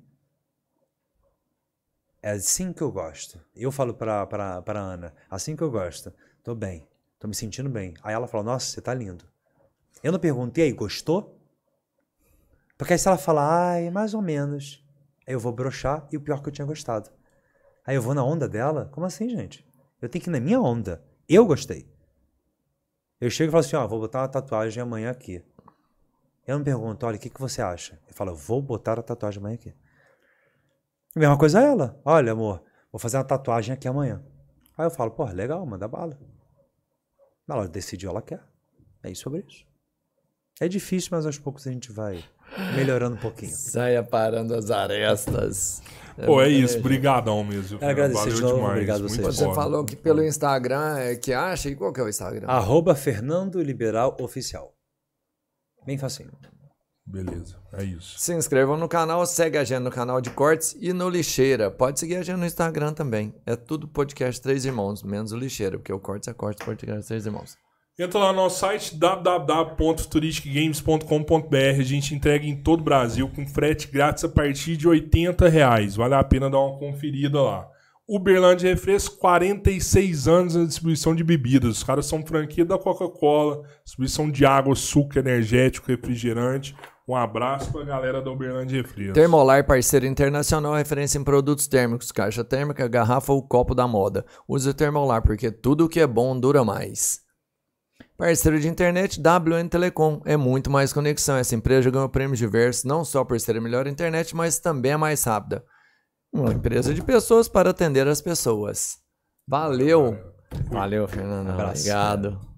é assim que eu gosto. Eu falo pra, pra, pra Ana, assim que eu gosto. Tô bem, tô me sentindo bem. Aí ela fala, nossa, você tá lindo. Eu não perguntei, aí, gostou? Porque aí se ela falar, ai, mais ou menos, aí eu vou broxar e o pior que eu tinha gostado. Aí eu vou na onda dela? Como assim, gente? Eu tenho que ir na minha onda. Eu gostei. Eu chego e falo assim, ó, vou botar uma tatuagem amanhã aqui. Eu não pergunto, olha, o que, que você acha? Eu falo, vou botar a tatuagem amanhã aqui. A mesma coisa ela. Olha, amor, vou fazer uma tatuagem aqui amanhã. Aí eu falo, pô, legal, manda bala. Ela decidiu, ela quer. É isso sobre isso. É difícil, mas aos poucos a gente vai melhorando um pouquinho. Saia parando as arestas. Pô, é, é isso. Brigadão mesmo. É, agradecer de novo. Demais. Obrigado a vocês. Você bom. Falou que pelo Instagram é que acha. E qual que é o Instagram? Arroba Fernando Liberal Oficial. Bem facinho. Beleza. É isso. Se inscrevam no canal. Segue a gente no canal de cortes e no Lixeira. Pode seguir a gente no Instagram também. É tudo podcast Três Irmãos, menos o Lixeira. Porque o cortes é corte podcast Três Irmãos. Entra lá no nosso site w w w ponto turistic games ponto com ponto b r. A gente entrega em todo o Brasil com frete grátis a partir de oitenta reais. Vale a pena dar uma conferida lá. Uberlândia Refresco, quarenta e seis anos na distribuição de bebidas. Os caras são franquia da Coca-Cola, distribuição de água, suco, energético, refrigerante. Um abraço pra galera da Uberlândia Refresco. Termolar, parceiro internacional, referência em produtos térmicos, caixa térmica, garrafa ou copo da moda. Use o Termolar porque tudo que é bom dura mais. Parceiro de internet, W N Telecom. É muito mais conexão. Essa empresa ganhou prêmios diversos, não só por ser a melhor internet, mas também é mais rápida. Uma empresa de pessoas para atender as pessoas. Valeu. Valeu, Fernando. Obrigado.